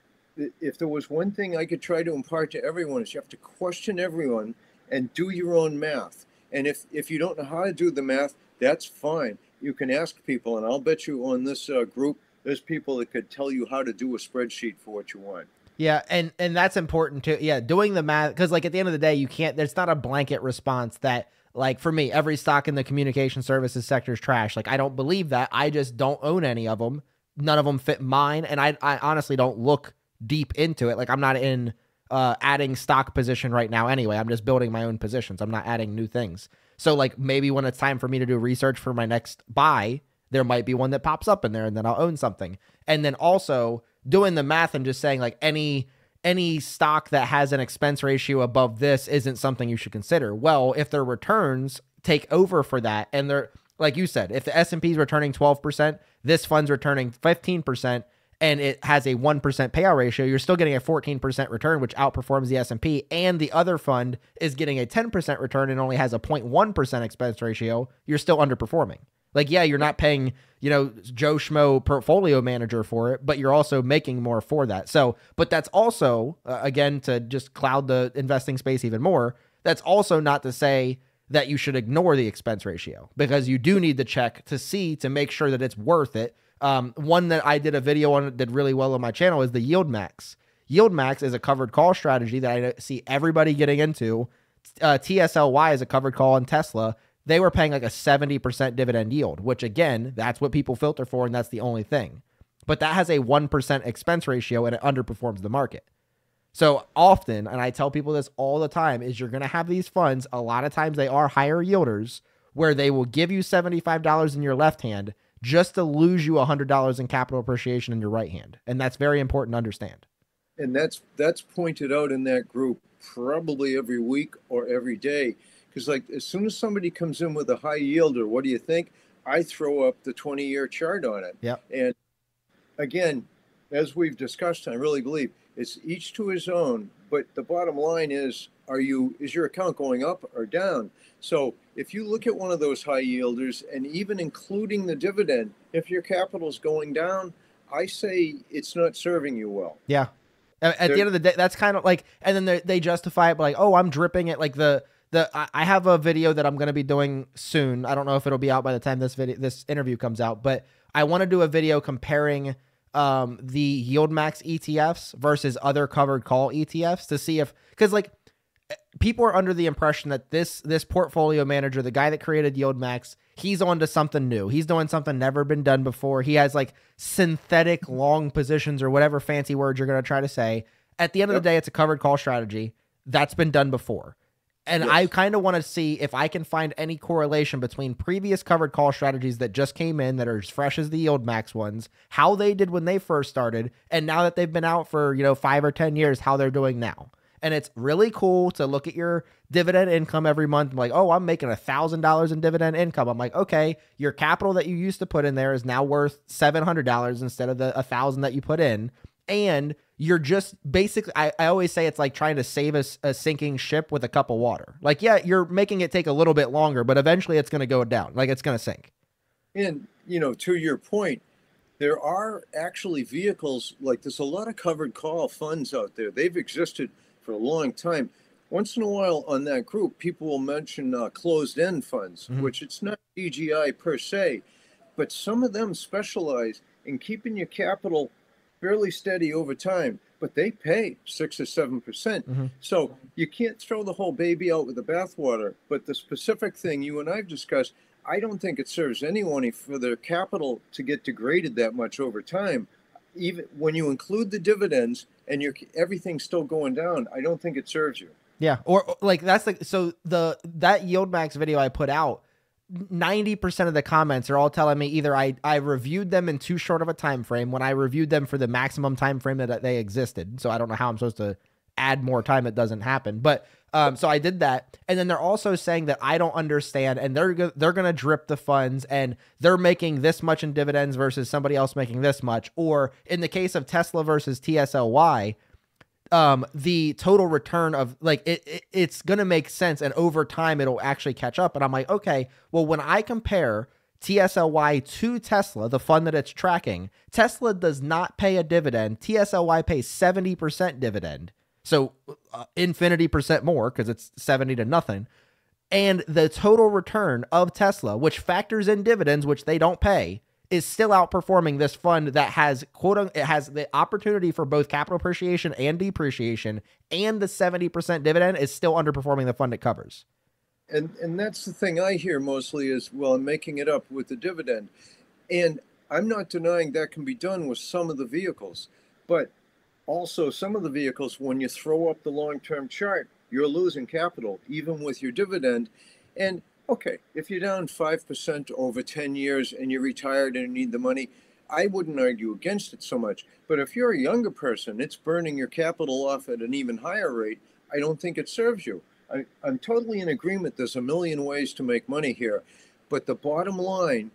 if there was one thing I could try to impart to everyone, is you have to question everyone and do your own math. And if, if you don't know how to do the math, that's fine. You can ask people, and I'll bet you on this uh, group, there's people that could tell you how to do a spreadsheet for what you want. Yeah, and, and that's important too. Yeah, doing the math, because like at the end of the day, you can't, there's not a blanket response that, like for me, every stock in the communication services sector is trash. Like I don't believe that. I just don't own any of them. None of them fit mine. And I, I honestly don't look deep into it. Like I'm not in uh, adding stock position right now anyway. I'm just building my own positions. I'm not adding new things. So like maybe when it's time for me to do research for my next buy, there might be one that pops up in there, and then I'll own something. And then also doing the math and just saying like any any stock that has an expense ratio above this isn't something you should consider. Well, if their returns take over for that, and they're, like you said, if the S and P is returning twelve percent, this fund's returning fifteen percent, and it has a one percent payout ratio, you're still getting a fourteen percent return, which outperforms the S and P, and the other fund is getting a ten percent return and only has a zero point one percent expense ratio, you're still underperforming. Like, yeah, you're not paying, you know, Joe Schmo portfolio manager for it, but you're also making more for that. So, but that's also, uh, again, to just cloud the investing space even more, that's also not to say that you should ignore the expense ratio, because you do need to check to see, to make sure that it's worth it. Um, one that I did a video on that did really well on my channel is the Yield Max. Yield Max is a covered call strategy that I see everybody getting into. Uh, T S L Y is a covered call on Tesla. They were paying like a seventy percent dividend yield, which again, that's what people filter for. And that's the only thing. But that has a one percent expense ratio and it underperforms the market. So often, and I tell people this all the time, is you're going to have these funds, a lot of times they are higher yielders, where they will give you seventy-five dollars in your left hand just to lose you one hundred dollars in capital appreciation in your right hand. And that's very important to understand. And that's that's pointed out in that group probably every week or every day. Because like as soon as somebody comes in with a high yielder, what do you think? I throw up the twenty-year chart on it. Yep. And again, as we've discussed, I really believe it's each to his own. But the bottom line is, are you is your account going up or down? So if you look at one of those high yielders, and even including the dividend, if your capital's going down, I say it's not serving you well. Yeah. At They're, the end of the day, that's kind of like, and then they, they justify it by like, oh, I'm dripping it. Like the the I have a video that I'm going to be doing soon. I don't know if it'll be out by the time this video this interview comes out, but I want to do a video comparing um, the Yield Max E T Fs versus other covered call E T Fs to see if, because like people are under the impression that this this portfolio manager, the guy that created Yield Max, he's onto something new. He's doing something never been done before. He has like synthetic long positions or whatever fancy words you're going to try to say. At the end yep. of the day, it's a covered call strategy that's been done before. And yes. I kind of want to see if I can find any correlation between previous covered call strategies that just came in that are as fresh as the Yield Max ones, how they did when they first started, and now that they've been out for, you know, five or ten years, how they're doing now. And it's really cool to look at your dividend income every month. I'm like, oh, I'm making one thousand dollars in dividend income. I'm like, okay, your capital that you used to put in there is now worth seven hundred dollars instead of the one thousand dollars that you put in. And you're just basically, I, I always say it's like trying to save a, a sinking ship with a cup of water. Like, yeah, you're making it take a little bit longer, but eventually it's going to go down. Like, it's going to sink. And, you know, to your point, there are actually vehicles, like there's a lot of covered call funds out there. They've existed for a long time. Once in a while on that group, people will mention uh, closed-end funds, mm-hmm. which it's not D G I per se, but some of them specialize in keeping your capital fairly steady over time, but they pay six or seven percent. Mm-hmm. So you can't throw the whole baby out with the bathwater, but the specific thing you and I've discussed, I don't think it serves anyone for their capital to get degraded that much over time. Even when you include the dividends and your everything's still going down, I don't think it serves you. Yeah, or, or like that's like so the that Yield Max video I put out, ninety percent of the comments are all telling me either I I reviewed them in too short of a time frame when I reviewed them for the maximum time frame that they existed. So I don't know how I'm supposed to add more time. It doesn't happen. But um, so I did that, and then they're also saying that I don't understand, and they're they're going to drip the funds, and they're making this much in dividends versus somebody else making this much. Or in the case of Tesla versus T S L Y, um, the total return of like it, it it's going to make sense, and over time it'll actually catch up. And I'm like, okay, well, when I compare T S L Y to Tesla, the fund that it's tracking, Tesla does not pay a dividend. T S L Y pays seventy percent dividend. So uh, infinity percent more because it's seventy to nothing. And the total return of Tesla, which factors in dividends, which they don't pay, is still outperforming this fund that has, quote unquote, it has the opportunity for both capital appreciation and depreciation, and the seventy percent dividend is still underperforming the fund it covers. And, and that's the thing I hear mostly is, well, I'm making it up with the dividend. And I'm not denying that can be done with some of the vehicles, but also, some of the vehicles, when you throw up the long-term chart, you're losing capital, even with your dividend. And, okay, if you're down five percent over ten years and you're retired and need the money, I wouldn't argue against it so much. But if you're a younger person, it's burning your capital off at an even higher rate. I don't think it serves you. I, I'm totally in agreement. There's a million ways to make money here. But the bottom line,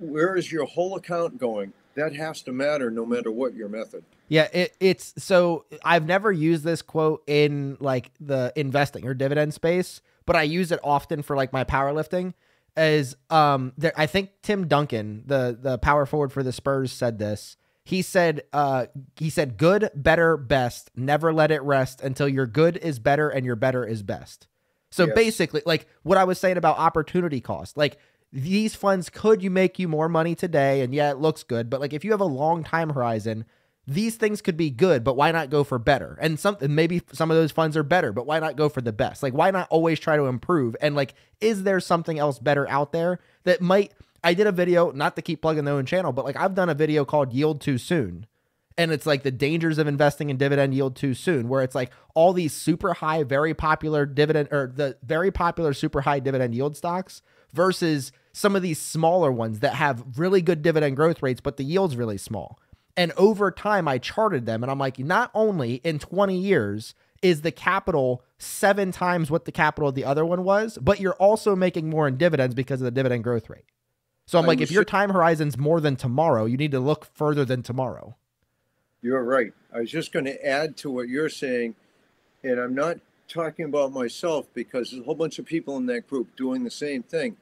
where is your whole account going? That has to matter no matter what your method. Yeah, it, it's so I've never used this quote in like the investing or dividend space, but I use it often for like my powerlifting. As um, there, I think Tim Duncan, the the power forward for the Spurs, said this. He said, uh, he said, "Good, better, best. Never let it rest until your good is better and your better is best." So yes. Basically, like what I was saying about opportunity cost, like. These funds could you make you more money today, and yeah, it looks good. But like if you have a long time horizon, these things could be good, but why not go for better? And something maybe some of those funds are better, but why not go for the best? Like why not always try to improve? And like, is there something else better out there that might? I did a video, not to keep plugging their own channel, but like I've done a video called Yield Too Soon. And it's like the dangers of investing in dividend yield too soon, where it's like all these super high, very popular dividend or the very popular super high dividend yield stocks versus some of these smaller ones that have really good dividend growth rates, but the yield's really small. And over time, I charted them and I'm like, not only in twenty years is the capital seven times what the capital of the other one was, but you're also making more in dividends because of the dividend growth rate. So I'm like, if your time horizon's more than tomorrow, you need to look further than tomorrow. You're right. I was just going to add to what you're saying, and I'm not talking about myself because there's a whole bunch of people in that group doing the same thing.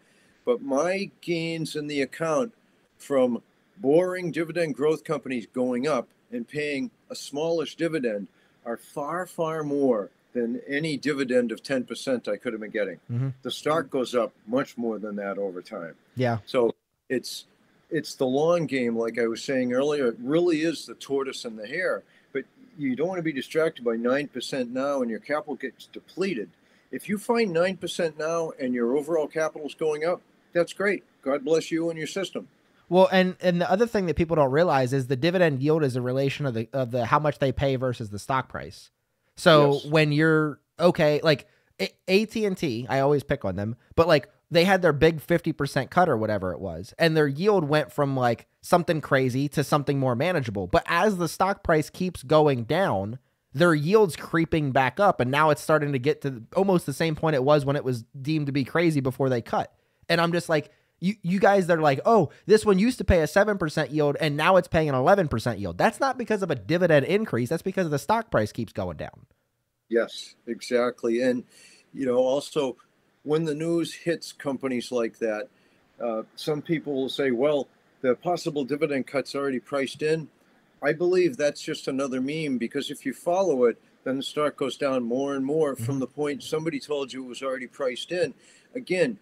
But my gains in the account from boring dividend growth companies going up and paying a smallish dividend are far, far more than any dividend of ten percent I could have been getting. Mm-hmm. The stock goes up much more than that over time. Yeah. So it's... It's the long game, like I was saying earlier. It really is the tortoise and the hare. But you don't want to be distracted by nine percent now and your capital gets depleted. If you find nine percent now and your overall capital is going up, that's great. God bless you and your system. Well, and, and the other thing that people don't realize is the dividend yield is a relation of the, of the how much they pay versus the stock price. So yes. When you're, okay, like A T and T, I always pick on them, but like, they had their big fifty percent cut or whatever it was, and their yield went from like something crazy to something more manageable. But as the stock price keeps going down, their yield's creeping back up, and now it's starting to get to almost the same point it was when it was deemed to be crazy before they cut. And I'm just like, you, you guys that are like, oh, this one used to pay a seven percent yield, and now it's paying an eleven percent yield. That's not because of a dividend increase. That's because the stock price keeps going down. Yes, exactly. And, you know, also... when the news hits companies like that, uh, some people will say, well, the possible dividend cut's already priced in. I believe that's just another meme, because if you follow it, then the stock goes down more and more from the point somebody told you it was already priced in. Again,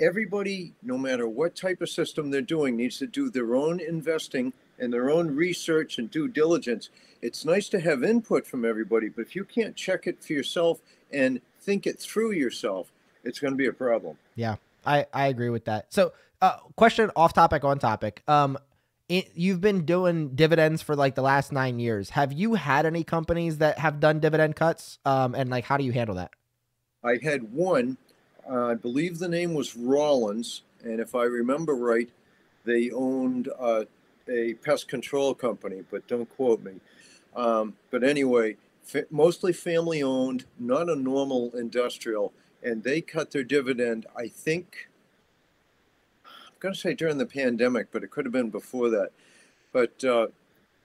everybody, no matter what type of system they're doing, needs to do their own investing and their own research and due diligence. It's nice to have input from everybody, but if you can't check it for yourself and think it through yourself, it's going to be a problem. Yeah, I, I agree with that. So uh, question off topic, on topic. Um, it, you've been doing dividends for like the last nine years. Have you had any companies that have done dividend cuts? Um, and like, how do you handle that? I had one, uh, I believe the name was Rollins. And if I remember right, they owned uh, a pest control company, but don't quote me. Um, but anyway, fa- mostly family owned, not a normal industrial. And they cut their dividend, I think, I'm going to say during the pandemic, but it could have been before that. But uh,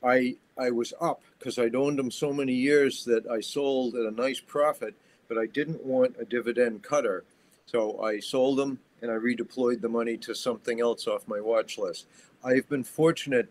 I I was up because I'd owned them so many years that I sold at a nice profit, but I didn't want a dividend cutter. So I sold them and I redeployed the money to something else off my watch list. I've been fortunate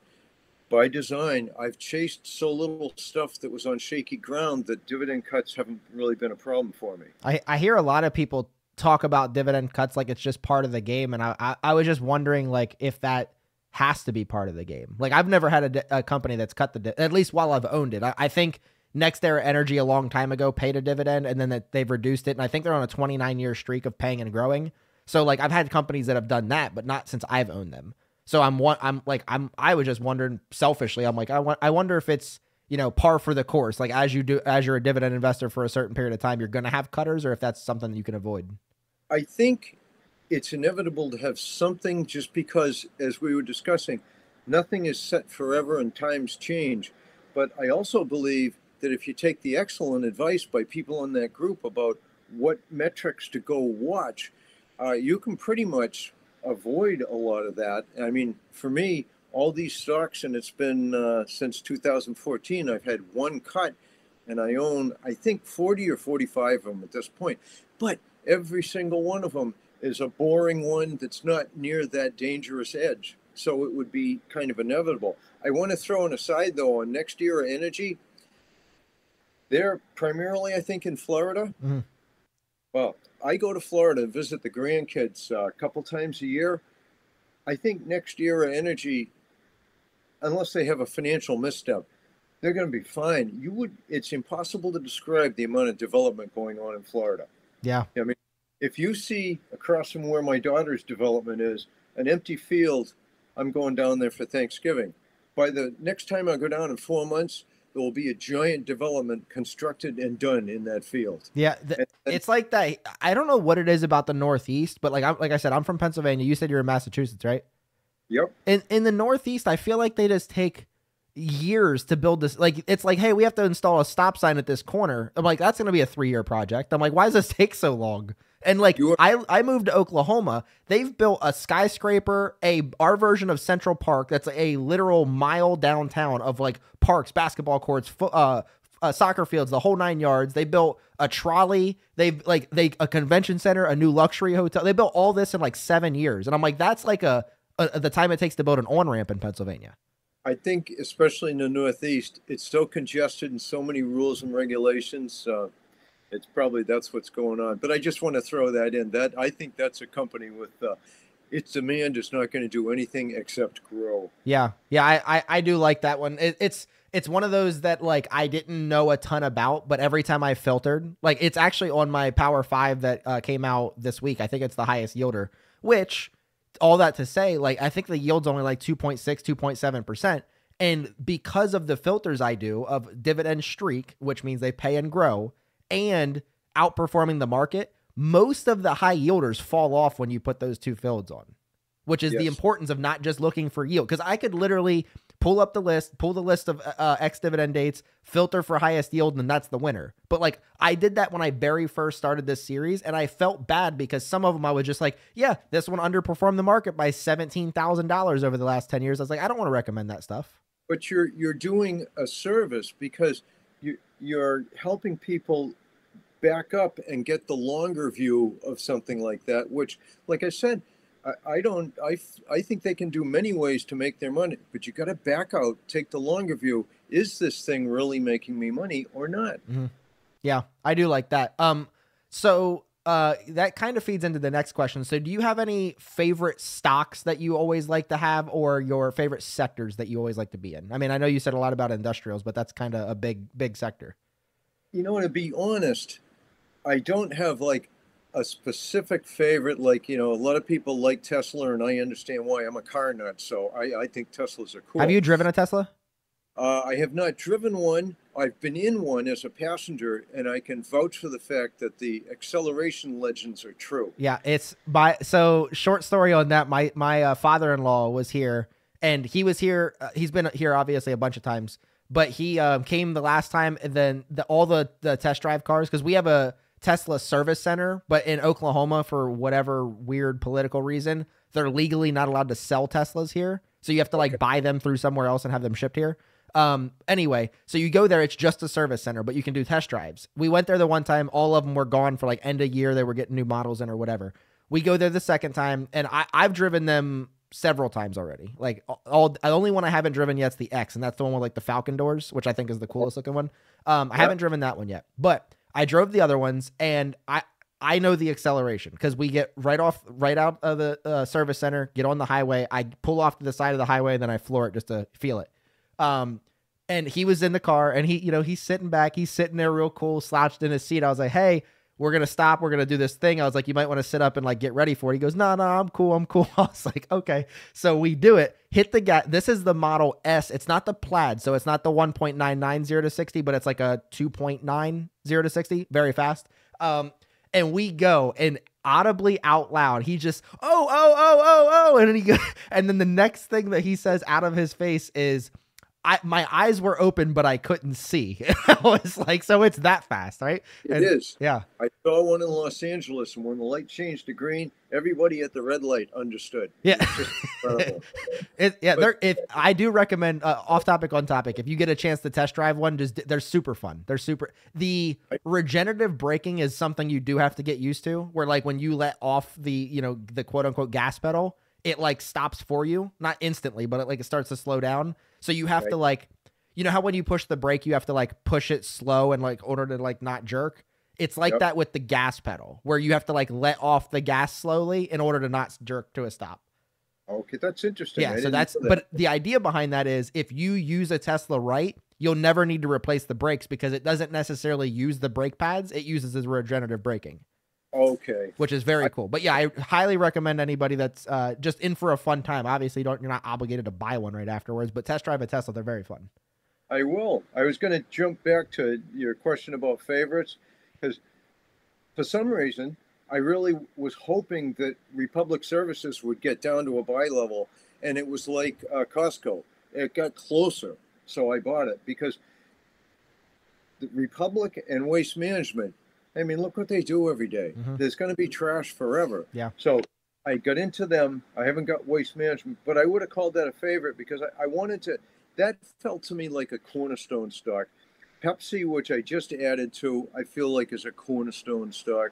by design. I've chased so little stuff that was on shaky ground that dividend cuts haven't really been a problem for me. I, I hear a lot of people talk about dividend cuts like it's just part of the game. And I, I, I was just wondering, like, if that has to be part of the game. Like, I've never had a, a company that's cut the, at least while I've owned it. I, I think NextEra Energy a long time ago paid a dividend, and then that they've reduced it. And I think they're on a twenty-nine year streak of paying and growing. So like, I've had companies that have done that, but not since I've owned them. So I'm one, I'm like, I'm, I was just wondering selfishly. I'm like, I want, I wonder if it's, you know, par for the course. Like as you do, as you're a dividend investor for a certain period of time, you're going to have cutters, or if that's something that you can avoid. I think it's inevitable to have something, just because, as we were discussing, nothing is set forever and times change. But I also believe that if you take the excellent advice by people in that group about what metrics to go watch, uh, you can pretty much avoid a lot of that. I mean, for me, all these stocks, and it's been uh, since two thousand fourteen, I've had one cut, and I own, I think, forty or forty-five of them at this point. But every single one of them is a boring one that's not near that dangerous edge. So it would be kind of inevitable. I want to throw an aside, though, on NextEra Energy. They're primarily, I think, in Florida. Mm-hmm. Well, I go to Florida and visit the grandkids uh, a couple times a year. I think NextEra Energy, unless they have a financial misstep, they're going to be fine. You would, it's impossible to describe the amount of development going on in Florida. Yeah. I mean, if you see across from where my daughter's development is, an empty field, I'm going down there for Thanksgiving. By the next time I go down in four months, there will be a giant development constructed and done in that field. Yeah, the, and, and it's like that. I don't know what it is about the Northeast, but like I like I said, I'm from Pennsylvania. You said you're in Massachusetts, right? Yep. In in the Northeast, I feel like they just take years to build this. Like it's like, hey, we have to install a stop sign at this corner. I'm like, that's going to be a three year project. I'm like, why does this take so long? And like I, I moved to Oklahoma. They've built a skyscraper, a our version of Central Park. That's a literal mile downtown of like parks, basketball courts, fo uh, uh, soccer fields, the whole nine yards. They built a trolley. They've like they a convention center, a new luxury hotel. They built all this in like seven years. And I'm like, that's like a, a the time it takes to build an on-ramp in Pennsylvania. I think especially in the Northeast, it's so congested and so many rules and regulations. Uh, It's probably that's what's going on. But I just want to throw that in. That I think that's a company with uh, its demand is not going to do anything except grow. Yeah, yeah, I I, I do like that one. It, it's it's one of those that like I didn't know a ton about, but every time I filtered, like it's actually on my Power Five that uh, came out this week. I think it's the highest yielder. Which all that to say, like I think the yield's only like two point six, two point seven percent. And because of the filters I do of dividend streak, which means they pay and grow, and outperforming the market, most of the high yielders fall off when you put those two fields on, which is yes. the importance of not just looking for yield. Because I could literally pull up the list, pull the list of uh, ex-dividend dates, filter for highest yield, and that's the winner. But like I did that when I very first started this series, and I felt bad because some of them I was just like, yeah, this one underperformed the market by seventeen thousand dollars over the last ten years. I was like, I don't want to recommend that stuff. But you're, you're doing a service because you, you're helping people back up and get the longer view of something like that, which, like I said, I, I don't, I, I think they can do many ways to make their money, but you got to back out, take the longer view. Is this thing really making me money or not? Mm-hmm. Yeah, I do like that. Um, so uh, that kind of feeds into the next question. So do you have any favorite stocks that you always like to have or your favorite sectors that you always like to be in? I mean, I know you said a lot about industrials, but that's kind of a big, big sector. You know, to be honest, I don't have like a specific favorite. Like, you know, a lot of people like Tesla and I understand why. I'm a car nut, so I, I think Teslas are cool. Have you driven a Tesla? Uh, I have not driven one. I've been in one as a passenger, and I can vouch for the fact that the acceleration legends are true. Yeah, it's by, so short story on that. My, my uh, father-in-law was here, and he was here. Uh, he's been here obviously a bunch of times, but he um, came the last time, and then the, all the, the test drive cars, because we have a Tesla service center, but in Oklahoma, for whatever weird political reason, they're legally not allowed to sell Teslas here. So you have to like okay. buy them through somewhere else and have them shipped here. Um, anyway, so you go there, it's just a service center, but you can do test drives. We went there the one time, all of them were gone for like end of year. They were getting new models in or whatever. We go there the second time, and I I've driven them several times already. Like all, the only one I haven't driven yet is the X, and that's the one with like the Falcon doors, which I think is the coolest looking one. Um, I yep. haven't driven that one yet, but I drove the other ones, and I, I know the acceleration because we get right off, right out of the uh, service center, get on the highway. I pull off to the side of the highway, and then I floor it just to feel it. Um, and he was in the car, and he, you know, he's sitting back, he's sitting there real cool, slouched in his seat. I was like, hey, we're going to stop. We're going to do this thing. I was like, you might want to sit up and like, get ready for it. He goes, no, no, I'm cool. I'm cool. I was like, okay. So we do it, hit the gas. This is the Model S. It's not the Plaid. So it's not the one point nine nine zero to sixty, but it's like a two point nine zero to sixty, very fast. Um, and we go, and audibly out loud, he just, oh, oh, oh, oh, oh. And then he goes, and then the next thing that he says out of his face is, I, my eyes were open, but I couldn't see. I was like, so it's that fast, right? It and, is. Yeah. I saw one in Los Angeles, and when the light changed to green, everybody at the red light understood. Yeah. It it, yeah. But, they're, if, I do recommend uh, off topic, on topic. If you get a chance to test drive one, just they're super fun. They're super. The regenerative braking is something you do have to get used to, where like when you let off the, you know, the quote unquote gas pedal, it like stops for you, not instantly, but it like it starts to slow down. So you have right. to like, you know how when you push the brake, you have to like push it slow and like order to like not jerk. It's like yep. that with the gas pedal, where you have to like let off the gas slowly in order to not jerk to a stop. Okay, that's interesting. Yeah, I so that's that. But the idea behind that is if you use a Tesla right, you'll never need to replace the brakes because it doesn't necessarily use the brake pads. It uses as regenerative braking. Okay. Which is very cool. But yeah, I highly recommend anybody that's uh, just in for a fun time. Obviously, you don't, you're not obligated to buy one right afterwards, but test drive a Tesla. They're very fun. I will. I was going to jump back to your question about favorites, because for some reason, I really was hoping that Republic Services would get down to a buy level, and it was like uh, Costco. It got closer, so I bought it, because the Republic and Waste Management, I mean, look what they do every day. Mm-hmm. There's going to be trash forever. Yeah. So I got into them. I haven't got Waste Management, but I would have called that a favorite, because I, I wanted to. That felt to me like a cornerstone stock. Pepsi, which I just added to, I feel like is a cornerstone stock.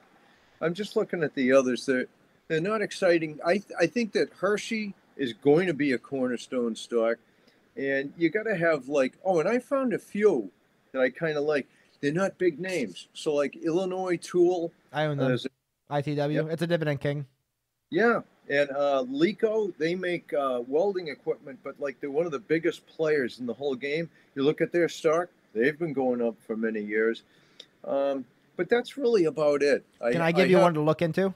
I'm just looking at the others. They're, they're not exciting. I, I think that Hershey is going to be a cornerstone stock. And you got to have like, oh, and I found a few that I kind of like. They're not big names. So like Illinois Tool. I own them. Uh, I T W. Yep. It's a Dividend King. Yeah. And uh, Lico, they make uh, welding equipment, but like they're one of the biggest players in the whole game. You look at their stock, they've been going up for many years. Um, but that's really about it. I, Can I give I you have... one to look into?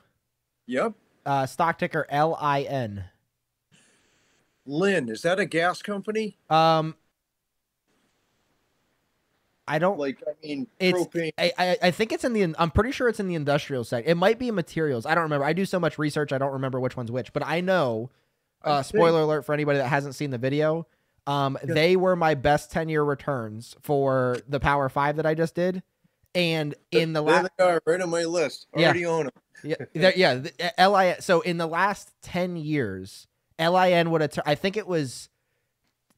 Yep. Uh, stock ticker L I N. Lin, is that a gas company? Um, I don't like. I mean, it's, propane. I I think it's in the. I'm pretty sure it's in the industrial sector. It might be materials. I don't remember. I do so much research. I don't remember which one's which. But I know. Uh, I spoiler alert for anybody that hasn't seen the video. Um, yeah. They were my best ten year returns for the Power Five that I just did, and in the last, there they are, right on my list. Already yeah. own them. yeah, yeah. L I N. So in the last ten years, L I N would have. I think it was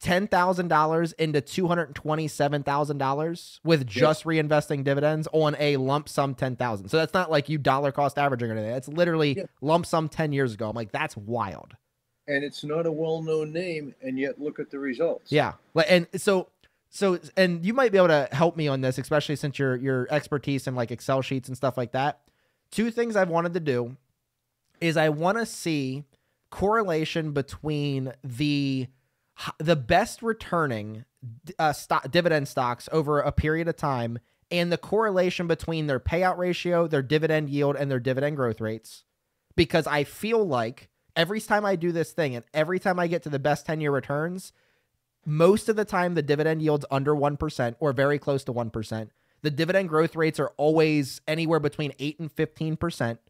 ten thousand dollars into two hundred twenty-seven thousand dollars with just yeah. reinvesting dividends on a lump sum ten thousand. So that's not like you dollar cost averaging or anything. That's literally yeah. lump sum ten years ago. I'm like, that's wild. And it's not a well-known name, and yet look at the results. Yeah. And so, so, and you might be able to help me on this, especially since your, your expertise in like Excel sheets and stuff like that. Two things I've wanted to do is I want to see correlation between the the best returning uh, stock, dividend stocks over a period of time and the correlation between their payout ratio, their dividend yield, and their dividend growth rates. Because I feel like every time I do this thing and every time I get to the best ten year returns, most of the time the dividend yield's under one percent or very close to one percent. The dividend growth rates are always anywhere between eight and fifteen percent.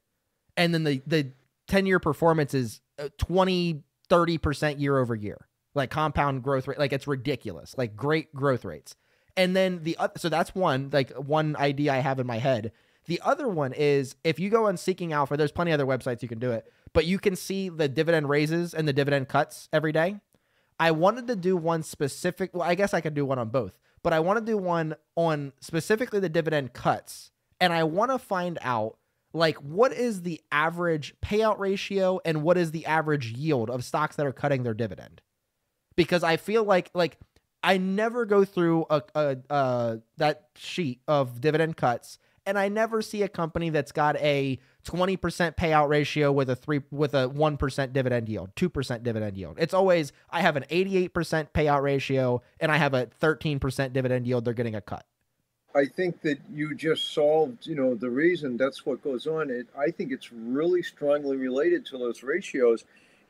And then the, the ten year performance is twenty, thirty percent year over year. Like compound growth rate, like it's ridiculous, like great growth rates. And then the other, so that's one, like one idea I have in my head. The other one is if you go on Seeking Alpha, there's plenty of other websites you can do it, but you can see the dividend raises and the dividend cuts every day. I wanted to do one specific, well, I guess I could do one on both, but I want to do one on specifically the dividend cuts. And I want to find out like what is the average payout ratio and what is the average yield of stocks that are cutting their dividend. Because I feel like, like I never go through a, a, a that sheet of dividend cuts, and I never see a company that's got a twenty percent payout ratio with a three with a one percent dividend yield, two percent dividend yield. It's always I have an eighty-eight percent payout ratio and I have a thirteen percent dividend yield. They're getting a cut. I think that you just solved, you know, the reason that's what goes on. It, I think it's really strongly related to those ratios,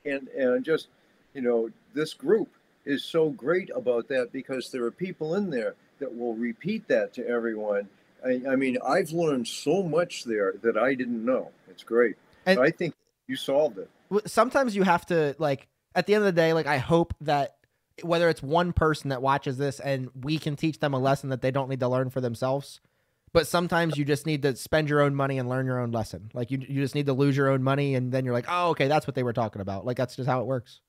and and just you know this group is so great about that because there are people in there that will repeat that to everyone. I, I mean, I've learned so much there that I didn't know. It's great. And so I think you solved it. Sometimes you have to, like, at the end of the day, like, I hope that whether it's one person that watches this and we can teach them a lesson that they don't need to learn for themselves. But sometimes you just need to spend your own money and learn your own lesson. Like, you, you just need to lose your own money. And then you're like, oh, okay, that's what they were talking about. Like, that's just how it works.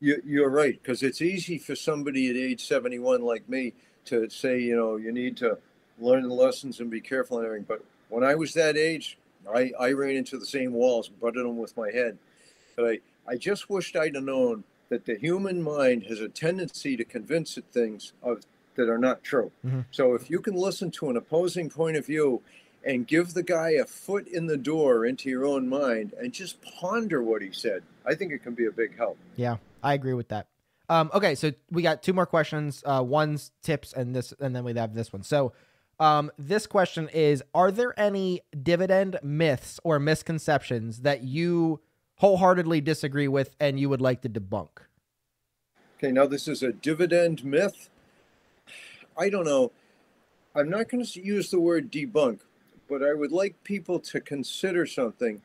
You're right, because it's easy for somebody at age seventy-one like me to say, you know, you need to learn the lessons and be careful and everything. But when I was that age, I, I ran into the same walls and butted them with my head. But I, I just wished I'd have known that the human mind has a tendency to convince it things of, that are not true. Mm-hmm. So if you can listen to an opposing point of view and give the guy a foot in the door into your own mind and just ponder what he said, I think it can be a big help. Yeah. I agree with that. Um, okay, so we got two more questions. Uh, one's tips, and this, and then we have this one. So, Um, this question is, are there any dividend myths or misconceptions that you wholeheartedly disagree with and you would like to debunk? Okay, now this is a dividend myth. I don't know. I'm not going to use the word debunk, but I would like people to consider something.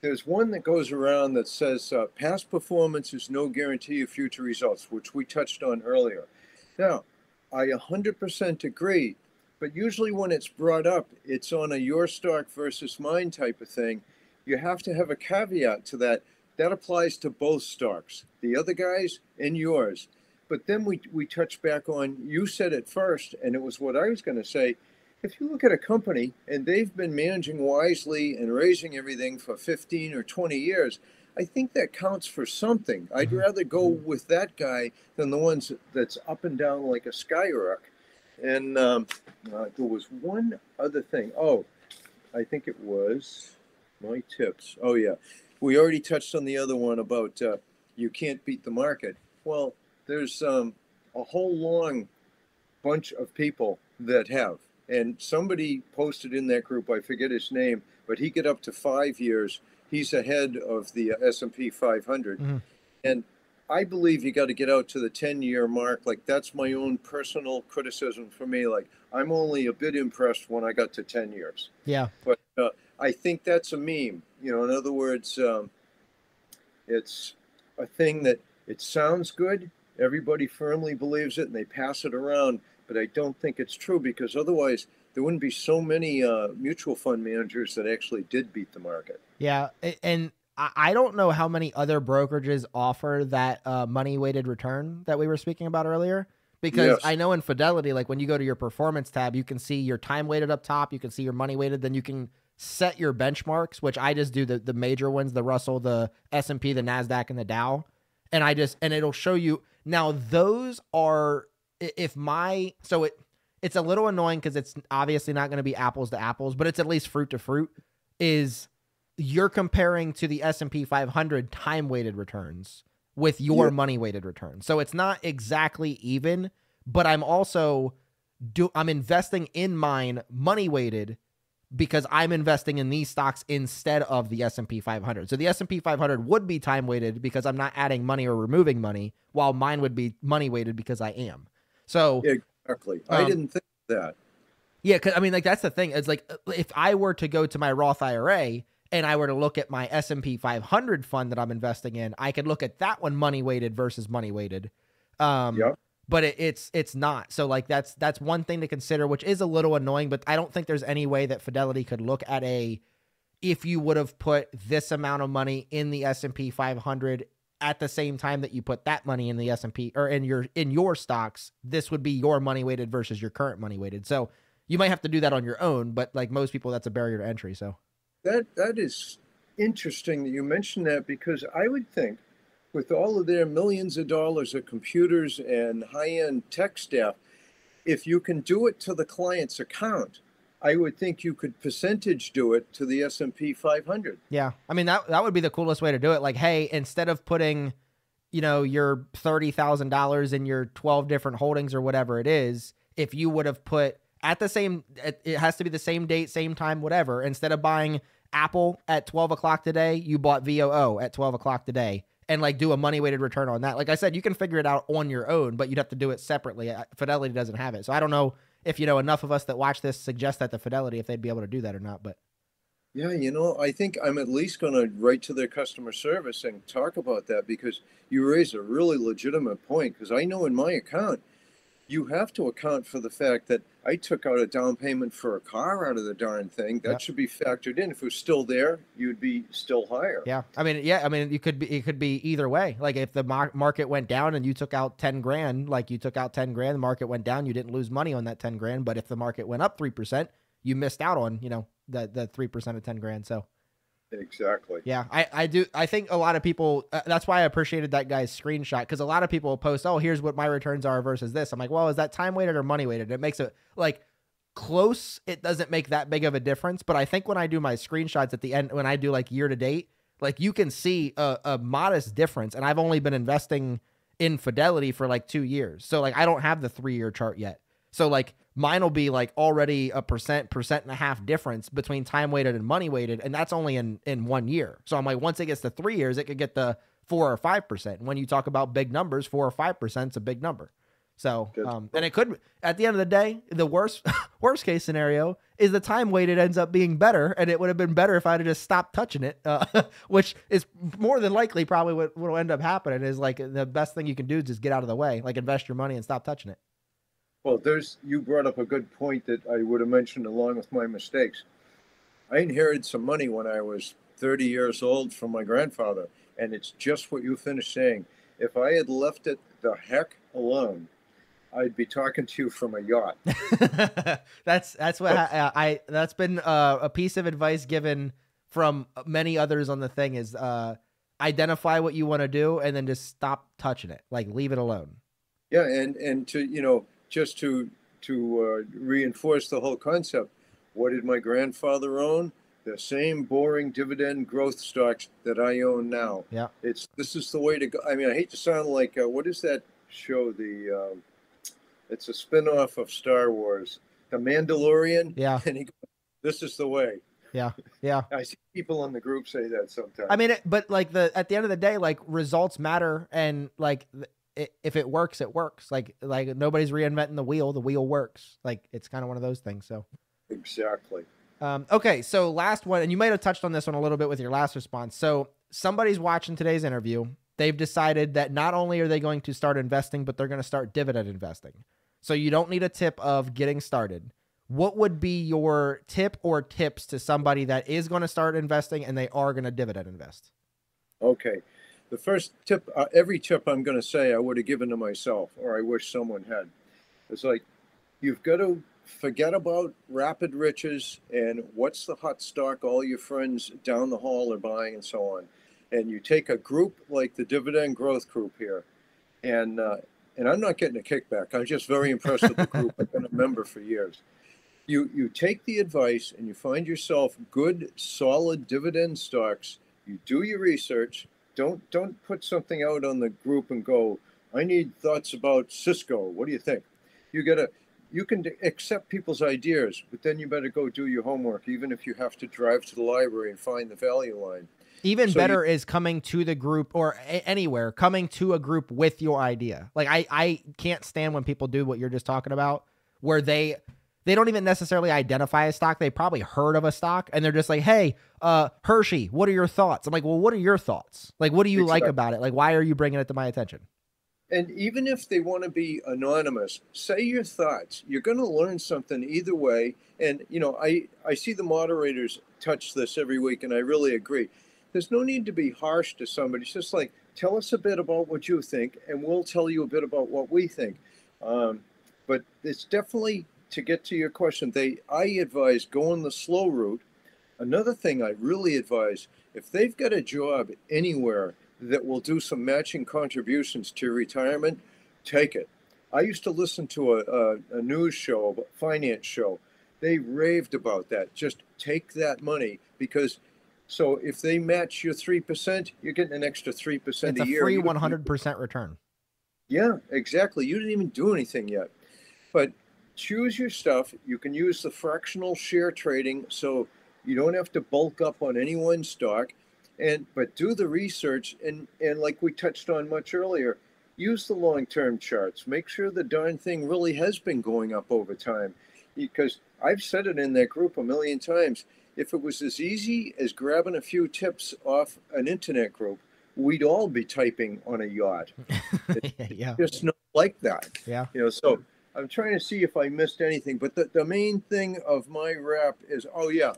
There's one that goes around that says uh, past performance is no guarantee of future results, which we touched on earlier. Now, I one hundred percent agree, but usually when it's brought up, it's on a your stock versus mine type of thing. You have to have a caveat to that. That applies to both stocks, the other guys and yours. But then we, we touch back on, you said it first, and it was what I was going to say. If you look at a company and they've been managing wisely and raising everything for fifteen or twenty years, I think that counts for something. I'd rather go with that guy than the ones that's up and down like a skyrocket. And um, uh, there was one other thing. Oh, I think it was my tips. Oh, yeah. We already touched on the other one about uh, you can't beat the market. Well, there's um, a whole long bunch of people that have. And somebody posted in that group, I forget his name, but he got up to five years. He's ahead of the S and P five hundred. Mm-hmm. And I believe you got to get out to the ten-year mark. Like, that's my own personal criticism for me. Like, I'm only a bit impressed when I got to ten years. Yeah. But uh, I think that's a meme. You know, in other words, um, it's a thing that it sounds good. Everybody firmly believes it and they pass it around, but I don't think it's true, because otherwise there wouldn't be so many uh, mutual fund managers that actually did beat the market. Yeah. And I don't know how many other brokerages offer that uh, money weighted return that we were speaking about earlier, because yes. I know in Fidelity, like when you go to your performance tab, you can see your time weighted up top, you can see your money weighted, then you can set your benchmarks, which I just do the, the major ones, the Russell, the S and P, the NASDAQ, and the Dow. And I just, and it'll show you. Now those are, if my, so it, it's a little annoying because it's obviously not going to be apples to apples, but it's at least fruit to fruit. Is you're comparing to the S and P five hundred time weighted returns with your yeah. money weighted returns. So it's not exactly even, but I'm also do I'm investing in mine money weighted because I'm investing in these stocks instead of the S and P five hundred. So the S and P five hundred would be time weighted because I'm not adding money or removing money, while mine would be money weighted because I am. So exactly. I um, didn't think of that. Yeah. Cause I mean, like, that's the thing. It's like, if I were to go to my Roth I R A and I were to look at my S and P five hundred fund that I'm investing in, I could look at that one money weighted versus money weighted. Um, yep. But it, it's, it's not. So like, that's, that's one thing to consider, which is a little annoying, but I don't think there's any way that Fidelity could look at a, if you would have put this amount of money in the S and P five hundred at the same time that you put that money in the S and P or in your, in your stocks, this would be your money weighted versus your current money weighted. So you might have to do that on your own, but like most people, that's a barrier to entry. So that, that is interesting that you mentioned that, because I would think, with all of their millions of dollars of computers and high-end tech staff, if you can do it to the client's account, I would think you could percentage do it to the S and P five hundred. Yeah. I mean, that, that would be the coolest way to do it. Like, hey, instead of putting, you know, your thirty thousand dollars in your twelve different holdings or whatever it is, if you would have put at the same, it, it has to be the same date, same time, whatever. Instead of buying Apple at twelve o'clock today, you bought V O O at twelve o'clock today. And like do a money weighted return on that. Like I said, you can figure it out on your own, but you'd have to do it separately. Fidelity doesn't have it. So I don't know if, you know, enough of us that watch this suggest that the Fidelity, if they'd be able to do that or not, but. Yeah. You know, I think I'm at least going to write to their customer service and talk about that, because you raise a really legitimate point. Cause I know in my account, you have to account for the fact that I took out a down payment for a car out of the darn thing. That yep. should be factored in. If it was still there, you'd be still higher. Yeah. I mean, yeah. I mean, you could be, it could be either way. Like if the market went down and you took out ten grand, like you took out ten grand, the market went down, you didn't lose money on that ten grand. But if the market went up three percent, you missed out on, you know, that the three percent of ten grand. So. Exactly. Yeah. I, I do. I think a lot of people, uh, that's why I appreciated that guy's screenshot. Because a lot of people post, oh, here's what my returns are versus this. I'm like, well, is that time weighted or money weighted? It makes it like close. It doesn't make that big of a difference. But I think when I do my screenshots at the end, when I do like year to date, like you can see a, a modest difference. And I've only been investing in Fidelity for like two years. So like, I don't have the three year chart yet. So like mine will be like already a percent, percent and a half difference between time weighted and money weighted. And that's only in, in one year. So I'm like, once it gets to three years, it could get the four or five percent. And when you talk about big numbers, four or five percent is a big number. So, um, and it could, at the end of the day, the worst, worst case scenario is the time weighted ends up being better. And it would have been better if I had just stopped touching it, uh, which is more than likely probably what will end up happening. Is like the best thing you can do is just get out of the way, like invest your money and stop touching it. Well, there's, you brought up a good point that I would have mentioned along with my mistakes. I inherited some money when I was thirty years old from my grandfather. And it's just what you finished saying. If I had left it the heck alone, I'd be talking to you from a yacht. that's that's what I, I that's been uh, a piece of advice given from many others on the thing is uh, identify what you want to do and then just stop touching it, like leave it alone. Yeah, and and to you know just to to uh, reinforce the whole concept, what did my grandfather own? The same boring dividend growth stocks that I own now. Yeah, it's this is the way to go. I mean, I hate to sound like uh, what is that show? The um, It's a spinoff of Star Wars, The Mandalorian. Yeah. And he goes, this is the way. Yeah. Yeah. I see people on the group say that sometimes. I mean, it, but like the, at the end of the day, like results matter. And like, it, if it works, it works. Like, like nobody's reinventing the wheel. The wheel works. Like it's kind of one of those things. So. Exactly. Um, okay. So last one, and you might've touched on this one a little bit with your last response. So somebody's watching today's interview. They've decided that not only are they going to start investing, but they're going to start dividend investing. So you don't need a tip of getting started. What would be your tip or tips to somebody that is going to start investing and they are going to dividend invest? Okay. The first tip, uh, every tip I'm going to say I would have given to myself or I wish someone had. It's like, you've got to forget about rapid riches and what's the hot stock all your friends down the hall are buying and so on. And you take a group like the Dividend Growth Group here and, uh, and I'm not getting a kickback. I'm just very impressed with the group. I've been a member for years. You, you take the advice and you find yourself good, solid dividend stocks. You do your research. Don't, don't put something out on the group and go, I need thoughts about Cisco. What do you think? You gotta, you can accept people's ideas, but then you better go do your homework, even if you have to drive to the library and find the Value Line. Even so better you, is coming to the group or a anywhere, coming to a group with your idea. Like I, I can't stand when people do what you're just talking about, where they, they don't even necessarily identify a stock. They probably heard of a stock and they're just like, hey, uh, Hershey, what are your thoughts? I'm like, well, what are your thoughts? Like, what do you exactly. like about it? Like, why are you bringing it to my attention? And even if they want to be anonymous, say your thoughts. You're going to learn something either way. And, you know, I, I see the moderators touch this every week and I really agree. There's no need to be harsh to somebody. It's just like, tell us a bit about what you think, and we'll tell you a bit about what we think. Um, but it's definitely, to get to your question, they I advise going the slow route. Another thing I really advise, if they've got a job anywhere that will do some matching contributions to your retirement, take it. I used to listen to a, a, a news show, a finance show. They raved about that. Just take that money because... So if they match your three percent, you're getting an extra three percent a year. It's a free one hundred percent return. Yeah, exactly. You didn't even do anything yet. But choose your stuff. You can use the fractional share trading so you don't have to bulk up on any one stock. And but do the research. And, and like we touched on much earlier, use the long-term charts. Make sure the darn thing really has been going up over time. Because I've said it in that group a million times. If it was as easy as grabbing a few tips off an internet group, we'd all be typing on a yacht. It's yeah. just not like that. Yeah. You know, so I'm trying to see if I missed anything, but the, the main thing of my rap is, oh yeah,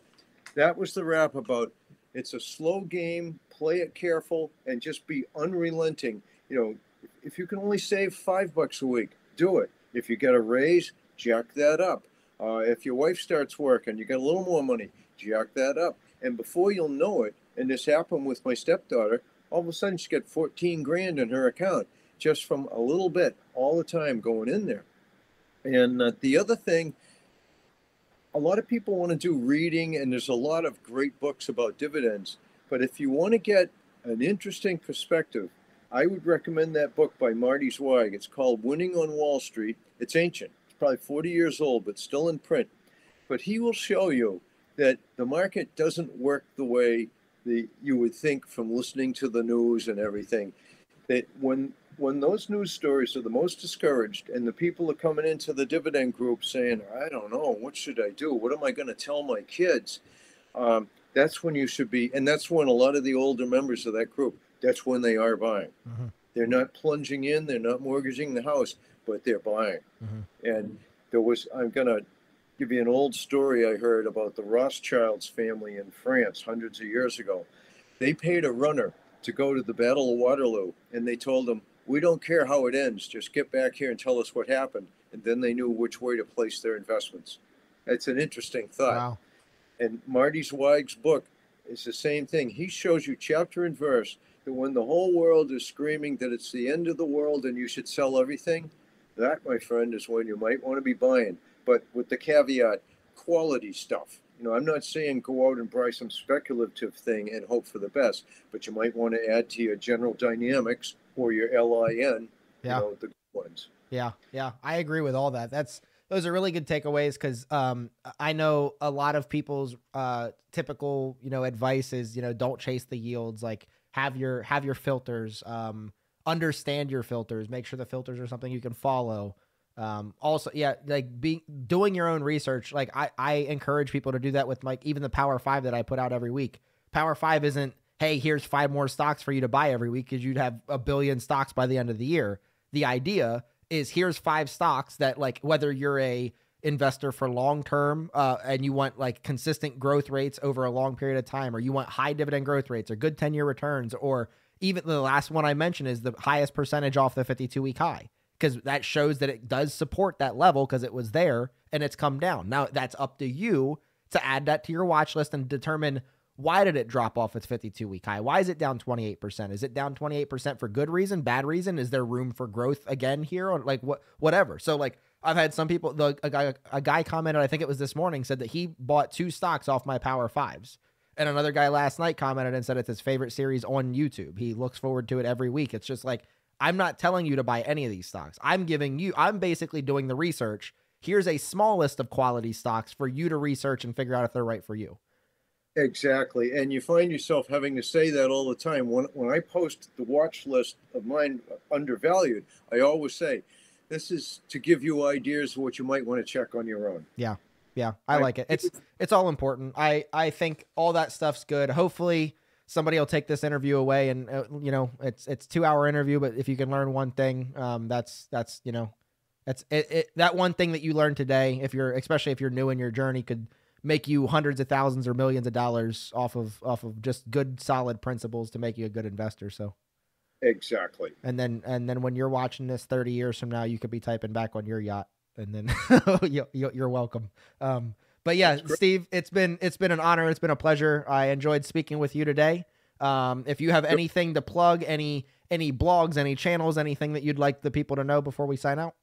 that was the rap about it's a slow game, play it careful, and just be unrelenting. You know, if you can only save five bucks a week, do it. If you get a raise, jack that up. Uh, if your wife starts working, you get a little more money, jack that up. And before you'll know it, and this happened with my stepdaughter, all of a sudden she got fourteen grand in her account just from a little bit all the time going in there. And uh, the other thing, a lot of people want to do reading and there's a lot of great books about dividends. But if you want to get an interesting perspective, I would recommend that book by Marty Zweig. It's called Winning on Wall Street. It's ancient. It's probably forty years old, but still in print. But he will show you that the market doesn't work the way the, you would think from listening to the news and everything. That when when those news stories are the most discouraged and the people are coming into the dividend group saying, I don't know, what should I do? What am I going to tell my kids? Um, that's when you should be. And that's when a lot of the older members of that group, that's when they are buying. Mm-hmm. They're not plunging in. They're not mortgaging the house, but they're buying. Mm-hmm. And there was, I'm going to give you an old story I heard about the Rothschilds family in France hundreds of years ago. They paid a runner to go to the Battle of Waterloo, and they told him, we don't care how it ends, just get back here and tell us what happened. And then they knew which way to place their investments. That's an interesting thought. Wow. And Marty Zweig's book is the same thing. He shows you chapter and verse that when the whole world is screaming that it's the end of the world and you should sell everything, that, my friend, is when you might want to be buying. But with the caveat, quality stuff. You know, I'm not saying go out and buy some speculative thing and hope for the best, but you might want to add to your General Dynamics or your L I N, yeah. You know, the good ones. Yeah, yeah, I agree with all that. That's those are really good takeaways because um, I know a lot of people's uh, typical, you know, advice is, you know, don't chase the yields. Like have your have your filters, um, understand your filters, make sure the filters are something you can follow. Um, also, yeah, like be doing your own research. Like I, I encourage people to do that with like even the Power Five that I put out every week. Power Five isn't, hey, here's five more stocks for you to buy every week because you'd have a billion stocks by the end of the year. The idea is here's five stocks that like, whether you're a investor for long-term uh, and you want like consistent growth rates over a long period of time, or you want high dividend growth rates or good ten-year returns, or even the last one I mentioned is the highest percentage off the fifty-two week high. Because that shows that it does support that level because it was there and it's come down. Now that's up to you to add that to your watch list and determine why did it drop off its fifty-two week high? Why is it down twenty-eight percent? Is it down twenty-eight percent for good reason, bad reason? Is there room for growth again here? Or like what, whatever. So like I've had some people, the, a, guy, a guy commented, I think it was this morning, said that he bought two stocks off my Power Fives. And another guy last night commented and said it's his favorite series on YouTube. He looks forward to it every week. It's just like, I'm not telling you to buy any of these stocks. I'm giving you, I'm basically doing the research. Here's a small list of quality stocks for you to research and figure out if they're right for you. Exactly. And you find yourself having to say that all the time. When, when I post the watch list of mine undervalued, I always say, this is to give you ideas of what you might want to check on your own. Yeah. Yeah. I like it. It's, it's all important. I, I think all that stuff's good. Hopefully somebody will take this interview away and, uh, you know, it's, it's two hour interview, but if you can learn one thing, um, that's, that's, you know, that's it, it, that one thing that you learned today, if you're, especially if you're new in your journey, could make you hundreds of thousands or millions of dollars off of, off of just good, solid principles to make you a good investor. So. Exactly. And then, and then when you're watching this thirty years from now, you could be typing back on your yacht and then you, you, you're welcome. Um, But yeah, Steve, it's been it's been an honor. It's been a pleasure. I enjoyed speaking with you today. Um, if you have anything to plug, any any blogs, any channels, anything that you'd like the people to know before we sign out.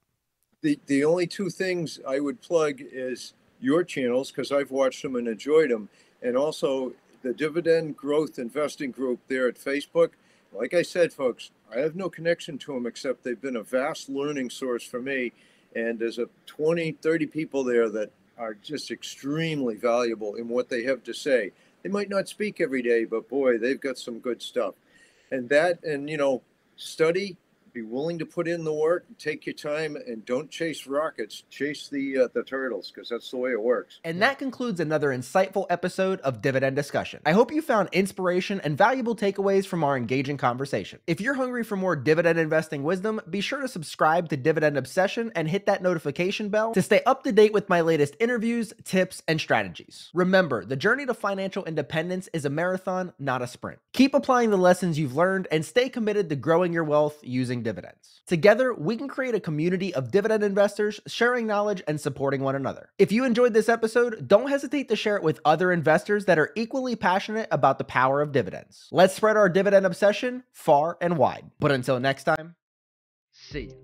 The the only two things I would plug is your channels, because I've watched them and enjoyed them. And also the Dividend Growth Investing Group there at Facebook. Like I said, folks, I have no connection to them except they've been a vast learning source for me. And there's a twenty, thirty people there that are just extremely valuable in what they have to say. They might not speak every day, but boy, they've got some good stuff. And that, and you know, study, be willing to put in the work, take your time, and don't chase rockets, chase the uh, the turtles, because that's the way it works. And that concludes another insightful episode of Dividend Discussion. I hope you found inspiration and valuable takeaways from our engaging conversation. If you're hungry for more dividend investing wisdom, be sure to subscribe to Dividend Obsession and hit that notification bell to stay up to date with my latest interviews, tips, and strategies. Remember, the journey to financial independence is a marathon, not a sprint. Keep applying the lessons you've learned and stay committed to growing your wealth using dividends. Together, we can create a community of dividend investors sharing knowledge and supporting one another. If you enjoyed this episode, don't hesitate to share it with other investors that are equally passionate about the power of dividends. Let's spread our dividend obsession far and wide. But until next time, see ya.